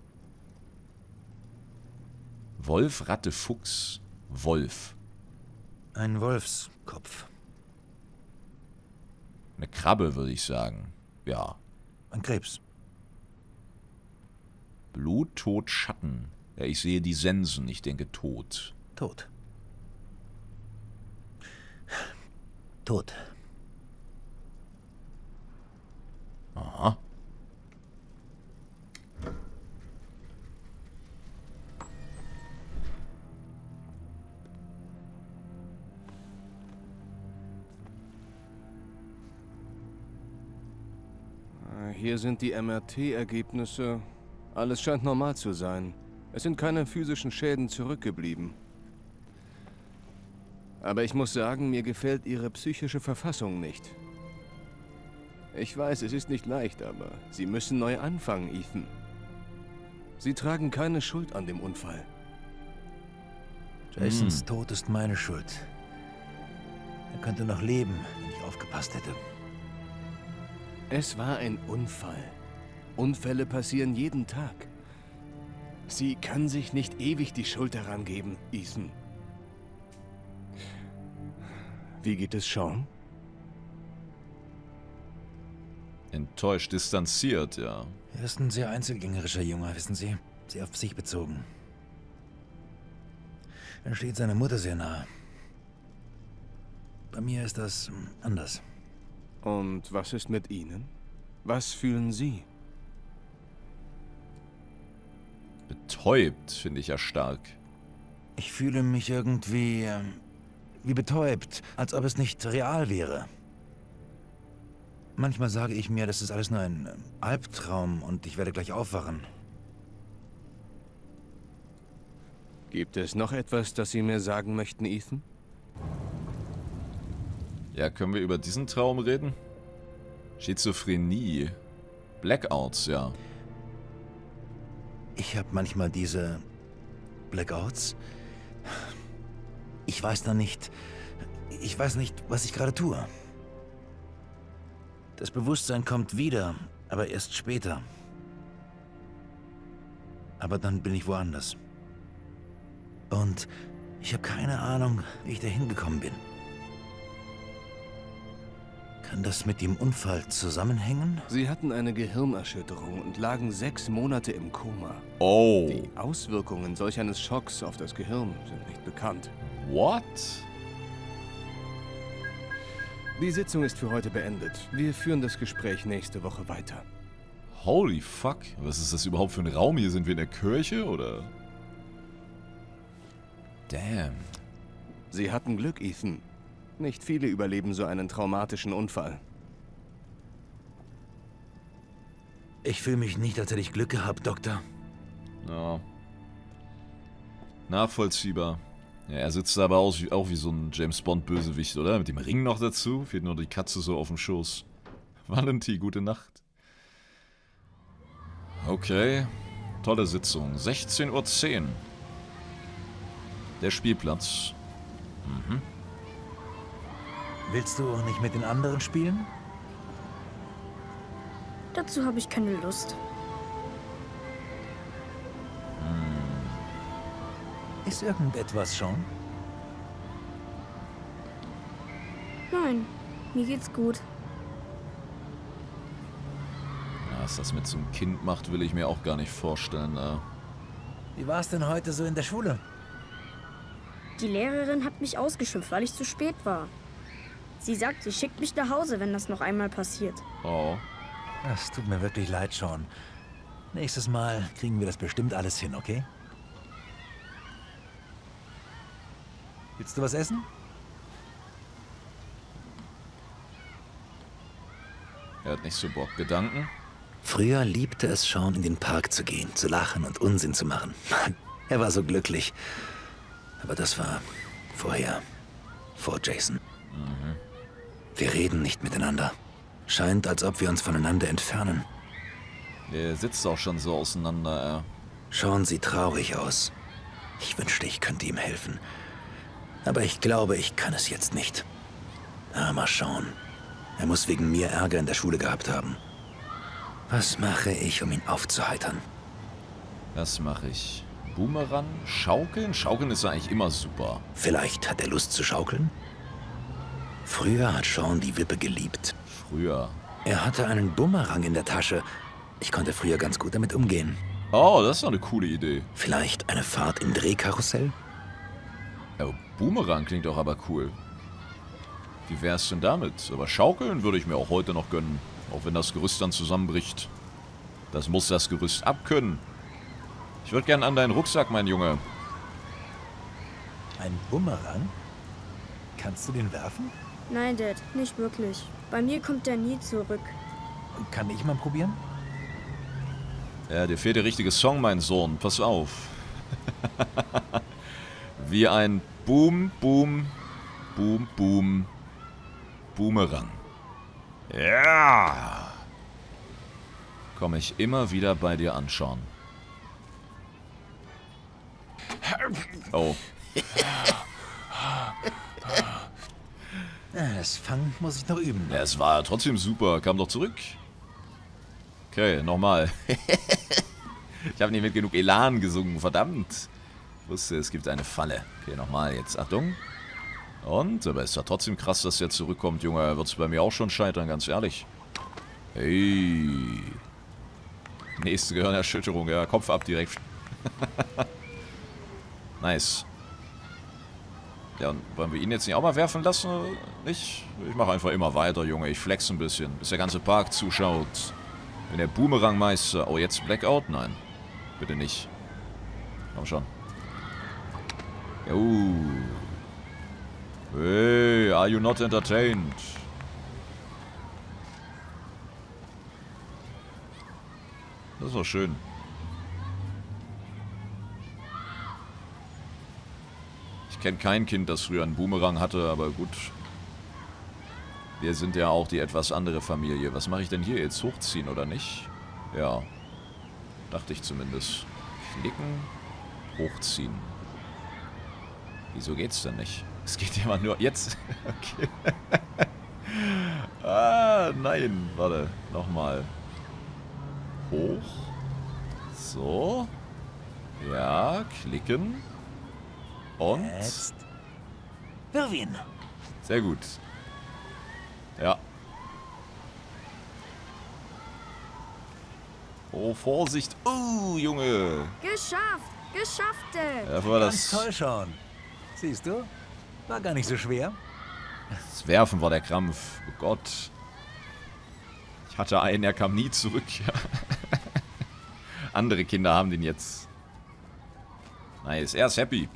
Wolf, Ratte, Fuchs, Wolf. Ein Wolfskopf. Eine Krabbe, würde ich sagen. Ja. Ein Krebs. Blut, Tod, Schatten. Ja, ich sehe die Sensen. Ich denke Tod. Tod. Tod. Aha. Hier sind die M R T-Ergebnisse. Alles scheint normal zu sein. Es sind keine physischen Schäden zurückgeblieben. Aber ich muss sagen, mir gefällt ihre psychische Verfassung nicht. Ich weiß, es ist nicht leicht, aber sie müssen neu anfangen, Ethan. Sie tragen keine Schuld an dem Unfall. Jasons hm. Tod ist meine Schuld. Er könnte noch leben, wenn ich aufgepasst hätte. Es war ein Unfall. Unfälle passieren jeden Tag. Sie kann sich nicht ewig die Schuld daran geben, Ethan. Wie geht es Shaun? Enttäuscht, distanziert, ja. Er ist ein sehr einzelgängerischer Junge, wissen Sie? Sehr auf sich bezogen. Er steht seiner Mutter sehr nahe. Bei mir ist das anders. Und was ist mit Ihnen? Was fühlen Sie? Betäubt, finde ich ja stark. Ich fühle mich irgendwie wie betäubt, als ob es nicht real wäre. Manchmal sage ich mir, das ist alles nur ein Albtraum und ich werde gleich aufwachen. Gibt es noch etwas, das Sie mir sagen möchten, Ethan? Ja, können wir über diesen Traum reden? Schizophrenie. Blackouts, ja. Ich habe manchmal diese Blackouts. Ich weiß da nicht, ich weiß nicht, was ich gerade tue. Das Bewusstsein kommt wieder, aber erst später. Aber dann bin ich woanders. Und ich habe keine Ahnung, wie ich da hingekommen bin. Kann das mit dem Unfall zusammenhängen? Sie hatten eine Gehirnerschütterung und lagen sechs Monate im Koma. Oh. Die Auswirkungen solch eines Schocks auf das Gehirn sind nicht bekannt. What? Die Sitzung ist für heute beendet. Wir führen das Gespräch nächste Woche weiter. Holy fuck. Was ist das überhaupt für ein Raum? Hier sind wir in der Kirche, oder? Damn. Sie hatten Glück, Ethan. Nicht viele überleben so einen traumatischen Unfall. Ich fühle mich nicht, als hätte ich Glück gehabt, Doktor. Ja. Nachvollziehbar. Ja, er sitzt aber auch wie, auch wie so ein James-Bond-Bösewicht, oder? Mit dem Ring noch dazu. Fehlt nur die Katze so auf dem Schoß. Valenti, gute Nacht. Okay. Tolle Sitzung. sechzehn Uhr zehn. Der Spielplatz. Mhm. Willst du nicht mit den anderen spielen? Dazu habe ich keine Lust. Hm. Ist irgendetwas schon? Nein, mir geht's gut. Was das mit so einem Kind macht, will ich mir auch gar nicht vorstellen. Äh. Wie war es denn heute so in der Schule? Die Lehrerin hat mich ausgeschimpft, weil ich zu spät war. Sie sagt, sie schickt mich nach Hause, wenn das noch einmal passiert. Oh. Das tut mir wirklich leid, Shaun. Nächstes Mal kriegen wir das bestimmt alles hin, okay? Willst du was essen? Er hat nicht so Bock. Gedanken? Früher liebte es Shaun, in den Park zu gehen, zu lachen und Unsinn zu machen. Er war so glücklich. Aber das war vorher, vor Jason. Mhm. Wir reden nicht miteinander. Scheint, als ob wir uns voneinander entfernen. Er sitzt auch schon so auseinander. Äh. Shaun sieht traurig aus. Ich wünschte, ich könnte ihm helfen. Aber ich glaube, ich kann es jetzt nicht. Armer Shaun. Er muss wegen mir Ärger in der Schule gehabt haben. Was mache ich, um ihn aufzuheitern? Was mache ich? Boomerang? Schaukeln? Schaukeln ist eigentlich immer super. Vielleicht hat er Lust zu schaukeln? Früher hat Shaun die Wippe geliebt. Früher? Er hatte einen Boomerang in der Tasche. Ich konnte früher ganz gut damit umgehen. Oh, das ist doch eine coole Idee. Vielleicht eine Fahrt im Drehkarussell? Ja, Boomerang klingt doch aber cool. Wie wär's denn damit? Aber schaukeln würde ich mir auch heute noch gönnen. Auch wenn das Gerüst dann zusammenbricht. Das muss das Gerüst abkönnen. Ich würde gerne an deinen Rucksack, mein Junge. Ein Bumerang? Kannst du den werfen? Nein, Dad, nicht wirklich. Bei mir kommt der nie zurück. Kann ich mal probieren? Ja, dir fehlt der richtige Song, mein Sohn. Pass auf. Wie ein Boom, Boom, Boom, Boom, Boomerang. Ja! Komme ich immer wieder bei dir anschauen. Oh. Das Fangen muss ich noch üben. Ja, es war trotzdem super. Kam doch zurück. Okay, nochmal. Ich habe nicht mit genug Elan gesungen. Verdammt. Ich wusste, es gibt eine Falle. Okay, nochmal jetzt. Achtung. Und? Aber ist ja trotzdem krass, dass er zurückkommt, Junge. Er wird es bei mir auch schon scheitern, ganz ehrlich. Hey. Nächste Gehirnerschütterung, ja. Kopf ab direkt. Nice. Ja, und wollen wir ihn jetzt nicht auch mal werfen lassen? Nicht? Ich mache einfach immer weiter, Junge. Ich flex ein bisschen, bis der ganze Park zuschaut. Wenn der Boomerangmeister... Oh, jetzt Blackout? Nein. Bitte nicht. Komm schon. Ja, uh. Hey, are you not entertained? Das war schön. Ich kenne kein Kind, das früher einen Boomerang hatte, aber gut. Wir sind ja auch die etwas andere Familie. Was mache ich denn hier jetzt? Hochziehen oder nicht? Ja. Dachte ich zumindest. Klicken. Hochziehen. Wieso geht's denn nicht? Es geht ja mal nur jetzt. Okay. Ah, nein. Warte. Nochmal. Hoch. So. Ja, klicken. Und. Jetzt. Wirwin. Sehr gut. Ja. Oh, Vorsicht. Oh, Junge. Geschafft. Geschaffte. Dafür war das. Ganz toll schon. Siehst du? War gar nicht so schwer. Das Werfen war der Krampf. Oh Gott. Ich hatte einen, er kam nie zurück. Andere Kinder haben den jetzt. Nice. Er ist happy.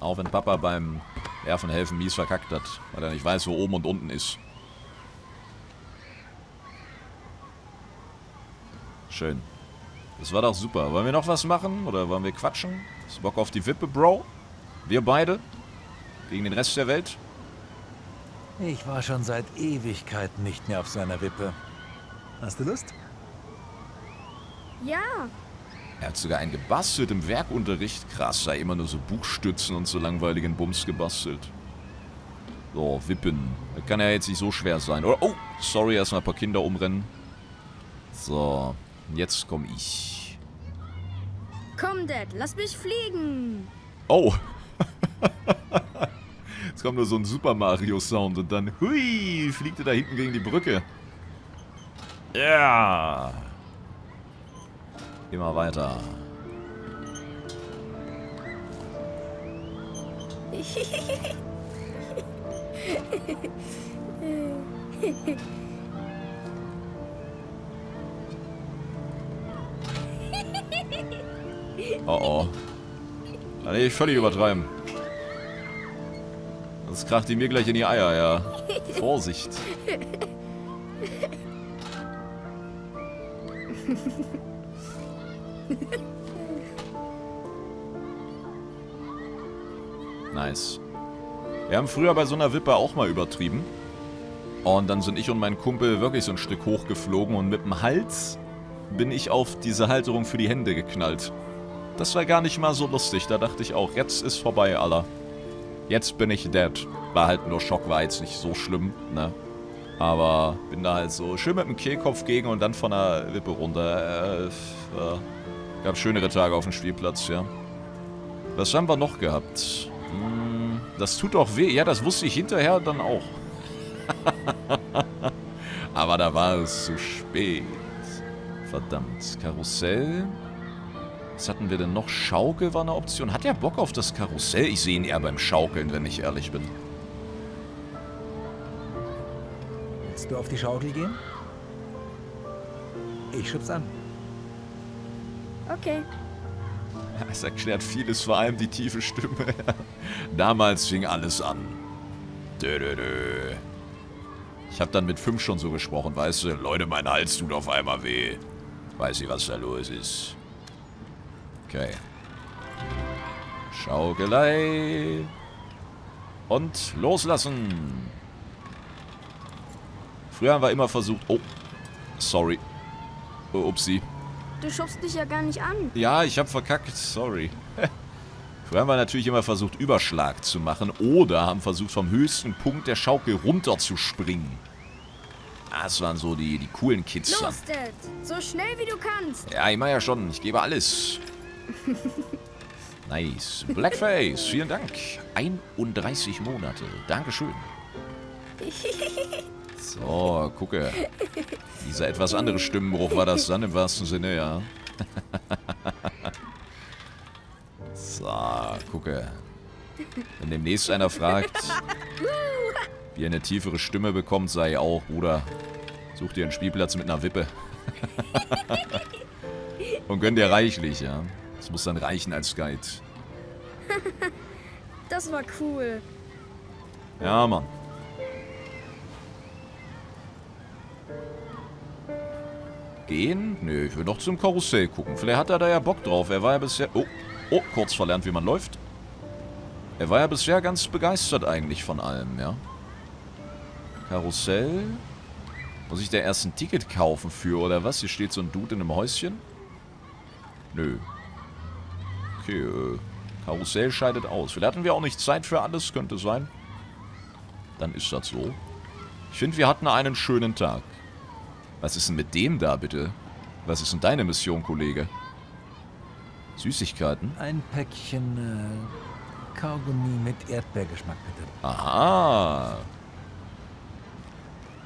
Auch wenn Papa beim Werfen helfen mies verkackt hat. Weil er nicht weiß, wo oben und unten ist. Schön. Das war doch super. Wollen wir noch was machen? Oder wollen wir quatschen? Hast du Bock auf die Wippe, Bro? Wir beide? Gegen den Rest der Welt? Ich war schon seit Ewigkeiten nicht mehr auf seiner Wippe. Hast du Lust? Ja, Er hat sogar einen gebastelt im Werkunterricht. Krass, sei immer nur so Buchstützen und so langweiligen Bums gebastelt. So, Wippen. Das kann ja jetzt nicht so schwer sein. Oder, oh, sorry, erstmal ein paar Kinder umrennen. So, jetzt komm ich. Komm, Dad, lass mich fliegen. Oh. Jetzt kommt nur so ein Super Mario-Sound und dann, hui, fliegt er da hinten gegen die Brücke. Ja. Yeah. Immer weiter. Oh oh. Da will ich völlig übertreiben. Sonst kracht die mir gleich in die Eier, ja. Vorsicht. Nice. Wir haben früher bei so einer Wippe auch mal übertrieben. Und dann sind ich und mein Kumpel wirklich so ein Stück hochgeflogen und mit dem Hals bin ich auf diese Halterung für die Hände geknallt. Das war gar nicht mal so lustig. Da dachte ich auch, jetzt ist vorbei, Alter. Jetzt bin ich dead. War halt nur Schock, war jetzt nicht so schlimm, ne? Aber bin da halt so schön mit dem Kehlkopf gegen und dann von der Wippe runter. Äh, äh, gab schönere Tage auf dem Spielplatz, ja. Was haben wir noch gehabt? Hm, das tut doch weh. Ja, das wusste ich hinterher dann auch. Aber da war es zu spät. Verdammt. Karussell. Was hatten wir denn noch? Schaukel war eine Option. Hat der Bock auf das Karussell? Ich sehe ihn eher beim Schaukeln, wenn ich ehrlich bin. Willst du auf die Schaukel gehen? Ich schub's an. Okay. Das erklärt vieles, vor allem die tiefe Stimme. Damals fing alles an. Dö, dö, dö. Ich hab dann mit fünf schon so gesprochen, weißt du? Leute, mein Hals tut auf einmal weh. Weiß ich, was da los ist. Okay. Schaukelei. Und loslassen. Früher haben wir immer versucht... Oh, sorry. Oh, upsie. Du schubst dich ja gar nicht an. Ja, ich hab verkackt, sorry. Früher haben wir natürlich immer versucht, Überschlag zu machen. Oder haben versucht, vom höchsten Punkt der Schaukel runter zu springen. Ah, das waren so die, die coolen Kids. Los, Dad. So schnell wie du kannst. Ja, ich mach ja schon. Ich gebe alles. Nice. Blackface, vielen Dank. einunddreißig Monate. Dankeschön. So, gucke. Dieser etwas andere Stimmenbruch war das dann im wahrsten Sinne, ja. So, gucke. Wenn demnächst einer fragt, wie er eine tiefere Stimme bekommt, sei auch, Bruder, such dir einen Spielplatz mit einer Wippe. Und gönn dir reichlich, ja. Das muss dann reichen als Guide. Das war cool. Ja, Mann. Gehen? Nö, ich will doch zum Karussell gucken. Vielleicht hat er da ja Bock drauf. Er war ja bisher... Oh, oh, kurz verlernt, wie man läuft. Er war ja bisher ganz begeistert eigentlich von allem, ja. Karussell? Muss ich da erst ein Ticket kaufen für, oder was? Hier steht so ein Dude in einem Häuschen. Nö. Okay, äh, Karussell scheidet aus. Vielleicht hatten wir auch nicht Zeit für alles, könnte sein. Dann ist das so. Ich finde, wir hatten einen schönen Tag. Was ist denn mit dem da, bitte? Was ist denn deine Mission, Kollege? Süßigkeiten? Ein Päckchen äh, Kaugummi mit Erdbeergeschmack, bitte. Aha.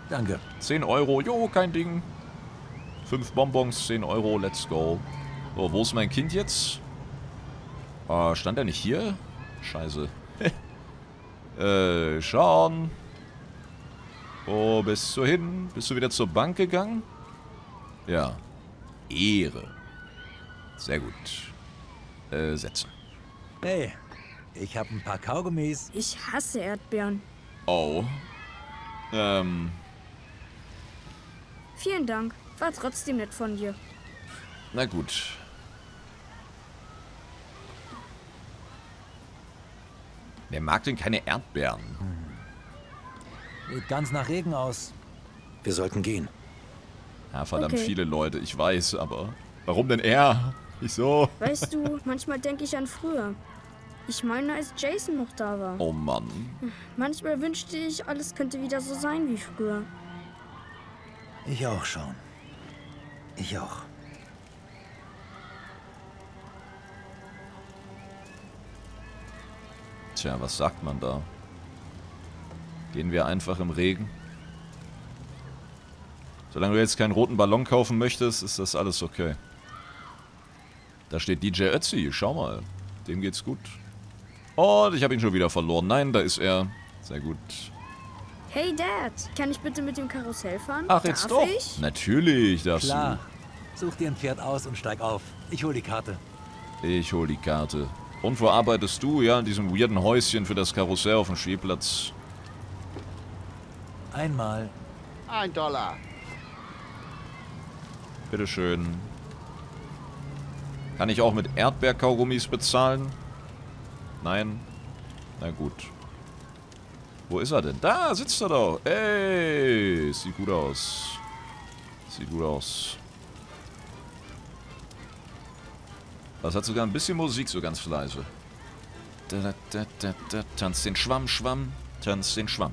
Danke. zehn Euro. Jo, kein Ding. Fünf Bonbons, zehn Euro. Let's go. So, wo ist mein Kind jetzt? Äh, stand er nicht hier? Scheiße. äh, Shaun. Wo bist du hin? Bist du wieder zur Bank gegangen? Ja. Ehre. Sehr gut. Äh, setzen. Hey, ich hab ein paar Kaugummis. Ich hasse Erdbeeren. Oh. Ähm. Vielen Dank. War trotzdem nett von dir. Na gut. Wer mag denn keine Erdbeeren? Hm. Sieht ganz nach Regen aus. Wir sollten gehen. Ja, verdammt okay. Viele Leute, ich weiß, aber warum denn er? Wieso? Weißt du, manchmal denke ich an früher. Ich meine, als Jason noch da war. Oh Mann. Manchmal wünschte ich, alles könnte wieder so sein wie früher. Ich auch schon. Ich auch. Tja, was sagt man da? Gehen wir einfach im Regen? Solange du jetzt keinen roten Ballon kaufen möchtest, ist das alles okay. Da steht D J Ötzi, schau mal. Dem geht's gut. Und ich habe ihn schon wieder verloren. Nein, da ist er. Sehr gut. Hey Dad, kann ich bitte mit dem Karussell fahren? Ach, jetzt doch. Natürlich darfst du. Klar. Such dir ein Pferd aus und steig auf. Ich hol die Karte. Ich hol die Karte. Und wo arbeitest du? Ja, in diesem weirden Häuschen für das Karussell auf dem Spielplatz. Einmal. Ein Dollar. Bitteschön. Kann ich auch mit Erdbeerkaugummis bezahlen? Nein? Na gut. Wo ist er denn? Da sitzt er doch. Ey, sieht gut aus. Sieht gut aus. Das hat sogar ein bisschen Musik, so ganz leise. Da, da, da, da, da. Tanz den Schwamm, Schwamm. Tanz den Schwamm.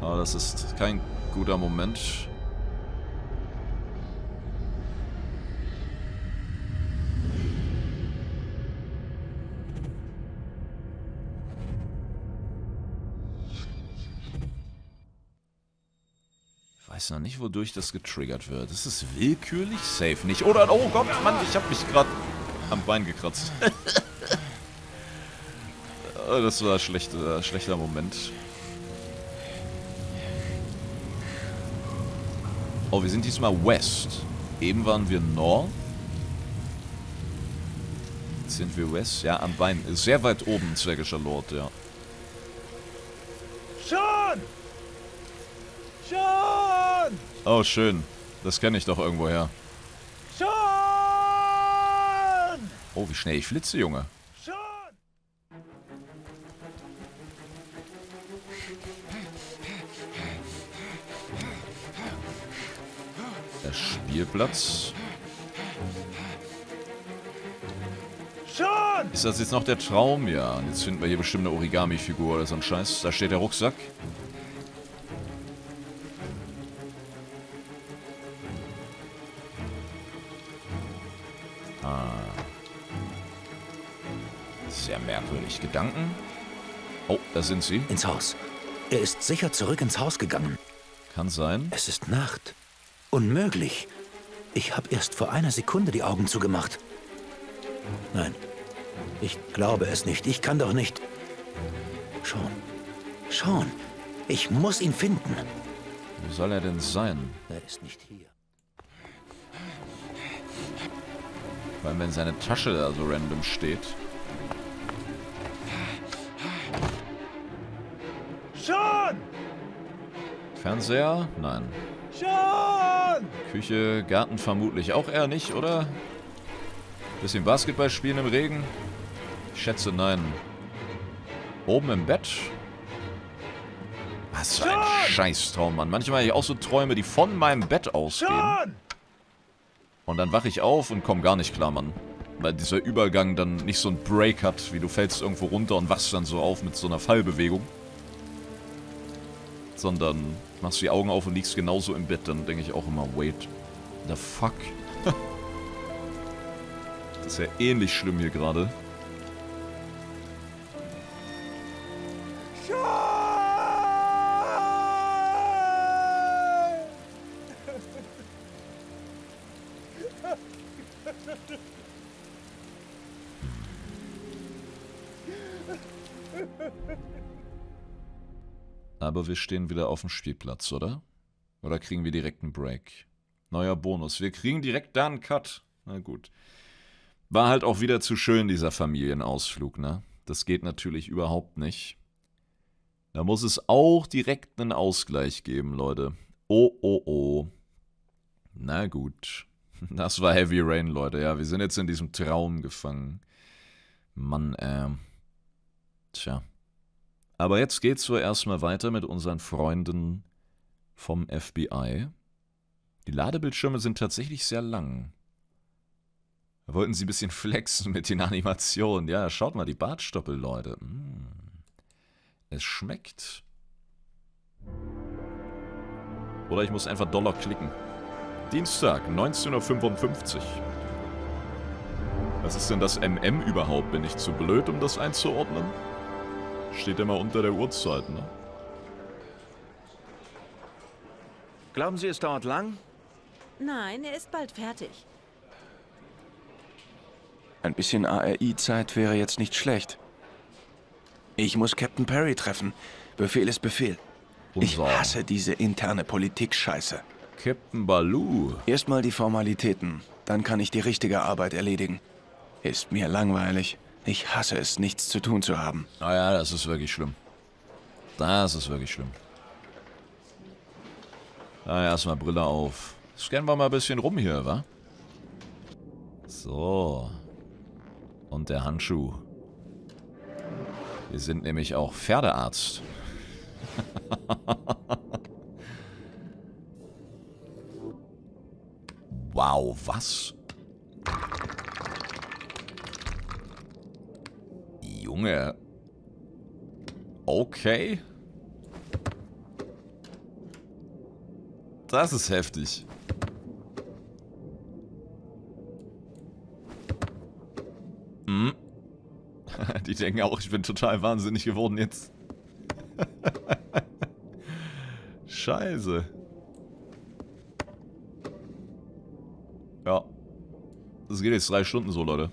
Aber das ist kein guter Moment. Ich weiß noch nicht, wodurch das getriggert wird. Das ist willkürlich, safe nicht. Oder, oh Gott, Mann, ich habe mich gerade am Bein gekratzt. Das war ein schlechter, schlechter Moment. Oh, wir sind diesmal West. Eben waren wir North. Jetzt sind wir West. Ja, am Bein. Sehr weit oben, zwergischer Lord, ja. Schon! Schon! Oh, schön. Das kenne ich doch irgendwoher. Shaun! Oh, wie schnell ich flitze, Junge. Shaun! Der Spielplatz. Shaun! Ist das jetzt noch der Traum? Ja, und jetzt finden wir hier bestimmt eine Origami-Figur oder so ein Scheiß. Da steht der Rucksack. Sehr merkwürdig. Gedanken? Oh, da sind sie. Ins Haus. Er ist sicher zurück ins Haus gegangen. Kann sein. Es ist Nacht. Unmöglich. Ich habe erst vor einer Sekunde die Augen zugemacht. Nein, ich glaube es nicht. Ich kann doch nicht. Shaun. Shaun. Ich muss ihn finden. Wo soll er denn sein? Er ist nicht hier. Weil wenn seine Tasche da so random steht. Shaun! Fernseher? Nein. Shaun! Küche, Garten vermutlich auch eher nicht, oder? Bisschen Basketball spielen im Regen? Ich schätze nein. Oben im Bett? Was für ein Scheißtraum, Mann. Manchmal habe ich auch so Träume, die von meinem Bett ausgehen. Shaun! Und dann wache ich auf und komme gar nicht klar, Mann. Weil dieser Übergang dann nicht so ein Break hat, wie du fällst irgendwo runter und wachst dann so auf mit so einer Fallbewegung. Sondern machst die Augen auf und liegst genauso im Bett. Dann denke ich auch immer, wait, the fuck? Das ist ja ähnlich schlimm hier gerade. Aber wir stehen wieder auf dem Spielplatz, oder? Oder kriegen wir direkt einen Break? Neuer Bonus. Wir kriegen direkt da einen Cut. Na gut. War halt auch wieder zu schön, dieser Familienausflug, ne? Das geht natürlich überhaupt nicht. Da muss es auch direkt einen Ausgleich geben, Leute. Oh, oh, oh. Na gut. Das war Heavy Rain, Leute. Ja, wir sind jetzt in diesem Traum gefangen. Mann, äh. Tja. Aber jetzt geht's so erstmal weiter mit unseren Freunden vom F B I. Die Ladebildschirme sind tatsächlich sehr lang. Da wollten sie ein bisschen flexen mit den Animationen. Ja, schaut mal, die Bartstoppel, Leute. Hm. Es schmeckt. Oder ich muss einfach Dollar klicken. Dienstag, neunzehn Uhr fünfundfünfzig. Was ist denn das M M überhaupt? Bin ich zu blöd, um das einzuordnen? Steht immer unter der Uhrzeit, ne? Glauben Sie, es dauert lang? Nein, er ist bald fertig. Ein bisschen A R I-Zeit wäre jetzt nicht schlecht. Ich muss Captain Perry treffen. Befehl ist Befehl. Ich hasse diese interne Politik-Scheiße. Captain Baloo. Erstmal die Formalitäten, dann kann ich die richtige Arbeit erledigen. Ist mir langweilig. Ich hasse es, nichts zu tun zu haben. Ah ja, das ist wirklich schlimm. Das ist wirklich schlimm. Ah, erstmal Brille auf. Scannen wir mal ein bisschen rum hier, wa? So. Und der Handschuh. Wir sind nämlich auch Pferdearzt. Wow, was? Junge. Okay. Das ist heftig. Hm. Die denken auch, ich bin total wahnsinnig geworden jetzt. Scheiße. Ja. Das geht jetzt drei Stunden so, Leute.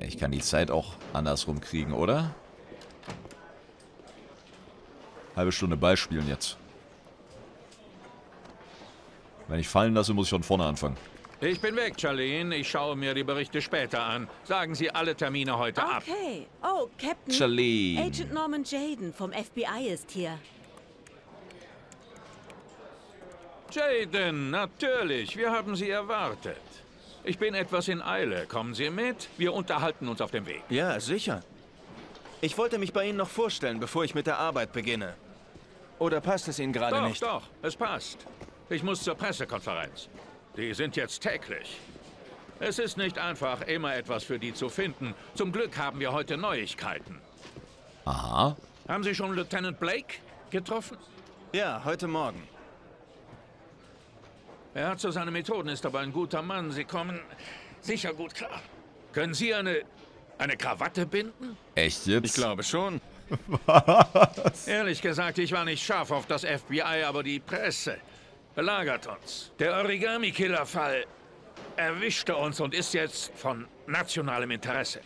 Ich kann die Zeit auch andersrum kriegen, oder? Halbe Stunde Ball spielen jetzt. Wenn ich fallen lasse, muss ich von vorne anfangen. Ich bin weg, Charlene. Ich schaue mir die Berichte später an. Sagen Sie alle Termine heute okay. ab. Okay. Oh, Captain. Charlene. Agent Norman Jayden vom F B I ist hier. Jayden, natürlich. Wir haben Sie erwartet. Ich bin etwas in Eile. Kommen Sie mit? Wir unterhalten uns auf dem Weg. Ja, sicher. Ich wollte mich bei Ihnen noch vorstellen, bevor ich mit der Arbeit beginne. Oder passt es Ihnen gerade nicht? Doch, doch. Es passt. Ich muss zur Pressekonferenz. Die sind jetzt täglich. Es ist nicht einfach, immer etwas für die zu finden. Zum Glück haben wir heute Neuigkeiten. Aha. Haben Sie schon Lieutenant Blake getroffen? Ja, heute Morgen. Er hat so seine Methoden, ist aber ein guter Mann. Sie kommen sicher gut klar. Können Sie eine, eine Krawatte binden? Echt jetzt? Ich glaube schon. Was? Ehrlich gesagt, ich war nicht scharf auf das F B I, aber die Presse belagert uns. Der Origami Killer Fall erwischte uns und ist jetzt von nationalem Interesse.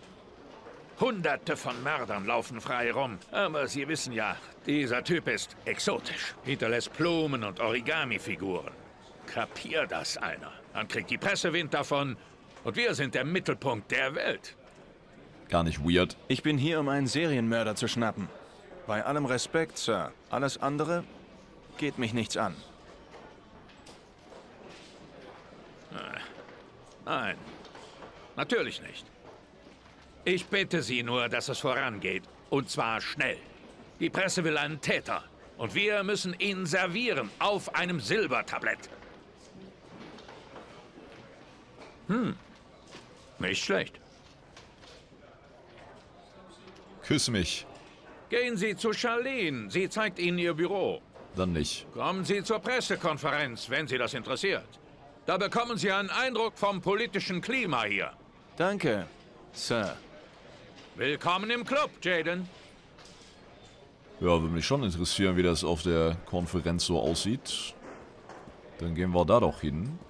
Hunderte von Mördern laufen frei rum. Aber Sie wissen ja, dieser Typ ist exotisch. Hinterlässt Blumen und Origami-Figuren. Kapier das einer. Dann kriegt die Presse Wind davon und wir sind der Mittelpunkt der Welt. Gar nicht weird. Ich bin hier, um einen Serienmörder zu schnappen. Bei allem Respekt, Sir. Alles andere geht mich nichts an. Nein, natürlich nicht. Ich bitte Sie nur, dass es vorangeht. Und zwar schnell. Die Presse will einen Täter. Und wir müssen ihn servieren auf einem Silbertablett. Hm. Nicht schlecht. Küss mich. Gehen Sie zu Charlene. Sie zeigt Ihnen ihr Büro. Dann nicht. Kommen Sie zur Pressekonferenz, wenn Sie das interessiert. Da bekommen Sie einen Eindruck vom politischen Klima hier. Danke, Sir. Willkommen im Club, Jayden. Ja, würde mich schon interessieren, wie das auf der Konferenz so aussieht. Dann gehen wir da doch hin.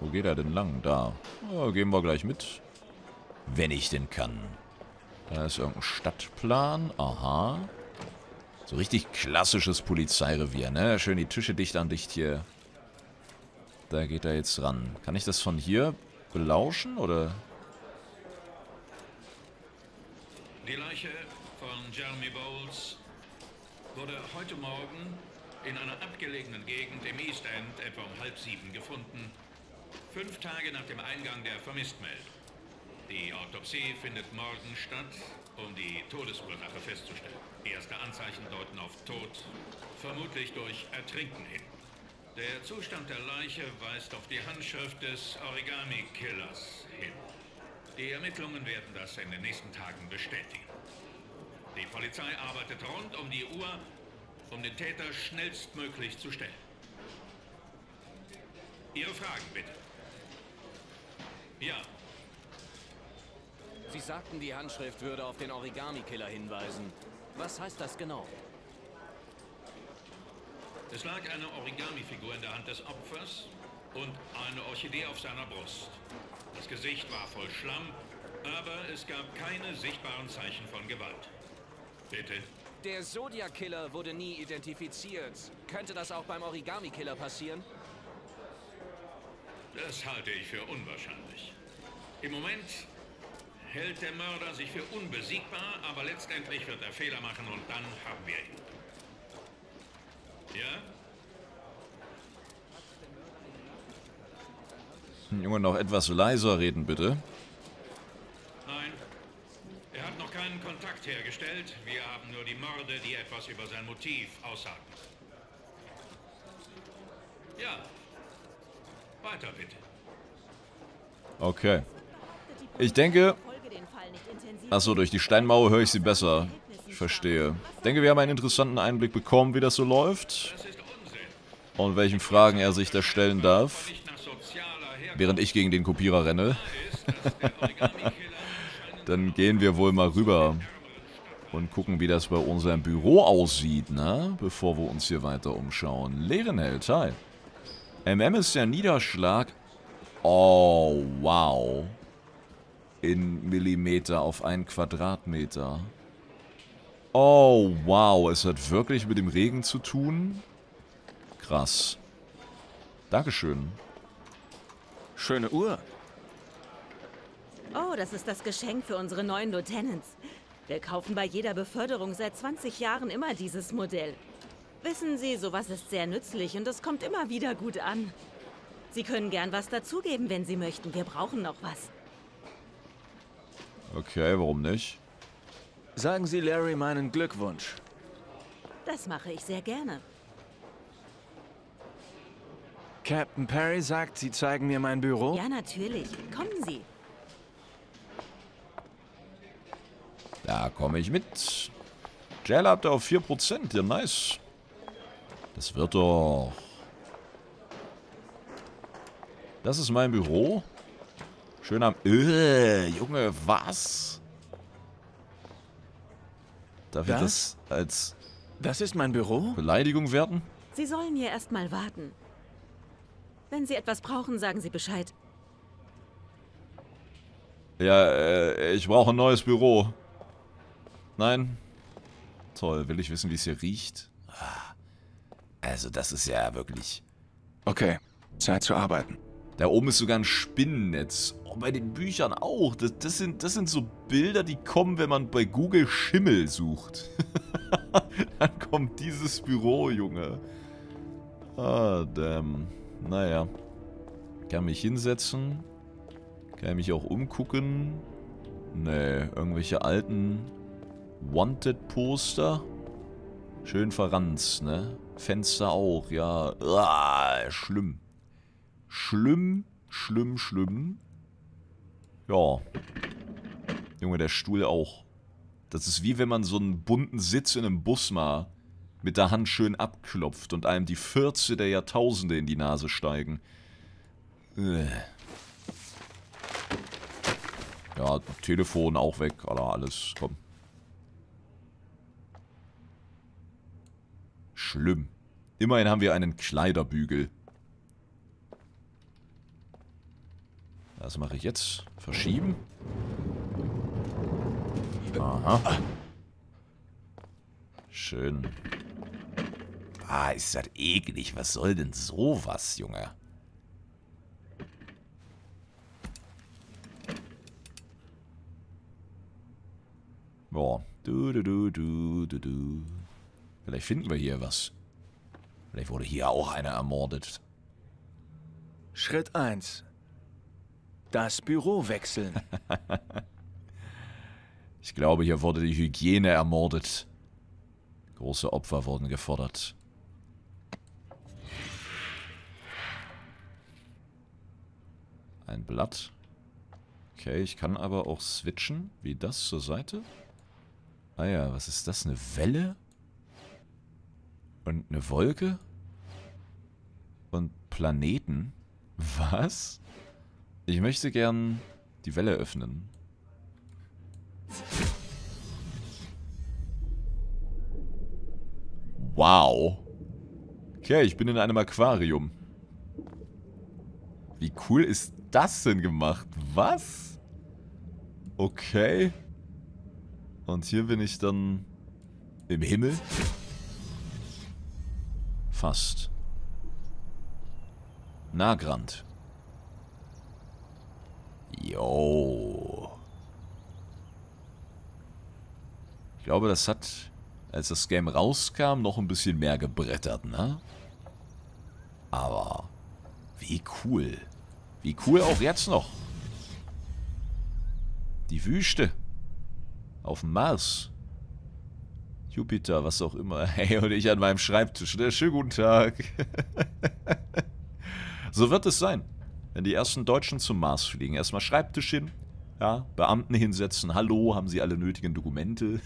Wo geht er denn lang? Da. Ja, gehen wir gleich mit. Wenn ich denn kann. Da ist irgendein Stadtplan. Aha. So richtig klassisches Polizeirevier, ne? Schön die Tische dicht an dicht hier. Da geht er jetzt ran. Kann ich das von hier belauschen, oder? Die Leiche von Jeremy Bowles wurde heute Morgen in einer abgelegenen Gegend im East End etwa um halb sieben gefunden. Fünf Tage nach dem Eingang der Vermisstmeldung. Die Autopsie findet morgen statt, um die Todesursache festzustellen. Erste Anzeichen deuten auf Tod, vermutlich durch Ertrinken hin. Der Zustand der Leiche weist auf die Handschrift des Origami Killers hin. Die Ermittlungen werden das in den nächsten Tagen bestätigen. Die Polizei arbeitet rund um die Uhr, um den Täter schnellstmöglich zu stellen. Ihre Fragen bitte. Ja. Sie sagten, die Handschrift würde auf den Origami-Killer hinweisen. Was heißt das genau? Es lag eine Origami-Figur in der Hand des Opfers und eine Orchidee auf seiner Brust. Das Gesicht war voll Schlamm, aber es gab keine sichtbaren Zeichen von Gewalt. Bitte? Der Zodiac-Killer wurde nie identifiziert. Könnte das auch beim Origami-Killer passieren? Das halte ich für unwahrscheinlich. Im Moment hält der Mörder sich für unbesiegbar, aber letztendlich wird er Fehler machen und dann haben wir ihn. Ja? Junge, noch etwas leiser reden, bitte. Nein, er hat noch keinen Kontakt hergestellt. Wir haben nur die Morde, die etwas über sein Motiv aussagen. Ja. Weiter bitte. Okay. Ich denke... Achso, durch die Steinmauer höre ich sie besser. Ich verstehe. Ich denke, wir haben einen interessanten Einblick bekommen, wie das so läuft. Und welchen Fragen er sich da stellen darf. Während ich gegen den Kopierer renne. Dann gehen wir wohl mal rüber. Und gucken, wie das bei unserem Büro aussieht, ne? Bevor wir uns hier weiter umschauen. Leerenheld, hi. M M ist der Niederschlag. Oh, wow. In Millimeter auf einen Quadratmeter. Oh, wow. Es hat wirklich mit dem Regen zu tun. Krass. Dankeschön. Schöne Uhr. Oh, das ist das Geschenk für unsere neuen Lieutenants. Wir kaufen bei jeder Beförderung seit zwanzig Jahren immer dieses Modell. Wissen Sie, sowas ist sehr nützlich und es kommt immer wieder gut an. Sie können gern was dazugeben, wenn Sie möchten. Wir brauchen noch was. Okay, warum nicht? Sagen Sie Larry meinen Glückwunsch. Das mache ich sehr gerne. Captain Perry sagt, Sie zeigen mir mein Büro? Ja, natürlich. Kommen Sie. Da komme ich mit. Jail habt ihr auf vier Prozent. Ja, nice. Das wird doch... Das ist mein Büro. Schön am... Öh, Junge, was? Darf das? ich das als... Das ist mein Büro? Beleidigung werten? Sie sollen hier erstmal warten. Wenn Sie etwas brauchen, sagen Sie Bescheid. Ja, äh, ich brauche ein neues Büro. Nein? Toll, will ich wissen, wie es hier riecht? Also das ist ja wirklich... Okay, Zeit zu arbeiten. Da oben ist sogar ein Spinnennetz. Oh, bei den Büchern auch. Das, das, sind, das sind so Bilder, die kommen, wenn man bei Google Schimmel sucht. Dann kommt dieses Büro, Junge. Ah, damn. Naja. Kann mich hinsetzen. Kann mich auch umgucken. Nee, irgendwelche alten Wanted-Poster. Schön verranzt, ne? Fenster auch, ja. Uah, schlimm. Schlimm, schlimm, schlimm. Ja. Junge, der Stuhl auch. Das ist wie wenn man so einen bunten Sitz in einem Bus mal mit der Hand schön abklopft und einem die Fürze der Jahrtausende in die Nase steigen. Ja, Telefon auch weg. Alter, alles, komm. Schlimm. Immerhin haben wir einen Kleiderbügel. Was mache ich jetzt? Verschieben? Aha. Schön. Ah, ist das eklig. Was soll denn sowas, Junge? Boah. Du, du, du, du, du, du. Vielleicht finden wir hier was. Vielleicht wurde hier auch einer ermordet. Schritt eins. Das Büro wechseln. Ich glaube, hier wurde die Hygiene ermordet. Große Opfer wurden gefordert. Ein Blatt. Okay, ich kann aber auch switchen, wie das zur Seite. Ah ja, was ist das? Eine Welle? Und eine Wolke? Und Planeten? Was? Ich möchte gern die Welle öffnen. Wow. Okay, ich bin in einem Aquarium. Wie cool ist das denn gemacht? Was? Okay. Und hier bin ich dann im Himmel. Fast. Nagrand. Yo. Ich glaube, das hat, als das Game rauskam, noch ein bisschen mehr gebrettert, ne? Aber wie cool. Wie cool auch jetzt noch. Die Wüste. Auf dem Mars. Jupiter, was auch immer. Hey, und ich an meinem Schreibtisch. Schönen guten Tag. So wird es sein, wenn die ersten Deutschen zum Mars fliegen. Erstmal Schreibtisch hin, ja, Beamten hinsetzen. Hallo, haben Sie alle nötigen Dokumente?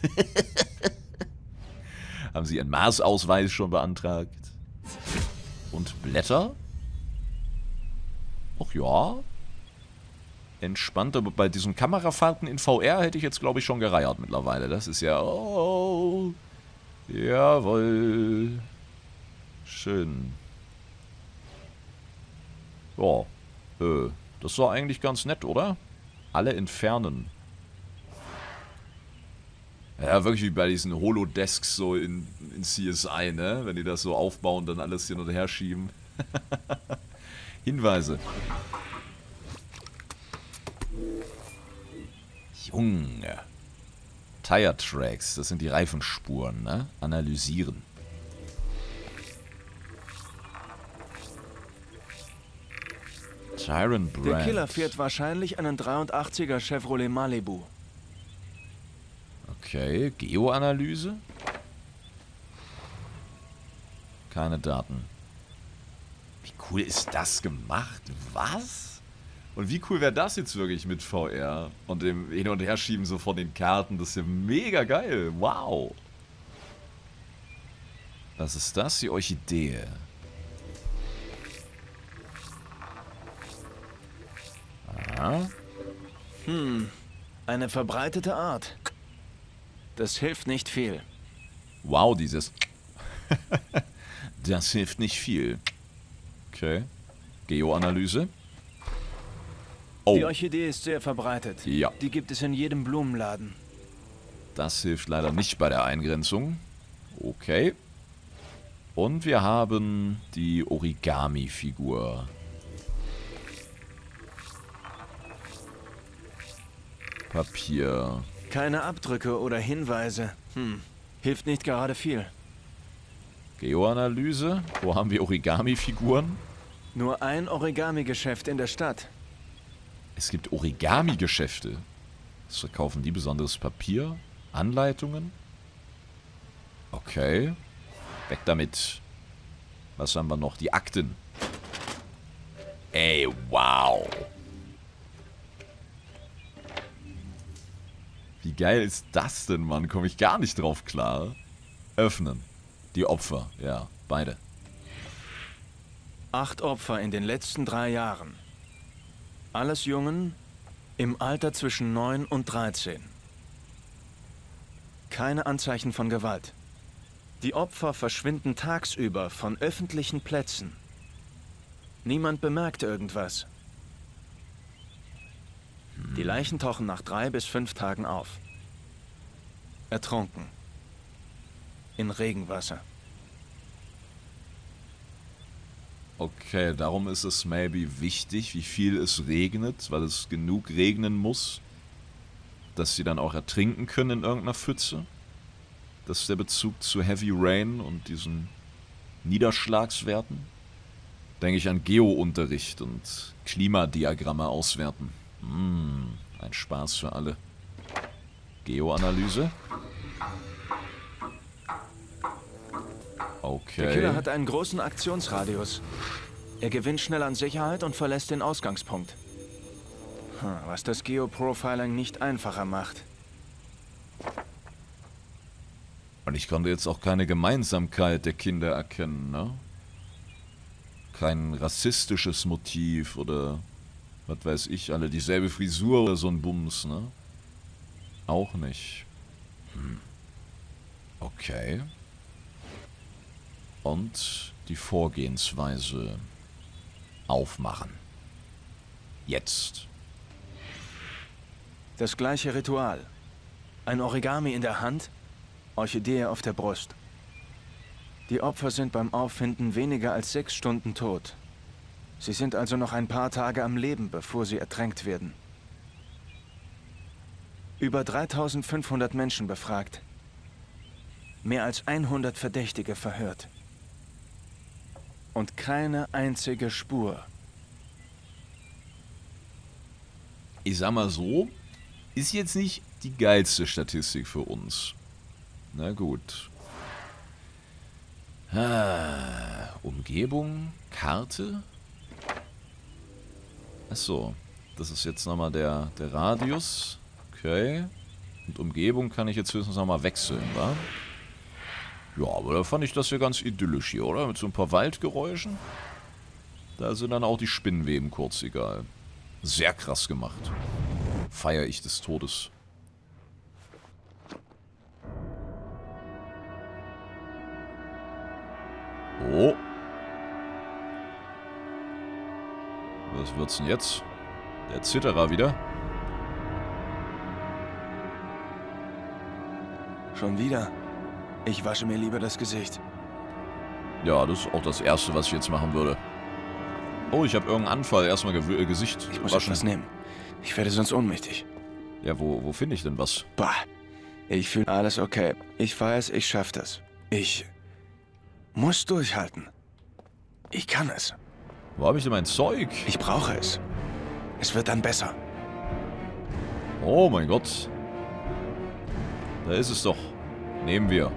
Haben Sie Ihren Marsausweis schon beantragt? Und Blätter? Ach ja. Entspannt, aber bei diesen Kamerafahrten in V R hätte ich jetzt, glaube ich, schon gereiert mittlerweile. Das ist ja... Oh, jawohl. Schön. Ja, äh, das war eigentlich ganz nett, oder? Alle entfernen. Ja, wirklich wie bei diesen Holodesks so in, in C S I, ne? Wenn die das so aufbauen, dann alles hin und her schieben. Hinweise. Junge. Tire Tracks, das sind die Reifenspuren, ne? Analysieren. Tyron Brand. Der Killer fährt wahrscheinlich einen dreiundachtziger Chevrolet Malibu. Okay, Geoanalyse. Keine Daten. Wie cool ist das gemacht? Was? Und wie cool wäre das jetzt wirklich mit V R? Und dem Hin- und Herschieben so von den Karten. Das ist ja mega geil. Wow. Was ist das? Die Orchidee. Ah. Hm. Eine verbreitete Art. Das hilft nicht viel. Wow, dieses... Das hilft nicht viel. Okay. Geoanalyse. Oh. Die Orchidee ist sehr verbreitet. Ja. Die gibt es in jedem Blumenladen. Das hilft leider nicht bei der Eingrenzung. Okay. Und wir haben die Origami-Figur. Papier. Keine Abdrücke oder Hinweise. Hm. Hilft nicht gerade viel. Geoanalyse. Wo haben wir Origami-Figuren? Nur ein Origami-Geschäft in der Stadt. Es gibt Origami-Geschäfte. Was verkaufen die? Besonderes Papier? Anleitungen? Okay. Weg damit. Was haben wir noch? Die Akten. Ey, wow. Wie geil ist das denn, Mann? Komme ich gar nicht drauf klar. Öffnen. Die Opfer. Ja, beide. Acht Opfer in den letzten drei Jahren. Alles Jungen im Alter zwischen neun und dreizehn. Keine Anzeichen von Gewalt. Die Opfer verschwinden tagsüber von öffentlichen Plätzen. Niemand bemerkt irgendwas. Hm. Die Leichen tauchen nach drei bis fünf Tagen auf. Ertrunken. In Regenwasser. Okay, darum ist es maybe wichtig, wie viel es regnet, weil es genug regnen muss, dass sie dann auch ertrinken können in irgendeiner Pfütze. Das ist der Bezug zu Heavy Rain und diesen Niederschlagswerten. Denke ich an Geounterricht und Klimadiagramme auswerten. Hm, ein Spaß für alle. Geoanalyse. Okay. Der Killer hat einen großen Aktionsradius. Er gewinnt schnell an Sicherheit und verlässt den Ausgangspunkt. Was das Geoprofiling nicht einfacher macht. Und ich konnte jetzt auch keine Gemeinsamkeit der Kinder erkennen, ne? Kein rassistisches Motiv oder was weiß ich, alle dieselbe Frisur oder so ein Bums, ne? Auch nicht. Hm. Okay. Und die Vorgehensweise aufmachen. Jetzt. Das gleiche Ritual. Ein Origami in der Hand, Orchidee auf der Brust. Die Opfer sind beim Auffinden weniger als sechs Stunden tot. Sie sind also noch ein paar Tage am Leben, bevor sie ertränkt werden. Über dreitausendfünfhundert Menschen befragt. Mehr als hundert Verdächtige verhört. Und keine einzige Spur. Ich sag mal so, ist jetzt nicht die geilste Statistik für uns. Na gut. Ah, Umgebung, Karte. Achso, das ist jetzt nochmal der, der Radius. Okay. Und Umgebung kann ich jetzt höchstens nochmal wechseln, wa? Ja, aber da fand ich das ja ganz idyllisch hier, oder? Mit so ein paar Waldgeräuschen. Da sind dann auch die Spinnenweben kurz egal. Sehr krass gemacht. Feier ich des Todes. Oh. Was wird's denn jetzt? Der Zitterer wieder. Schon wieder? Ich wasche mir lieber das Gesicht. Ja, das ist auch das Erste, was ich jetzt machen würde. Oh, ich habe irgendeinen Anfall. Erstmal Ge- äh, Gesicht waschen. Ich muss etwas nehmen. Ich werde sonst ohnmächtig. Ja, wo, wo finde ich denn was? Bah. Ich fühle alles okay. Ich weiß, ich schaffe das. Ich muss durchhalten. Ich kann es. Wo habe ich denn mein Zeug? Ich brauche es. Es wird dann besser. Oh mein Gott. Da ist es doch. Nehmen wir.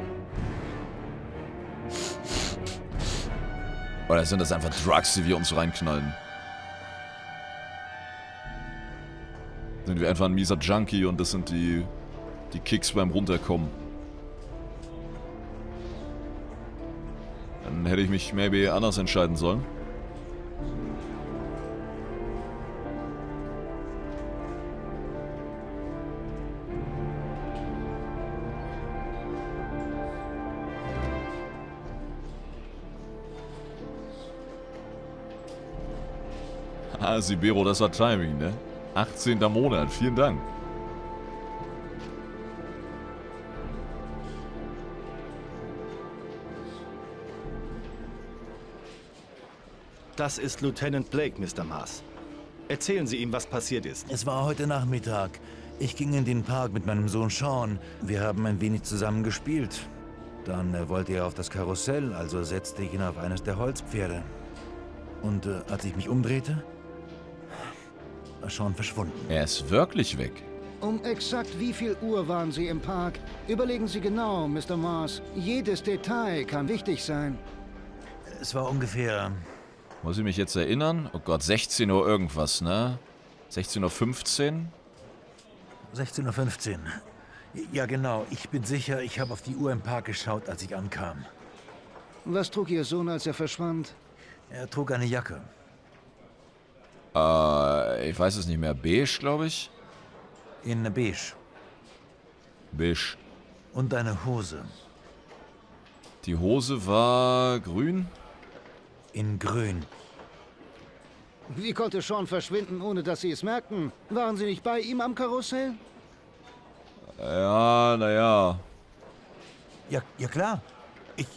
Oder sind das einfach Drugs, die wir uns reinknallen? Sind wir einfach ein mieser Junkie und das sind die, die Kicks beim Runterkommen. Dann hätte ich mich maybe anders entscheiden sollen. Ah, Sibero, das war Timing, ne? achtzehnten Monat, vielen Dank. Das ist Lieutenant Blake, Mister Mars. Erzählen Sie ihm, was passiert ist. Es war heute Nachmittag. Ich ging in den Park mit meinem Sohn Shaun. Wir haben ein wenig zusammen gespielt. Dann wollte er auf das Karussell, also setzte ich ihn auf eines der Holzpferde. Und äh, als ich mich umdrehte, war Shaun verschwunden. Er ist wirklich weg. Um exakt wie viel Uhr waren Sie im Park? Überlegen Sie genau, Mister Mars. Jedes Detail kann wichtig sein. Es war ungefähr... Muss ich mich jetzt erinnern? Oh Gott, sechzehn Uhr irgendwas, ne? sechzehn Uhr fünfzehn? sechzehn Uhr fünfzehn. Ja genau, ich bin sicher, ich habe auf die Uhr im Park geschaut, als ich ankam. Was trug Ihr Sohn, als er verschwand? Er trug eine Jacke. Äh, ich weiß es nicht mehr. Beige, glaube ich. In beige. Beige. Und eine Hose. Die Hose war grün? In grün. Wie konnte Shaun verschwinden, ohne dass Sie es merkten? Waren Sie nicht bei ihm am Karussell? Ja, naja. Ja, ja klar. Ich...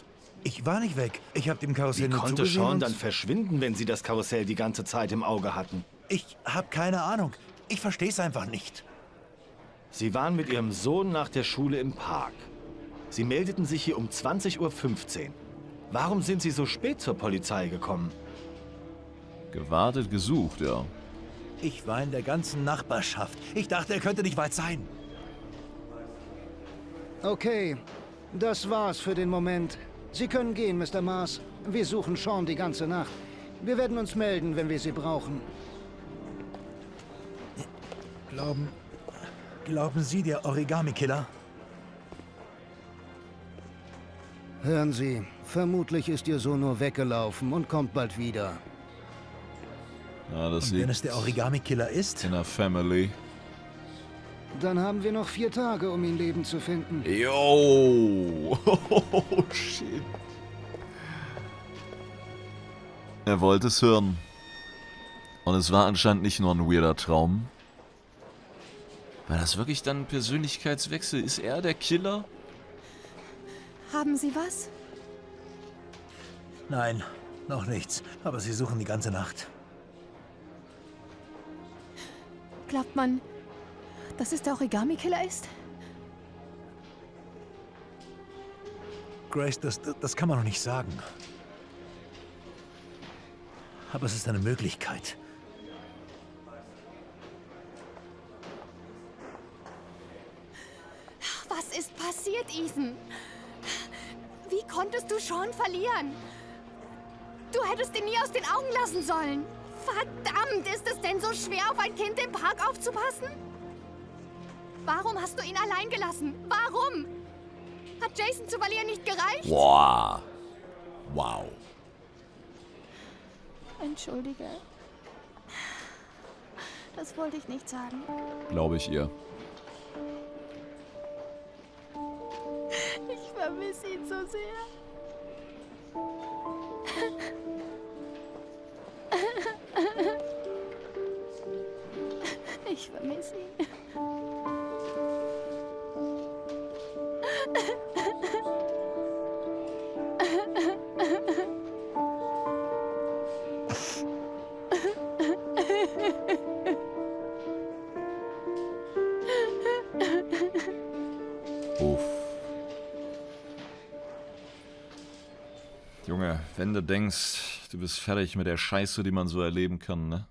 Ich war nicht weg. Ich habe dem Karussell nicht zugesehen. Wie konnte Shaun dann verschwinden, wenn Sie das Karussell die ganze Zeit im Auge hatten? Ich habe keine Ahnung. Ich verstehe es einfach nicht. Sie waren mit Ihrem Sohn nach der Schule im Park. Sie meldeten sich hier um zwanzig Uhr fünfzehn. Warum sind Sie so spät zur Polizei gekommen? Gewartet, gesucht, ja. Ich war in der ganzen Nachbarschaft. Ich dachte, er könnte nicht weit sein. Okay, das war's für den Moment. Sie können gehen, Mister Mars. Wir suchen Shaun die ganze Nacht. Wir werden uns melden, wenn wir Sie brauchen. Glauben, glauben Sie, der Origami Killer? Hören Sie, vermutlich ist Ihr Sohn nur weggelaufen und kommt bald wieder. Ja, das und wenn es der Origami Killer ist? In der Family. Dann haben wir noch vier Tage, um ihn lebend zu finden. Yo! Oh, shit. Er wollte es hören. Und es war anscheinend nicht nur ein weirder Traum. War das wirklich dann ein Persönlichkeitswechsel? Ist er der Killer? Haben Sie was? Nein, noch nichts. Aber Sie suchen die ganze Nacht. Glaubt man, dass es der Origami-Killer ist? Grace, das, das kann man noch nicht sagen. Aber es ist eine Möglichkeit. Was ist passiert, Ethan? Wie konntest du Shaun verlieren? Du hättest ihn nie aus den Augen lassen sollen. Verdammt, ist es denn so schwer, auf ein Kind im Park aufzupassen? Warum hast du ihn allein gelassen? Warum? Hat Jason zu verlieren nicht gereicht? Wow. Wow. Entschuldige. Das wollte ich nicht sagen. Glaube ich ihr. Ich vermisse ihn so sehr. Ich vermisse ihn. Wenn du denkst, du bist fertig mit der Scheiße, die man so erleben kann, ne?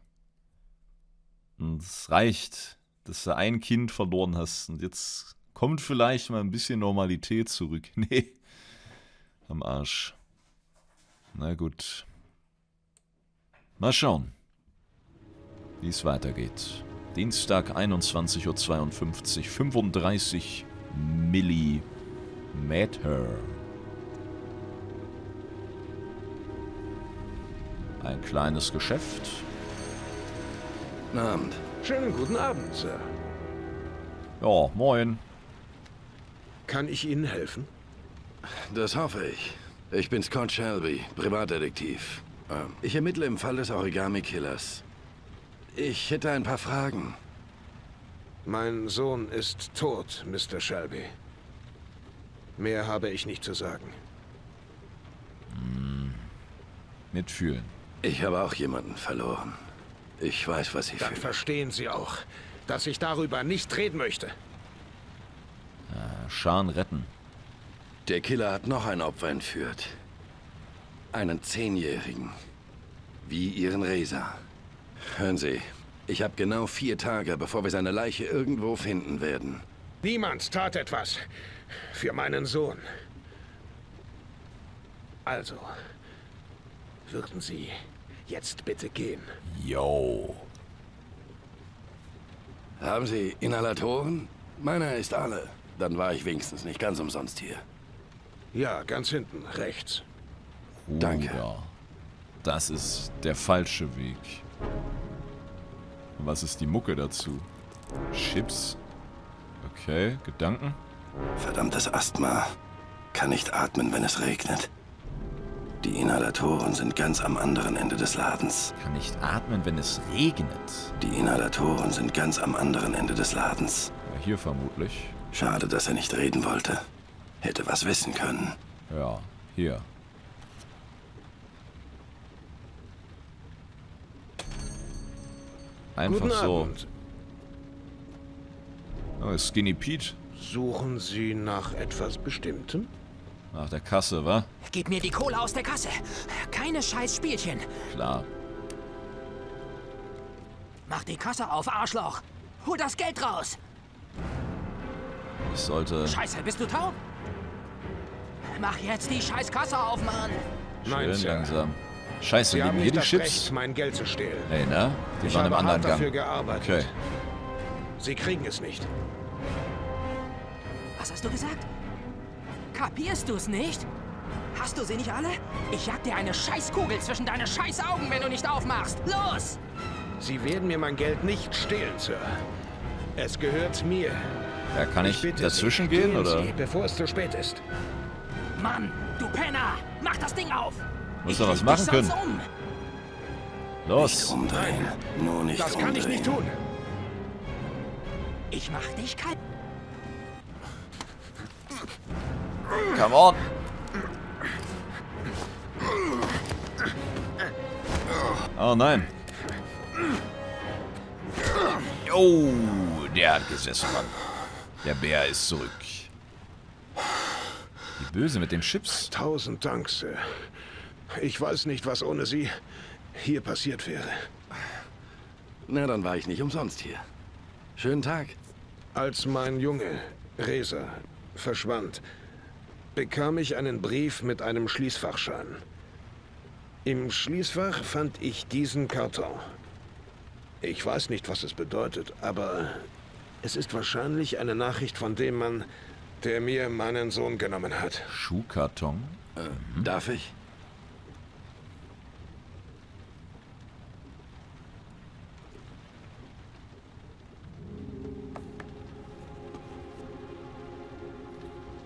Und es reicht, dass du ein Kind verloren hast und jetzt kommt vielleicht mal ein bisschen Normalität zurück. Nee, am Arsch. Na gut. Mal schauen, wie es weitergeht. Dienstag, einundzwanzig Uhr zweiundfünfzig, fünfunddreißig Millimeter. Ein kleines Geschäft. Guten Abend. Schönen guten Abend, Sir. Ja, moin. Kann ich Ihnen helfen? Das hoffe ich. Ich bin Scott Shelby, Privatdetektiv. Ich ermittle im Fall des Origami-Killers. Ich hätte ein paar Fragen. Mein Sohn ist tot, Mister Shelby. Mehr habe ich nicht zu sagen. Hm. Mitfühlen. Ich habe auch jemanden verloren. Ich weiß, was ich fühle. Dann verstehen Sie auch, dass ich darüber nicht reden möchte. Ah, Shaun retten. Der Killer hat noch ein Opfer entführt. Einen Zehnjährigen. Wie Ihren Reza. Hören Sie, ich habe genau vier Tage, bevor wir seine Leiche irgendwo finden werden. Niemand tat etwas für meinen Sohn. Also... würden Sie jetzt bitte gehen? Yo. Haben Sie Inhalatoren? Meiner ist alle. Dann war ich wenigstens nicht ganz umsonst hier. Ja, ganz hinten, rechts. Ruder. Danke. Das ist der falsche Weg. Was ist die Mucke dazu? Chips? Okay, Gedanken? Verdammtes Asthma. Kann nicht atmen, wenn es regnet. Die Inhalatoren sind ganz am anderen Ende des Ladens. Kann nicht atmen, wenn es regnet. Die Inhalatoren sind ganz am anderen Ende des Ladens. Ja, hier vermutlich. Schade, dass er nicht reden wollte. Hätte was wissen können. Ja, hier. Einfach so. Oh, Skinny Pete. Suchen Sie nach etwas Bestimmtem? Nach der Kasse, wa? Gib mir die Kohle aus der Kasse. Keine scheiß Spielchen. Klar. Mach die Kasse auf, Arschloch. Hol das Geld raus. Ich sollte... Scheiße, bist du taub? Mach jetzt die scheiß Kasse auf, Mann. Nein, schön langsam. Scheiße, Sie haben hier die Chips. Recht, mein Geld zu stehlen. Hey, ne? Die ich waren im anderen Gang. Okay. Sie kriegen es nicht. Was hast du gesagt? Kapierst du es nicht? Hast du sie nicht alle? Ich jag dir eine Scheißkugel zwischen deine Scheißaugen, wenn du nicht aufmachst. Los! Sie werden mir mein Geld nicht stehlen, Sir. Es gehört mir. Ja, kann ich, ich bitte dazwischen gehen, oder? Sie, bevor es zu spät ist. Mann, du Penner! Mach das Ding auf! Muss doch was machen können. Um. Los! Nicht umdrehen. Nur nicht das umdrehen. Kann ich nicht tun. Ich mach dich kalt. Come on! Oh nein. Oh, der hat gesessen, Mann. Der Bär ist zurück. Die Böse mit den Chips. Tausend Dank, Sir. Ich weiß nicht, was ohne Sie hier passiert wäre. Na, dann war ich nicht umsonst hier. Schönen Tag. Als mein Junge, Reza, verschwand, bekam ich einen Brief mit einem Schließfachschein. Im Schließfach fand ich diesen Karton. Ich weiß nicht, was es bedeutet, aber es ist wahrscheinlich eine Nachricht von dem Mann, der mir meinen Sohn genommen hat. Schuhkarton? Ähm, darf ich?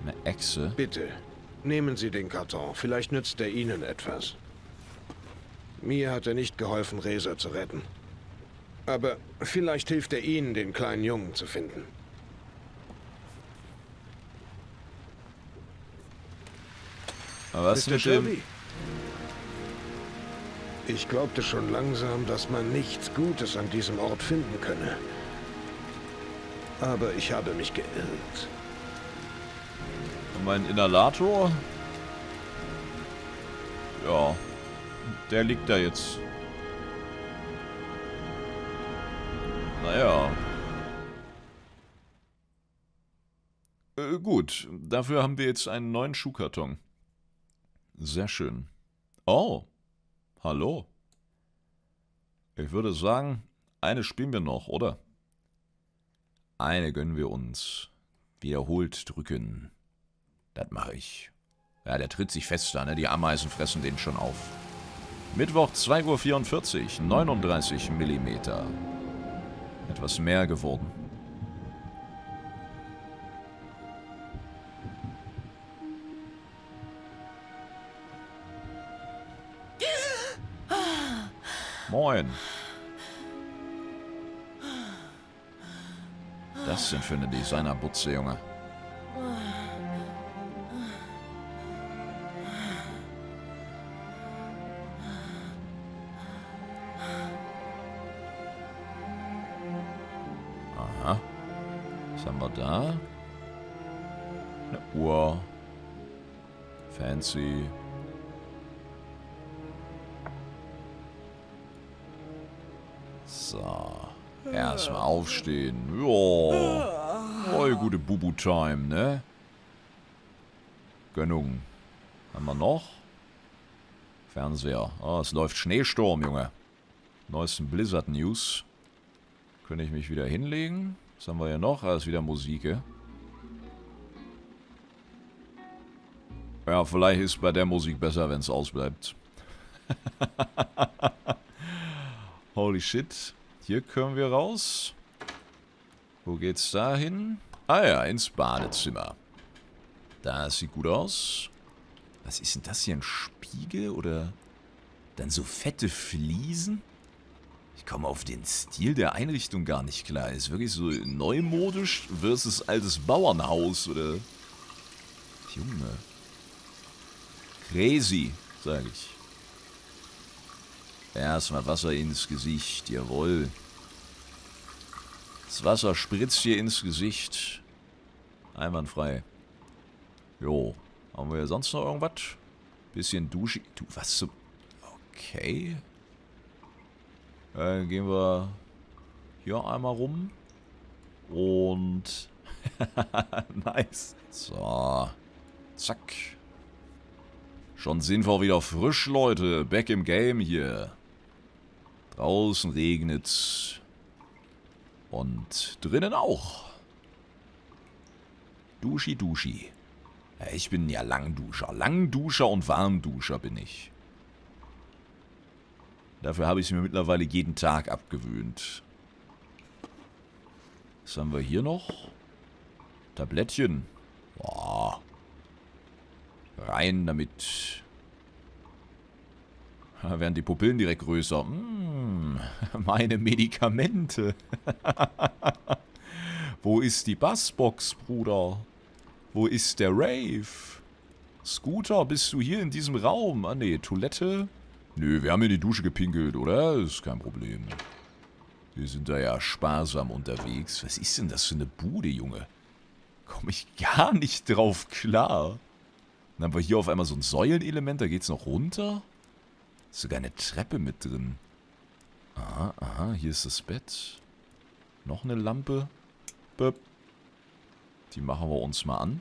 Eine Echse? Bitte, nehmen Sie den Karton. Vielleicht nützt er Ihnen etwas. Mir hat er nicht geholfen, Reza zu retten. Aber vielleicht hilft er Ihnen, den kleinen Jungen zu finden. Aber was mit dem? Ich glaubte schon langsam, dass man nichts Gutes an diesem Ort finden könne. Aber ich habe mich geirrt. Und mein Inhalator? Ja. Der liegt da jetzt. Naja. Äh, gut, dafür haben wir jetzt einen neuen Schuhkarton. Sehr schön. Oh, hallo. Ich würde sagen, eine spielen wir noch, oder? Eine gönnen wir uns. Wiederholt drücken. Das mache ich. Ja, der tritt sich fest da, ne? Die Ameisen fressen den schon auf. Mittwoch, zwei Uhr vierundvierzig, neununddreißig Millimeter. Etwas mehr geworden. Moin. Das sind für eine Designerbutze, Junge. Da. Eine Uhr. Fancy. So. Erstmal aufstehen. Jo. Voll gute Bubu-Time, ne? Gönnung. Haben wir noch? Fernseher. Oh, es läuft Schneesturm, Junge. Neuesten Blizzard-News. Könnte ich mich wieder hinlegen? Was haben wir hier noch? Ah, ist wieder Musik, ja? Ja, vielleicht ist bei der Musik besser, wenn es ausbleibt. Holy shit. Hier können wir raus. Wo geht's da hin? Ah ja, ins Badezimmer. Das sieht gut aus. Was ist denn das hier? Ein Spiegel oder dann so fette Fliesen? Ich komme auf den Stil der Einrichtung gar nicht klar. Ist wirklich so neumodisch versus altes Bauernhaus, oder? Junge. Crazy, sage ich. Erstmal Wasser ins Gesicht, jawohl. Das Wasser spritzt hier ins Gesicht. Einwandfrei. Jo, haben wir sonst noch irgendwas? Bisschen Dusche. Du, was zum... Okay. Dann gehen wir hier einmal rum. Und... nice. So. Zack. Schon sind wir wieder frisch, Leute. Back im Game hier. Draußen regnet's. Und drinnen auch. Duschi, Duschi. Ja, ich bin ja Langduscher. Langduscher und Warmduscher bin ich. Dafür habe ich es mir mittlerweile jeden Tag abgewöhnt. Was haben wir hier noch? Tablettchen. Boah. Rein damit. Da werden die Pupillen direkt größer. Hm, meine Medikamente. Wo ist die Bassbox, Bruder? Wo ist der Rave? Scooter, bist du hier in diesem Raum? Ah ne, Toilette? Nö, wir haben in die Dusche gepinkelt, oder? Ist kein Problem. Wir sind da ja sparsam unterwegs. Was ist denn das für eine Bude, Junge? Komme ich gar nicht drauf klar. Dann haben wir hier auf einmal so ein Säulenelement, da geht's noch runter. Ist sogar eine Treppe mit drin. Aha, aha, hier ist das Bett. Noch eine Lampe. Böp. Die machen wir uns mal an.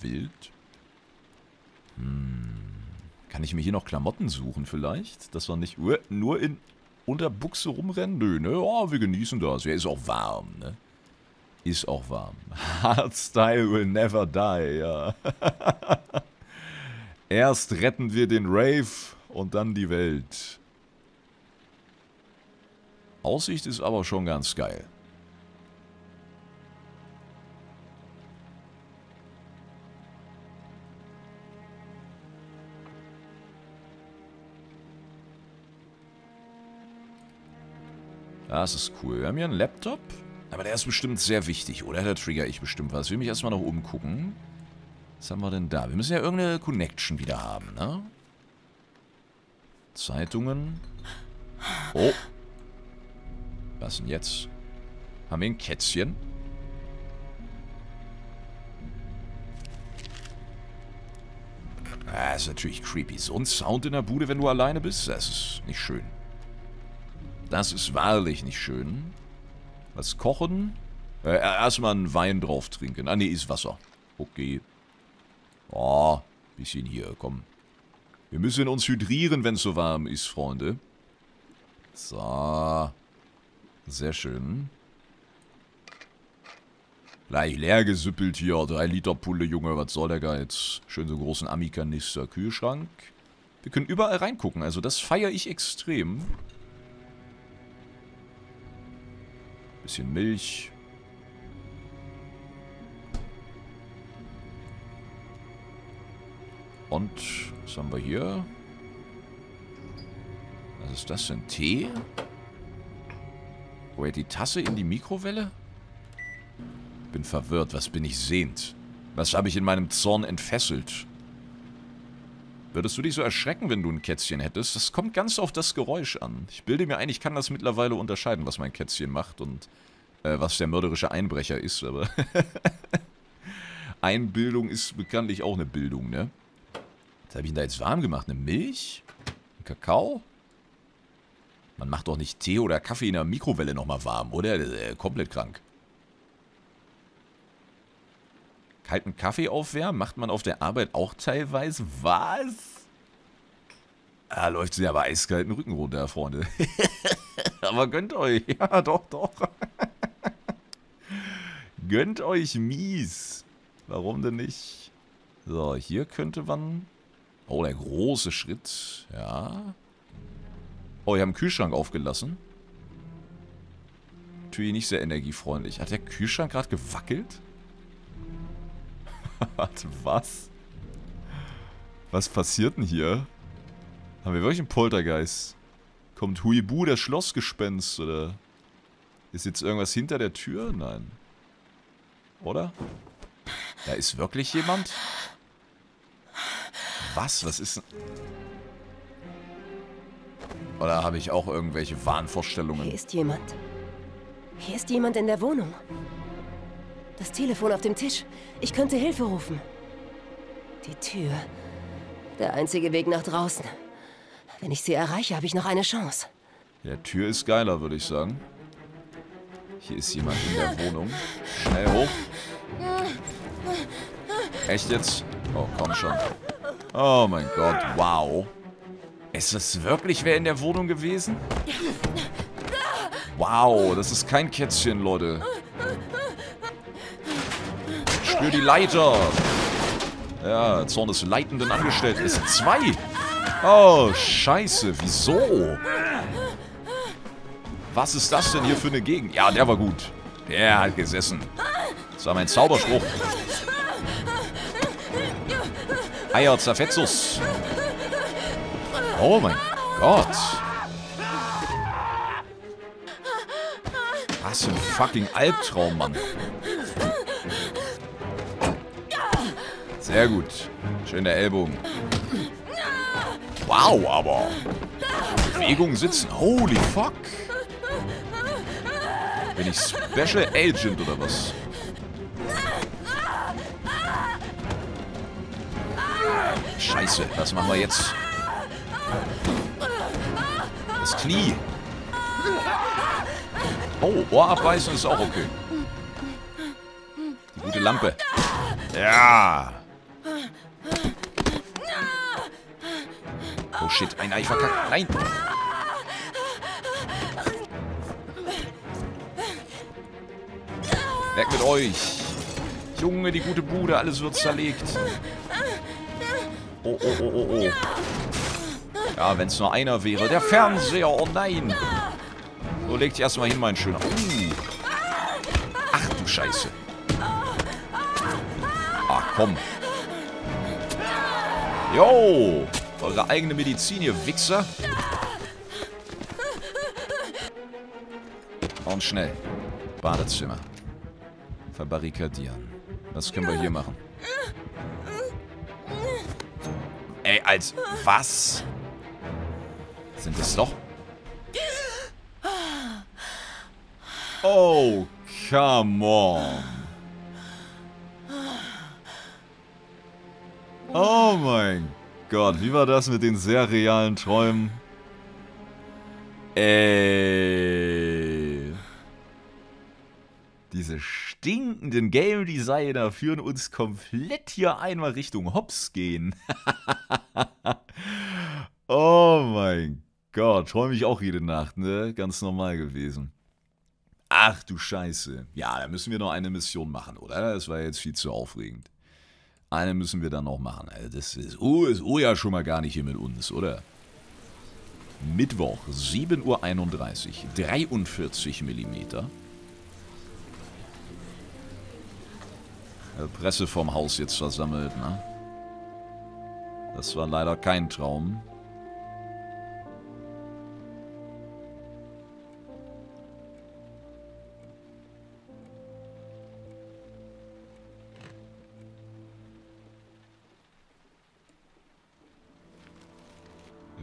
Wild. Hm. Kann ich mir hier noch Klamotten suchen vielleicht? Dass wir nicht nur in Unterbuchse rumrennen? Nö, ne? Oh, wir genießen das. Ja, ist auch warm, ne? Ist auch warm. Hardstyle will never die, ja. Erst retten wir den Rave und dann die Welt. Aussicht ist aber schon ganz geil. Das ist cool. Wir haben hier einen Laptop. Aber der ist bestimmt sehr wichtig, oder? Da trigger ich bestimmt was. Ich will mich erstmal noch umgucken. Was haben wir denn da? Wir müssen ja irgendeine Connection wieder haben, ne? Zeitungen. Oh. Was denn jetzt? Haben wir ein Kätzchen? Ah, ist natürlich creepy. So ein Sound in der Bude, wenn du alleine bist, das ist nicht schön. Das ist wahrlich nicht schön. Was kochen? Äh, erstmal einen Wein drauf trinken. Ah, nee, ist Wasser. Okay. Oh, bisschen hier, komm. Wir müssen uns hydrieren, wenn es so warm ist, Freunde. So. Sehr schön. Gleich leer gesüppelt hier. Drei Liter Pulle, Junge. Was soll der Geiz? Schön so großen Amikanister. Kühlschrank. Wir können überall reingucken. Also das feiere ich extrem. Bisschen Milch. Und was haben wir hier? Was ist das denn? Tee? Woher die Tasse in die Mikrowelle? Bin verwirrt. Was bin ich sehend? Was habe ich in meinem Zorn entfesselt? Würdest du dich so erschrecken, wenn du ein Kätzchen hättest? Das kommt ganz auf das Geräusch an. Ich bilde mir ein, ich kann das mittlerweile unterscheiden, was mein Kätzchen macht und äh, was der mörderische Einbrecher ist, aber Einbildung ist bekanntlich auch eine Bildung, ne? Was habe ich denn da jetzt warm gemacht? Eine Milch? Ein Kakao? Man macht doch nicht Tee oder Kaffee in der Mikrowelle nochmal warm, oder? Äh, komplett krank. Kalten Kaffee aufwärmen macht man auf der Arbeit auch teilweise. Was? Da läuft sie aber eiskalten Rücken runter, Freunde. Aber gönnt euch. Ja, doch, doch. Gönnt euch mies. Warum denn nicht? So, hier könnte man... Oh, der große Schritt. Ja. Oh, ich habe einen Kühlschrank aufgelassen. Natürlich nicht sehr energiefreundlich. Hat der Kühlschrank gerade gewackelt? Was? Was passiert denn hier? Haben wir wirklich einen Poltergeist? Kommt Huibu, das Schlossgespenst, oder? Ist jetzt irgendwas hinter der Tür? Nein. Oder? Da ist wirklich jemand? Was? Was ist denn? Oder habe ich auch irgendwelche Wahnvorstellungen? Hier ist jemand. Hier ist jemand in der Wohnung. Das Telefon auf dem Tisch. Ich könnte Hilfe rufen. Die Tür. Der einzige Weg nach draußen. Wenn ich sie erreiche, habe ich noch eine Chance. Ja, Tür ist geiler, würde ich sagen. Hier ist jemand in der Wohnung. Schnell hoch. Echt jetzt? Oh, komm schon. Oh mein Gott, wow. Ist das wirklich wer in der Wohnung gewesen? Wow, das ist kein Kätzchen, Leute. Spür die Leiter. Ja, Zorn des Leitenden angestellt. Es sind zwei. Oh, scheiße. Wieso? Was ist das denn hier für eine Gegend? Ja, der war gut. Der hat gesessen. Das war mein Zauberspruch. Eier Zerfetzus. Oh mein Gott. Was für ein fucking Albtraum, Mann. Sehr gut. Schön der Ellbogen. Wow, aber. Bewegung sitzen. Holy fuck. Bin ich Special Agent oder was? Scheiße, was machen wir jetzt? Das Knie. Oh, Ohr abbeißen ist auch okay. Die gute Lampe. Ja. Oh shit, ein Ei verkackt. Nein. Weg mit euch. Junge, die gute Bude, alles wird zerlegt. Oh, oh, oh, oh, oh. Ja, wenn es nur einer wäre. Der Fernseher, oh nein. So, leg dich erstmal hin, mein Schöner. Uh. Ach du Scheiße. Ach komm. Jo. Eure eigene Medizin, ihr Wichser. Und schnell. Badezimmer. Verbarrikadieren. Was können wir hier machen? Ey, als was? Sind das doch? Oh, come on. Oh mein Gott, wie war das mit den sehr realen Träumen? Ey. Diese stinkenden Game Designer führen uns komplett hier einmal Richtung Hops gehen. Oh mein Gott, träume ich auch jede Nacht, ne? Ganz normal gewesen. Ach du Scheiße. Ja, da müssen wir noch eine Mission machen, oder? Das war jetzt viel zu aufregend. Eine müssen wir dann noch machen. Also das ist oh, ist oh ja schon mal gar nicht hier mit uns, oder? Mittwoch, sieben Uhr einunddreißig, dreiundvierzig Millimeter. Presse vom Haus jetzt versammelt, ne? Das war leider kein Traum.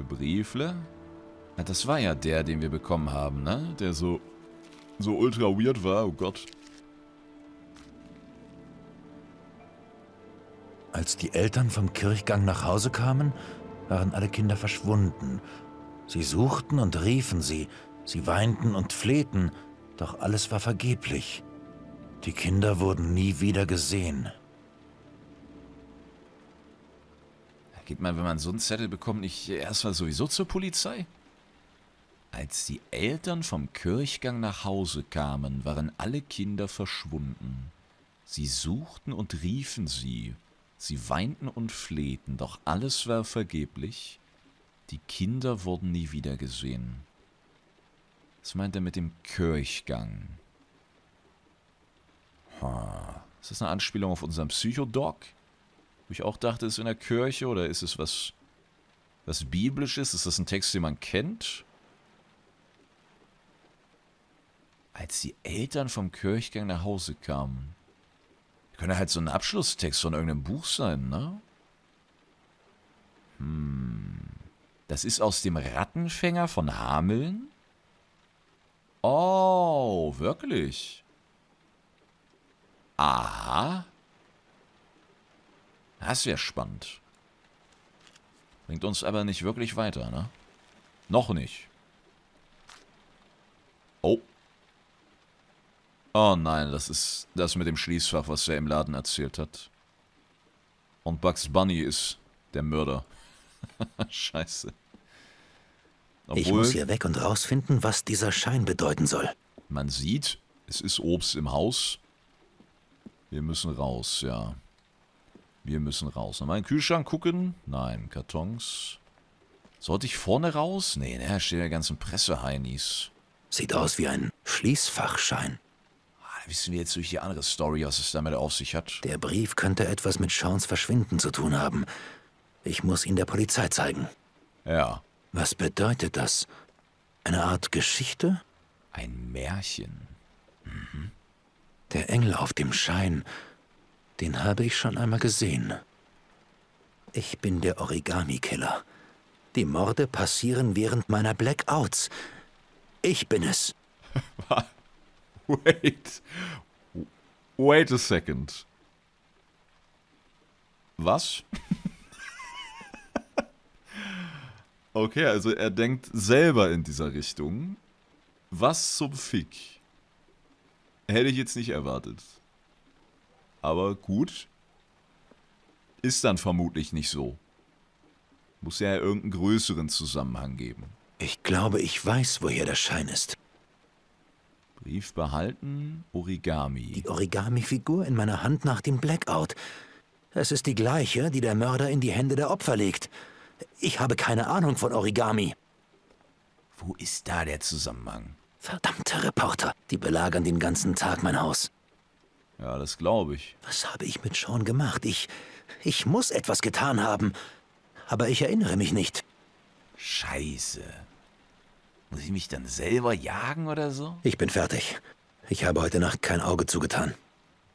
Briefle? Ja, das war ja der, den wir bekommen haben, ne? Der so, so ultra weird war, oh Gott. Als die Eltern vom Kirchgang nach Hause kamen, waren alle Kinder verschwunden. Sie suchten und riefen sie, sie weinten und flehten, doch alles war vergeblich. Die Kinder wurden nie wieder gesehen. Geht man, wenn man so einen Zettel bekommt, nicht erstmal sowieso zur Polizei? Als die Eltern vom Kirchgang nach Hause kamen, waren alle Kinder verschwunden. Sie suchten und riefen sie. Sie weinten und flehten, doch alles war vergeblich. Die Kinder wurden nie wieder gesehen. Was meint er mit dem Kirchgang? Ist das eine Anspielung auf unseren Psychodoc? Wo ich auch dachte, ist es in der Kirche oder ist es was, was Biblisches? Ist das ein Text, den man kennt? Als die Eltern vom Kirchgang nach Hause kamen. Könnte halt so ein Abschlusstext von irgendeinem Buch sein, ne? Hm. Das ist aus dem Rattenfänger von Hameln? Oh, wirklich? Aha. Das wäre spannend. Bringt uns aber nicht wirklich weiter, ne? Noch nicht. Oh. Oh nein, das ist das mit dem Schließfach, was er im Laden erzählt hat. Und Bugs Bunny ist der Mörder. Scheiße. Obwohl, ich muss hier weg und rausfinden, was dieser Schein bedeuten soll. Man sieht, es ist Obst im Haus. Wir müssen raus, ja. Wir müssen raus. Mal in den Kühlschrank gucken? Nein, Kartons. Sollte ich vorne raus? Nee, da stehen ja ganzen Presseheinis. Sieht aus wie ein Schließfachschein. Da wissen wir jetzt durch die andere Story, was es damit auf sich hat. Der Brief könnte etwas mit Shauns Verschwinden zu tun haben. Ich muss ihn der Polizei zeigen. Ja. Was bedeutet das? Eine Art Geschichte? Ein Märchen. Mhm. Der Engel auf dem Schein, den habe ich schon einmal gesehen. Ich bin der Origami Killer. Die Morde passieren während meiner Blackouts. Ich bin es. Wait. Wait a second. Was? Okay, also er denkt selber in dieser Richtung. Was zum Fick? Hätte ich jetzt nicht erwartet. Aber gut. Ist dann vermutlich nicht so. Muss ja irgendeinen größeren Zusammenhang geben. Ich glaube, ich weiß, woher der Schein ist. Brief behalten, Origami. Die Origami-Figur in meiner Hand nach dem Blackout. Es ist die gleiche, die der Mörder in die Hände der Opfer legt. Ich habe keine Ahnung von Origami. Wo ist da der Zusammenhang? Verdammte Reporter, die belagern den ganzen Tag mein Haus. Ja, das glaube ich. Was habe ich mit Shaun gemacht? Ich, ich muss etwas getan haben, aber ich erinnere mich nicht. Scheiße. Muss ich mich dann selber jagen oder so? Ich bin fertig. Ich habe heute Nacht kein Auge zugetan.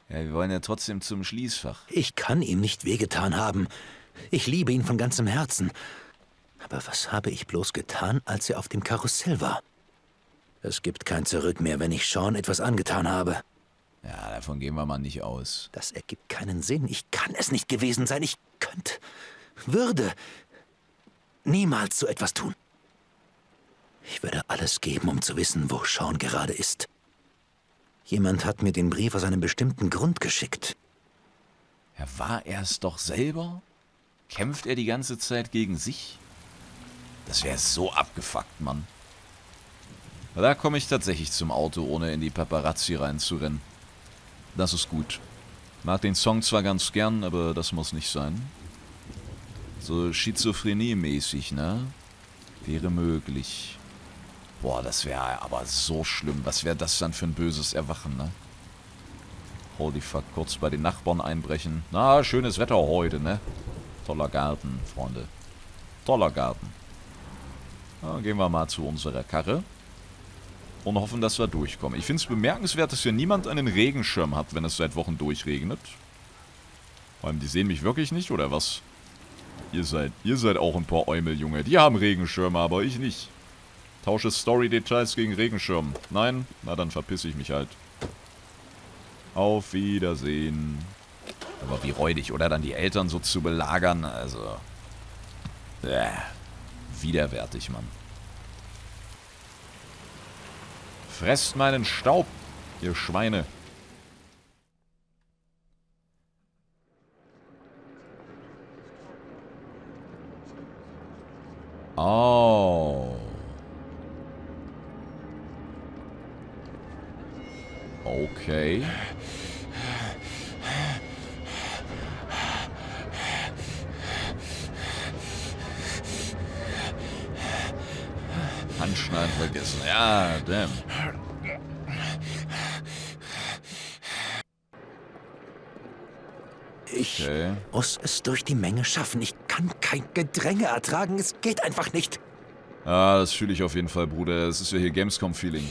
Ja, wir wollen ja trotzdem zum Schließfach. Ich kann ihm nicht wehgetan haben. Ich liebe ihn von ganzem Herzen. Aber was habe ich bloß getan, als er auf dem Karussell war? Es gibt kein Zurück mehr, wenn ich Shaun etwas angetan habe. Ja, davon gehen wir mal nicht aus. Das ergibt keinen Sinn. Ich kann es nicht gewesen sein. Ich könnte, würde niemals so etwas tun. Ich würde alles geben, um zu wissen, wo Shaun gerade ist. Jemand hat mir den Brief aus einem bestimmten Grund geschickt. Ja, war er es doch selber? Kämpft er die ganze Zeit gegen sich? Das wäre so abgefuckt, Mann. Da komme ich tatsächlich zum Auto, ohne in die Paparazzi reinzurennen. Das ist gut. Mag den Song zwar ganz gern, aber das muss nicht sein. So schizophrenie-mäßig, ne? Wäre möglich. Boah, das wäre aber so schlimm. Was wäre das dann für ein böses Erwachen, ne? Holy fuck, kurz bei den Nachbarn einbrechen. Na, schönes Wetter heute, ne? Toller Garten, Freunde. Toller Garten. Na, gehen wir mal zu unserer Karre. Und hoffen, dass wir durchkommen. Ich finde es bemerkenswert, dass hier niemand einen Regenschirm hat, wenn es seit Wochen durchregnet. Vor allem, die sehen mich wirklich nicht, oder was? Ihr seid, ihr seid auch ein paar Eumel, Junge. Die haben Regenschirme, aber ich nicht. Tausche Story-Details gegen Regenschirm. Nein? Na, dann verpisse ich mich halt. Auf Wiedersehen. Aber wie räudig, oder? Dann die Eltern so zu belagern, also... Äh, widerwärtig, Mann. Fresst meinen Staub, ihr Schweine. Oh. Okay. Handschneiden vergessen. Ja, damn. Ich okay. muss es durch die Menge schaffen. Ich kann kein Gedränge ertragen. Es geht einfach nicht. Ah, das fühle ich auf jeden Fall, Bruder. Es ist ja hier Gamescom-Feeling.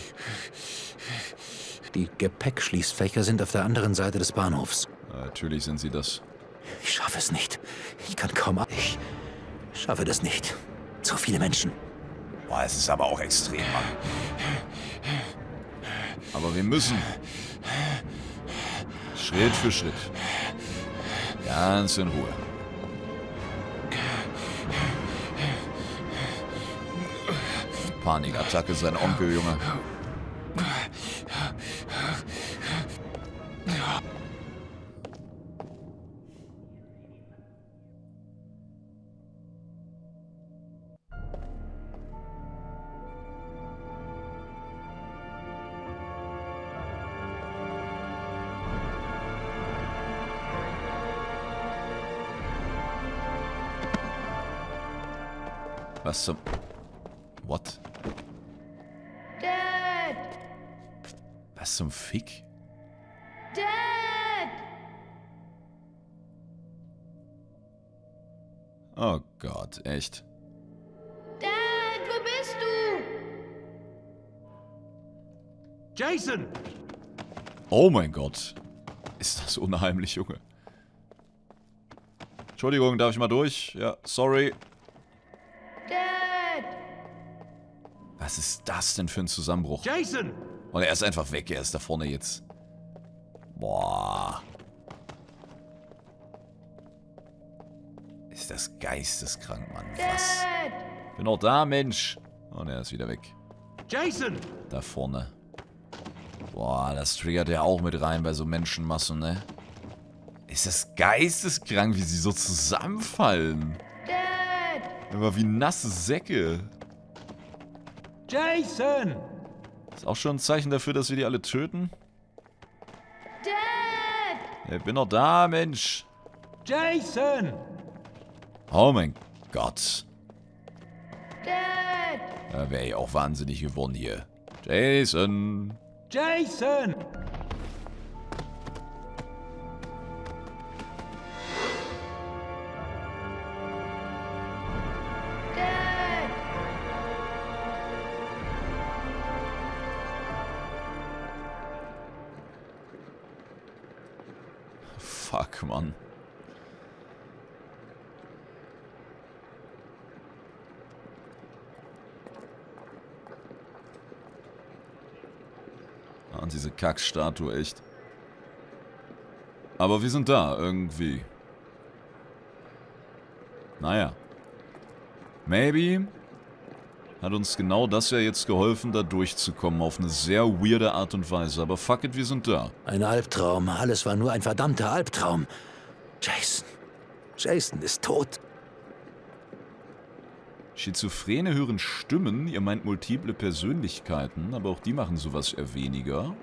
Die Gepäckschließfächer sind auf der anderen Seite des Bahnhofs. Natürlich sind sie das. Ich schaffe es nicht. Ich kann kaum... Ich schaffe das nicht. Zu viele Menschen. Boah, es ist aber auch extrem, Mann. Aber wir müssen. Schritt für Schritt. Ganz in Ruhe. Panikattacke, sein Onkel, Junge. Was zum... What? Dad! Was zum Fick? Dad! Oh Gott, echt. Dad, wo bist du? Jason! Oh mein Gott. Ist das unheimlich, Junge. Entschuldigung, darf ich mal durch? Ja, sorry. Dad! Was ist das denn für ein Zusammenbruch? Jason! Und er ist einfach weg, er ist da vorne jetzt. Boah. Ist das geisteskrank, Mann. Was? Dad! Bin auch da, Mensch. Und er ist wieder weg. Jason! Da vorne. Boah, das triggert ja auch mit rein bei so Menschenmassen, ne? Ist das geisteskrank, wie sie so zusammenfallen. Dad! Aber wie nasse Säcke. Jason! Ist auch schon ein Zeichen dafür, dass wir die alle töten? Dad! Ich bin noch da, Mensch! Jason! Oh mein Gott. Dad! Da wäre ich auch wahnsinnig geworden hier. Jason! Jason! Fuck, Mann. Und diese Kackstatue, echt. Aber wir sind da, irgendwie. Naja. Maybe hat uns genau das ja jetzt geholfen, da durchzukommen, auf eine sehr weirde Art und Weise. Aber fuck it, wir sind da. Ein Albtraum. Alles war nur ein verdammter Albtraum. Jason. Jason ist tot. Schizophrene hören Stimmen, ihr meint multiple Persönlichkeiten, aber auch die machen sowas eher weniger.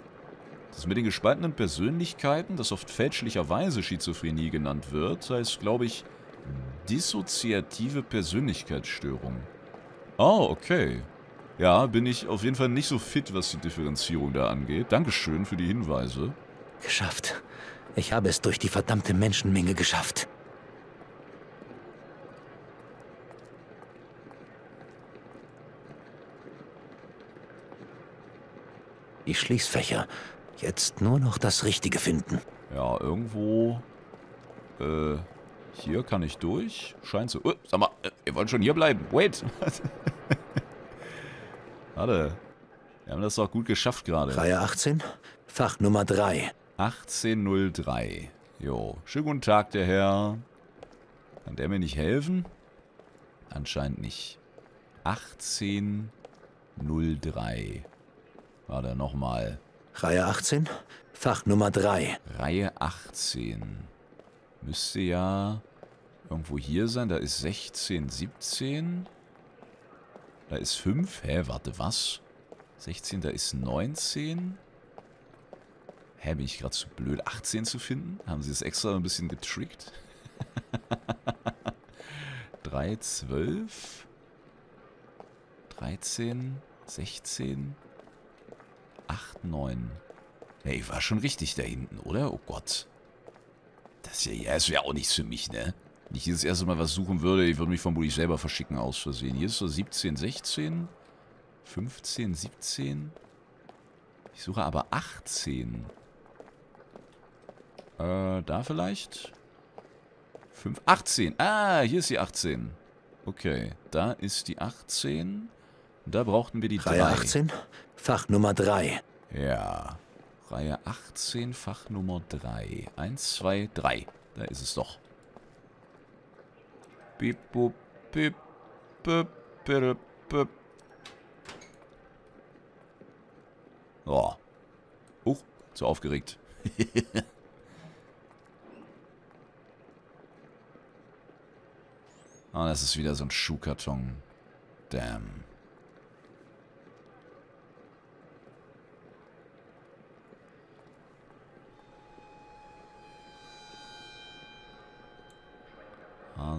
Das mit den gespaltenen Persönlichkeiten, das oft fälschlicherweise Schizophrenie genannt wird, heißt, glaube ich, dissoziative Persönlichkeitsstörung. Oh, okay. Ja, bin ich auf jeden Fall nicht so fit, was die Differenzierung da angeht. Dankeschön für die Hinweise. Geschafft. Ich habe es durch die verdammte Menschenmenge geschafft. Die Schließfächer. Jetzt nur noch das Richtige finden. Ja, irgendwo... Äh... Hier kann ich durch. Scheint so... Uh, sag mal, ihr wollt schon hier bleiben. Wait! Warte. Wir haben das doch gut geschafft gerade. Reihe achtzehn? Fach Nummer drei. achtzehn null drei. Jo. Schönen guten Tag, der Herr. Kann der mir nicht helfen? Anscheinend nicht. achtzehn null drei. Warte, nochmal. Reihe achtzehn, Fach Nummer drei. Reihe achtzehn. Müsste ja irgendwo hier sein. Da ist sechzehn, siebzehn. Da ist fünf. Hä, warte, was? sechzehn, da ist neunzehn. Hä, bin ich gerade zu blöd, achtzehn zu finden? Haben sie das extra ein bisschen getrickt? drei, zwölf, dreizehn, sechzehn... acht, neun. Hey, ich war schon richtig da hinten, oder? Oh Gott. Das hier, ja, das wäre auch nichts für mich, ne? Wenn ich dieses erste Mal was suchen würde, ich würde mich vermutlich selber verschicken aus Versehen. Hier ist so siebzehn, sechzehn, fünfzehn, siebzehn. Ich suche aber achtzehn. Äh, da vielleicht? fünf, achtzehn. Ah, hier ist die achtzehn. Okay, da ist die achtzehn. Und da brauchten wir die Reihe drei. achtzehn, Fach Nummer drei. Ja, Reihe achtzehn, Fach Nummer drei. eins, zwei, drei. Da ist es doch. Oh, uh, zu aufgeregt. Ah, oh, das ist wieder so ein Schuhkarton. Damn.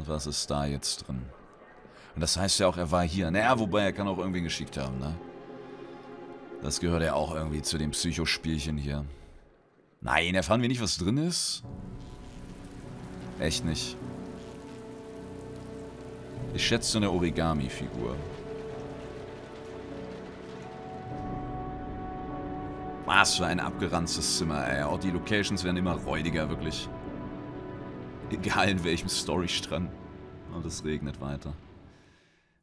Was ist da jetzt drin? Und das heißt ja auch, er war hier. Naja, wobei er kann auch irgendwen geschickt haben, ne? Das gehört ja auch irgendwie zu dem Psychospielchen hier. Nein, erfahren wir nicht, was drin ist? Echt nicht. Ich schätze so eine Origami-Figur. Was für ein abgeranztes Zimmer, ey. Auch die Locations werden immer räudiger, wirklich. Egal in welchem Storystrang. Und es regnet weiter.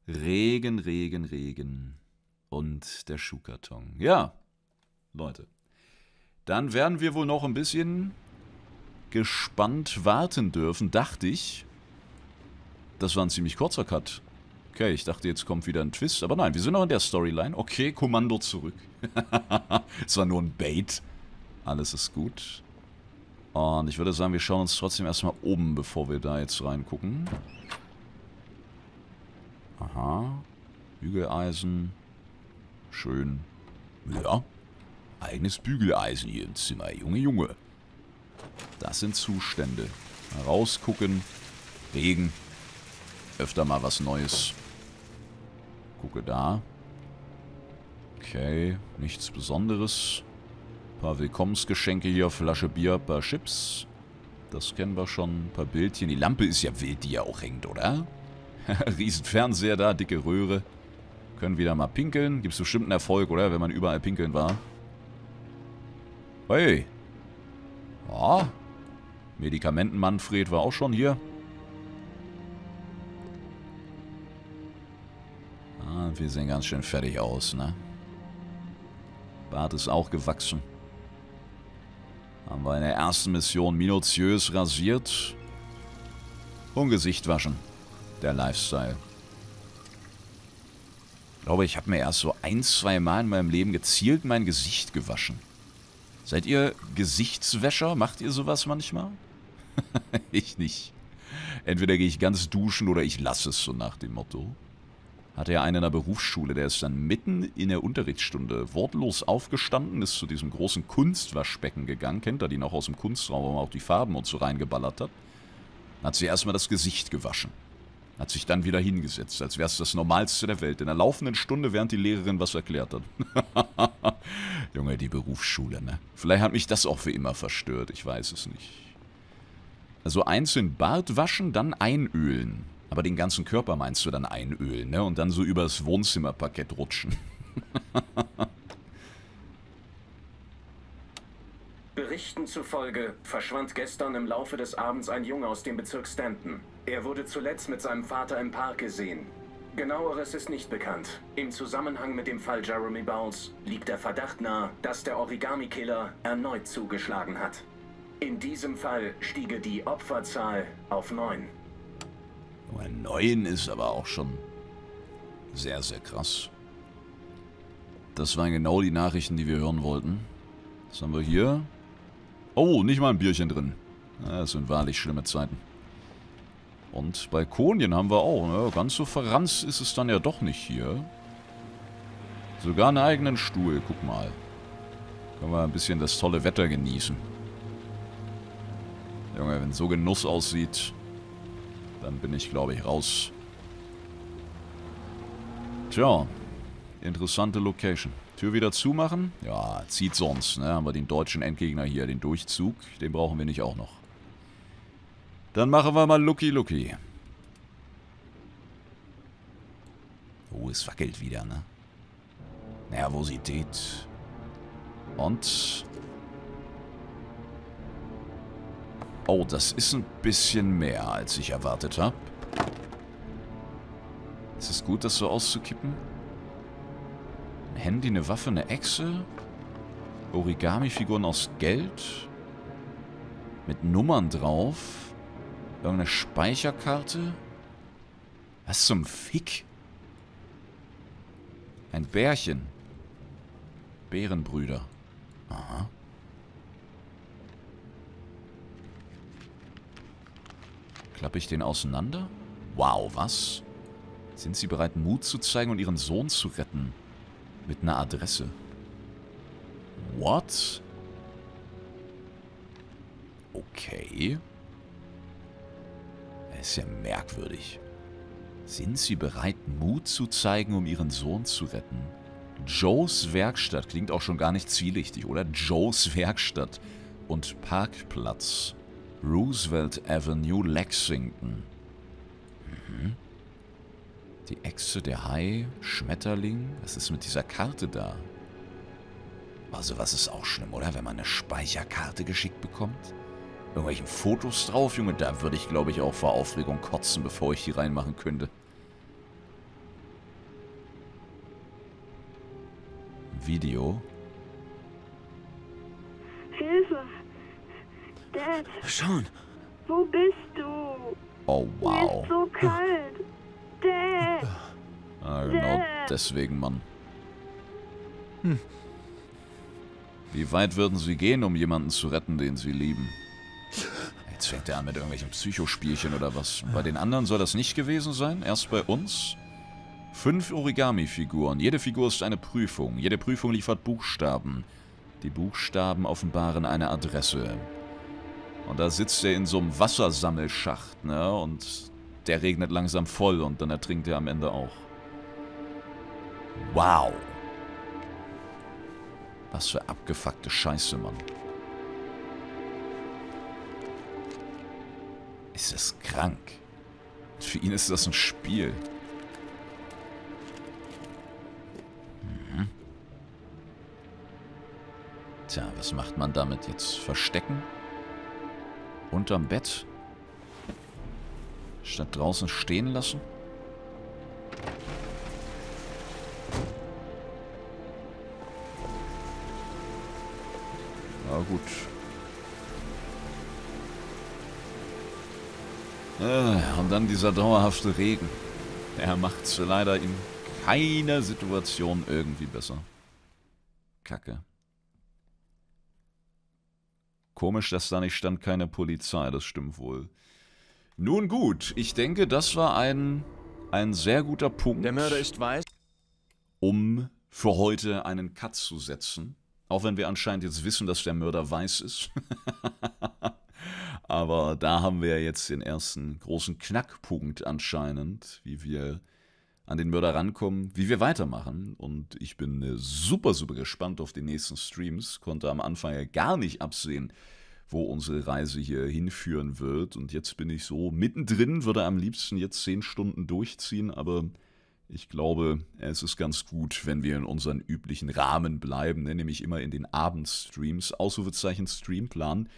Regen, Regen, Regen. Und der Schuhkarton. Ja, Leute. Dann werden wir wohl noch ein bisschen gespannt warten dürfen, dachte ich. Das war ein ziemlich kurzer Cut. Okay, ich dachte, jetzt kommt wieder ein Twist. Aber nein, wir sind noch in der Storyline. Okay, Kommando zurück. Es war nur ein Bait. Alles ist gut. Und ich würde sagen, wir schauen uns trotzdem erstmal oben, bevor wir da jetzt reingucken. Aha. Bügeleisen. Schön. Ja. Eigenes Bügeleisen hier im Zimmer. Junge, Junge. Das sind Zustände. Mal rausgucken. Regen. Öfter mal was Neues. Gucke da. Okay, nichts Besonderes. Ein paar Willkommensgeschenke hier, Flasche Bier, ein paar Chips. Das kennen wir schon. Ein paar Bildchen. Die Lampe ist ja wild, die ja auch hängt, oder? Riesenfernseher da, dicke Röhre. Können wieder mal pinkeln. Gibt's bestimmt einen Erfolg, oder? Wenn man überall pinkeln war. Hey. Ah. Medikamenten Manfred war auch schon hier. Wir sehen ganz schön fertig aus, ne? Bart ist auch gewachsen. Haben wir in der ersten Mission minutiös rasiert. Und Gesicht waschen. Der Lifestyle. Ich glaube, ich habe mir erst so ein, zwei Mal in meinem Leben gezielt mein Gesicht gewaschen. Seid ihr Gesichtswäscher? Macht ihr sowas manchmal? Ich nicht. Entweder gehe ich ganz duschen oder ich lasse es, so nach dem Motto. Hatte ja einen in der Berufsschule, der ist dann mitten in der Unterrichtsstunde wortlos aufgestanden, ist zu diesem großen Kunstwaschbecken gegangen, kennt er die noch aus dem Kunstraum, wo man auch die Farben und so reingeballert hat. Dann hat sie erstmal das Gesicht gewaschen. Hat sich dann wieder hingesetzt, als wäre es das Normalste der Welt. In der laufenden Stunde, während die Lehrerin was erklärt hat. Junge, die Berufsschule, ne? Vielleicht hat mich das auch für immer verstört, ich weiß es nicht. Also einzeln Bart waschen, dann einölen. Aber den ganzen Körper meinst du dann einölen, ne? Und dann so übers Wohnzimmerparkett rutschen. Berichten zufolge verschwand gestern im Laufe des Abends ein Junge aus dem Bezirk Stanton. Er wurde zuletzt mit seinem Vater im Park gesehen. Genaueres ist nicht bekannt. Im Zusammenhang mit dem Fall Jeremy Bowles liegt der Verdacht nahe, dass der Origami Killer erneut zugeschlagen hat. In diesem Fall stiege die Opferzahl auf neun. neun ist aber auch schon sehr, sehr krass. Das waren genau die Nachrichten, die wir hören wollten. Was haben wir hier? Oh, nicht mal ein Bierchen drin. Das sind wahrlich schlimme Zeiten. Und Balkonien haben wir auch, ne? Ganz so verranzt ist es dann ja doch nicht hier. Sogar einen eigenen Stuhl, guck mal. Können wir ein bisschen das tolle Wetter genießen. Junge, wenn so Genuss aussieht... Dann bin ich, glaube ich, raus. Tja, interessante Location. Tür wieder zumachen? Ja, zieht sonst, ne? Haben wir den deutschen Endgegner hier, den Durchzug. Den brauchen wir nicht auch noch. Dann machen wir mal Lucky Lucky. Oh, es wackelt wieder, ne? Nervosität. Und... Oh, das ist ein bisschen mehr, als ich erwartet habe. Ist es gut, das so auszukippen? Ein Handy, eine Waffe, eine Echse. Origami-Figuren aus Geld. Mit Nummern drauf. Irgendeine Speicherkarte. Was zum Fick? Ein Bärchen. Bärenbrüder. Aha. Klappe ich den auseinander? Wow, was? Sind sie bereit, Mut zu zeigen und ihren Sohn zu retten? Mit einer Adresse. What? Okay. Das ist ja merkwürdig. Sind sie bereit, Mut zu zeigen, um ihren Sohn zu retten? Joes Werkstatt klingt auch schon gar nicht zielrichtig, oder? Joes Werkstatt und Parkplatz. Roosevelt Avenue, Lexington. Mhm. Die Echse, der Hai, Schmetterling. Was ist mit dieser Karte da? Also was ist auch schlimm, oder? Wenn man eine Speicherkarte geschickt bekommt. Irgendwelchen Fotos drauf, Junge. Da würde ich, glaube ich, auch vor Aufregung kotzen, bevor ich die reinmachen könnte. Video. Hilfe! Dad! Shaun! Wo bist du? Oh, wow. Mir ist so kalt. Dad! Ah, genau Dad. Deswegen, Mann. Hm. Wie weit würden sie gehen, um jemanden zu retten, den sie lieben? Jetzt fängt er an mit irgendwelchen Psychospielchen oder was. Bei den anderen soll das nicht gewesen sein. Erst bei uns. Fünf Origami-Figuren. Jede Figur ist eine Prüfung. Jede Prüfung liefert Buchstaben. Die Buchstaben offenbaren eine Adresse. Und da sitzt er in so einem Wassersammelschacht, ne? Und der regnet langsam voll und dann ertrinkt er am Ende auch. Wow. Was für abgefuckte Scheiße, Mann. Ist das krank. Für ihn ist das ein Spiel. Mhm. Tja, was macht man damit jetzt? Verstecken? Unterm Bett? Statt draußen stehen lassen? Na gut. Äh, und dann dieser dauerhafte Regen. Er macht's leider in keiner Situation irgendwie besser. Kacke. Komisch, dass da nicht stand, keine Polizei, das stimmt wohl. Nun gut, ich denke, das war ein, ein sehr guter Punkt, der Mörder ist weiß, um für heute einen Cut zu setzen. Auch wenn wir anscheinend jetzt wissen, dass der Mörder weiß ist. Aber da haben wir jetzt den ersten großen Knackpunkt anscheinend, wie wir an den Mörder rankommen, wie wir weitermachen. Und ich bin super, super gespannt auf die nächsten Streams. Konnte am Anfang ja gar nicht absehen, wo unsere Reise hier hinführen wird. Und jetzt bin ich so mittendrin, würde am liebsten jetzt zehn Stunden durchziehen, aber... Ich glaube, es ist ganz gut, wenn wir in unseren üblichen Rahmen bleiben, ne? Nämlich immer in den Abendstreams, Ausrufezeichen Streamplan,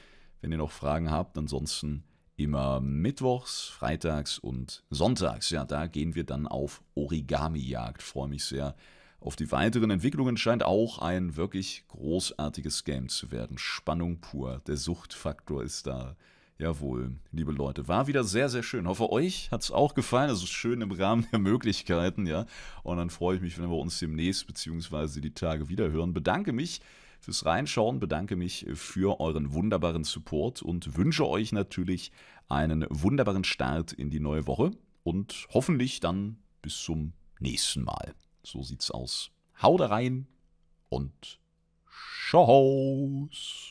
wenn ihr noch Fragen habt. Ansonsten immer mittwochs, freitags und sonntags. Ja, da gehen wir dann auf Origami-Jagd. Freue mich sehr auf die weiteren Entwicklungen. Scheint auch ein wirklich großartiges Game zu werden. Spannung pur, der Suchtfaktor ist da. Jawohl, liebe Leute, war wieder sehr, sehr schön. Hoffe, euch hat es auch gefallen. Es ist schön im Rahmen der Möglichkeiten, ja. Und dann freue ich mich, wenn wir uns demnächst bzw. die Tage wieder hören. Bedanke mich fürs Reinschauen, bedanke mich für euren wunderbaren Support und wünsche euch natürlich einen wunderbaren Start in die neue Woche und hoffentlich dann bis zum nächsten Mal. So sieht's aus. Haut rein und tschau's.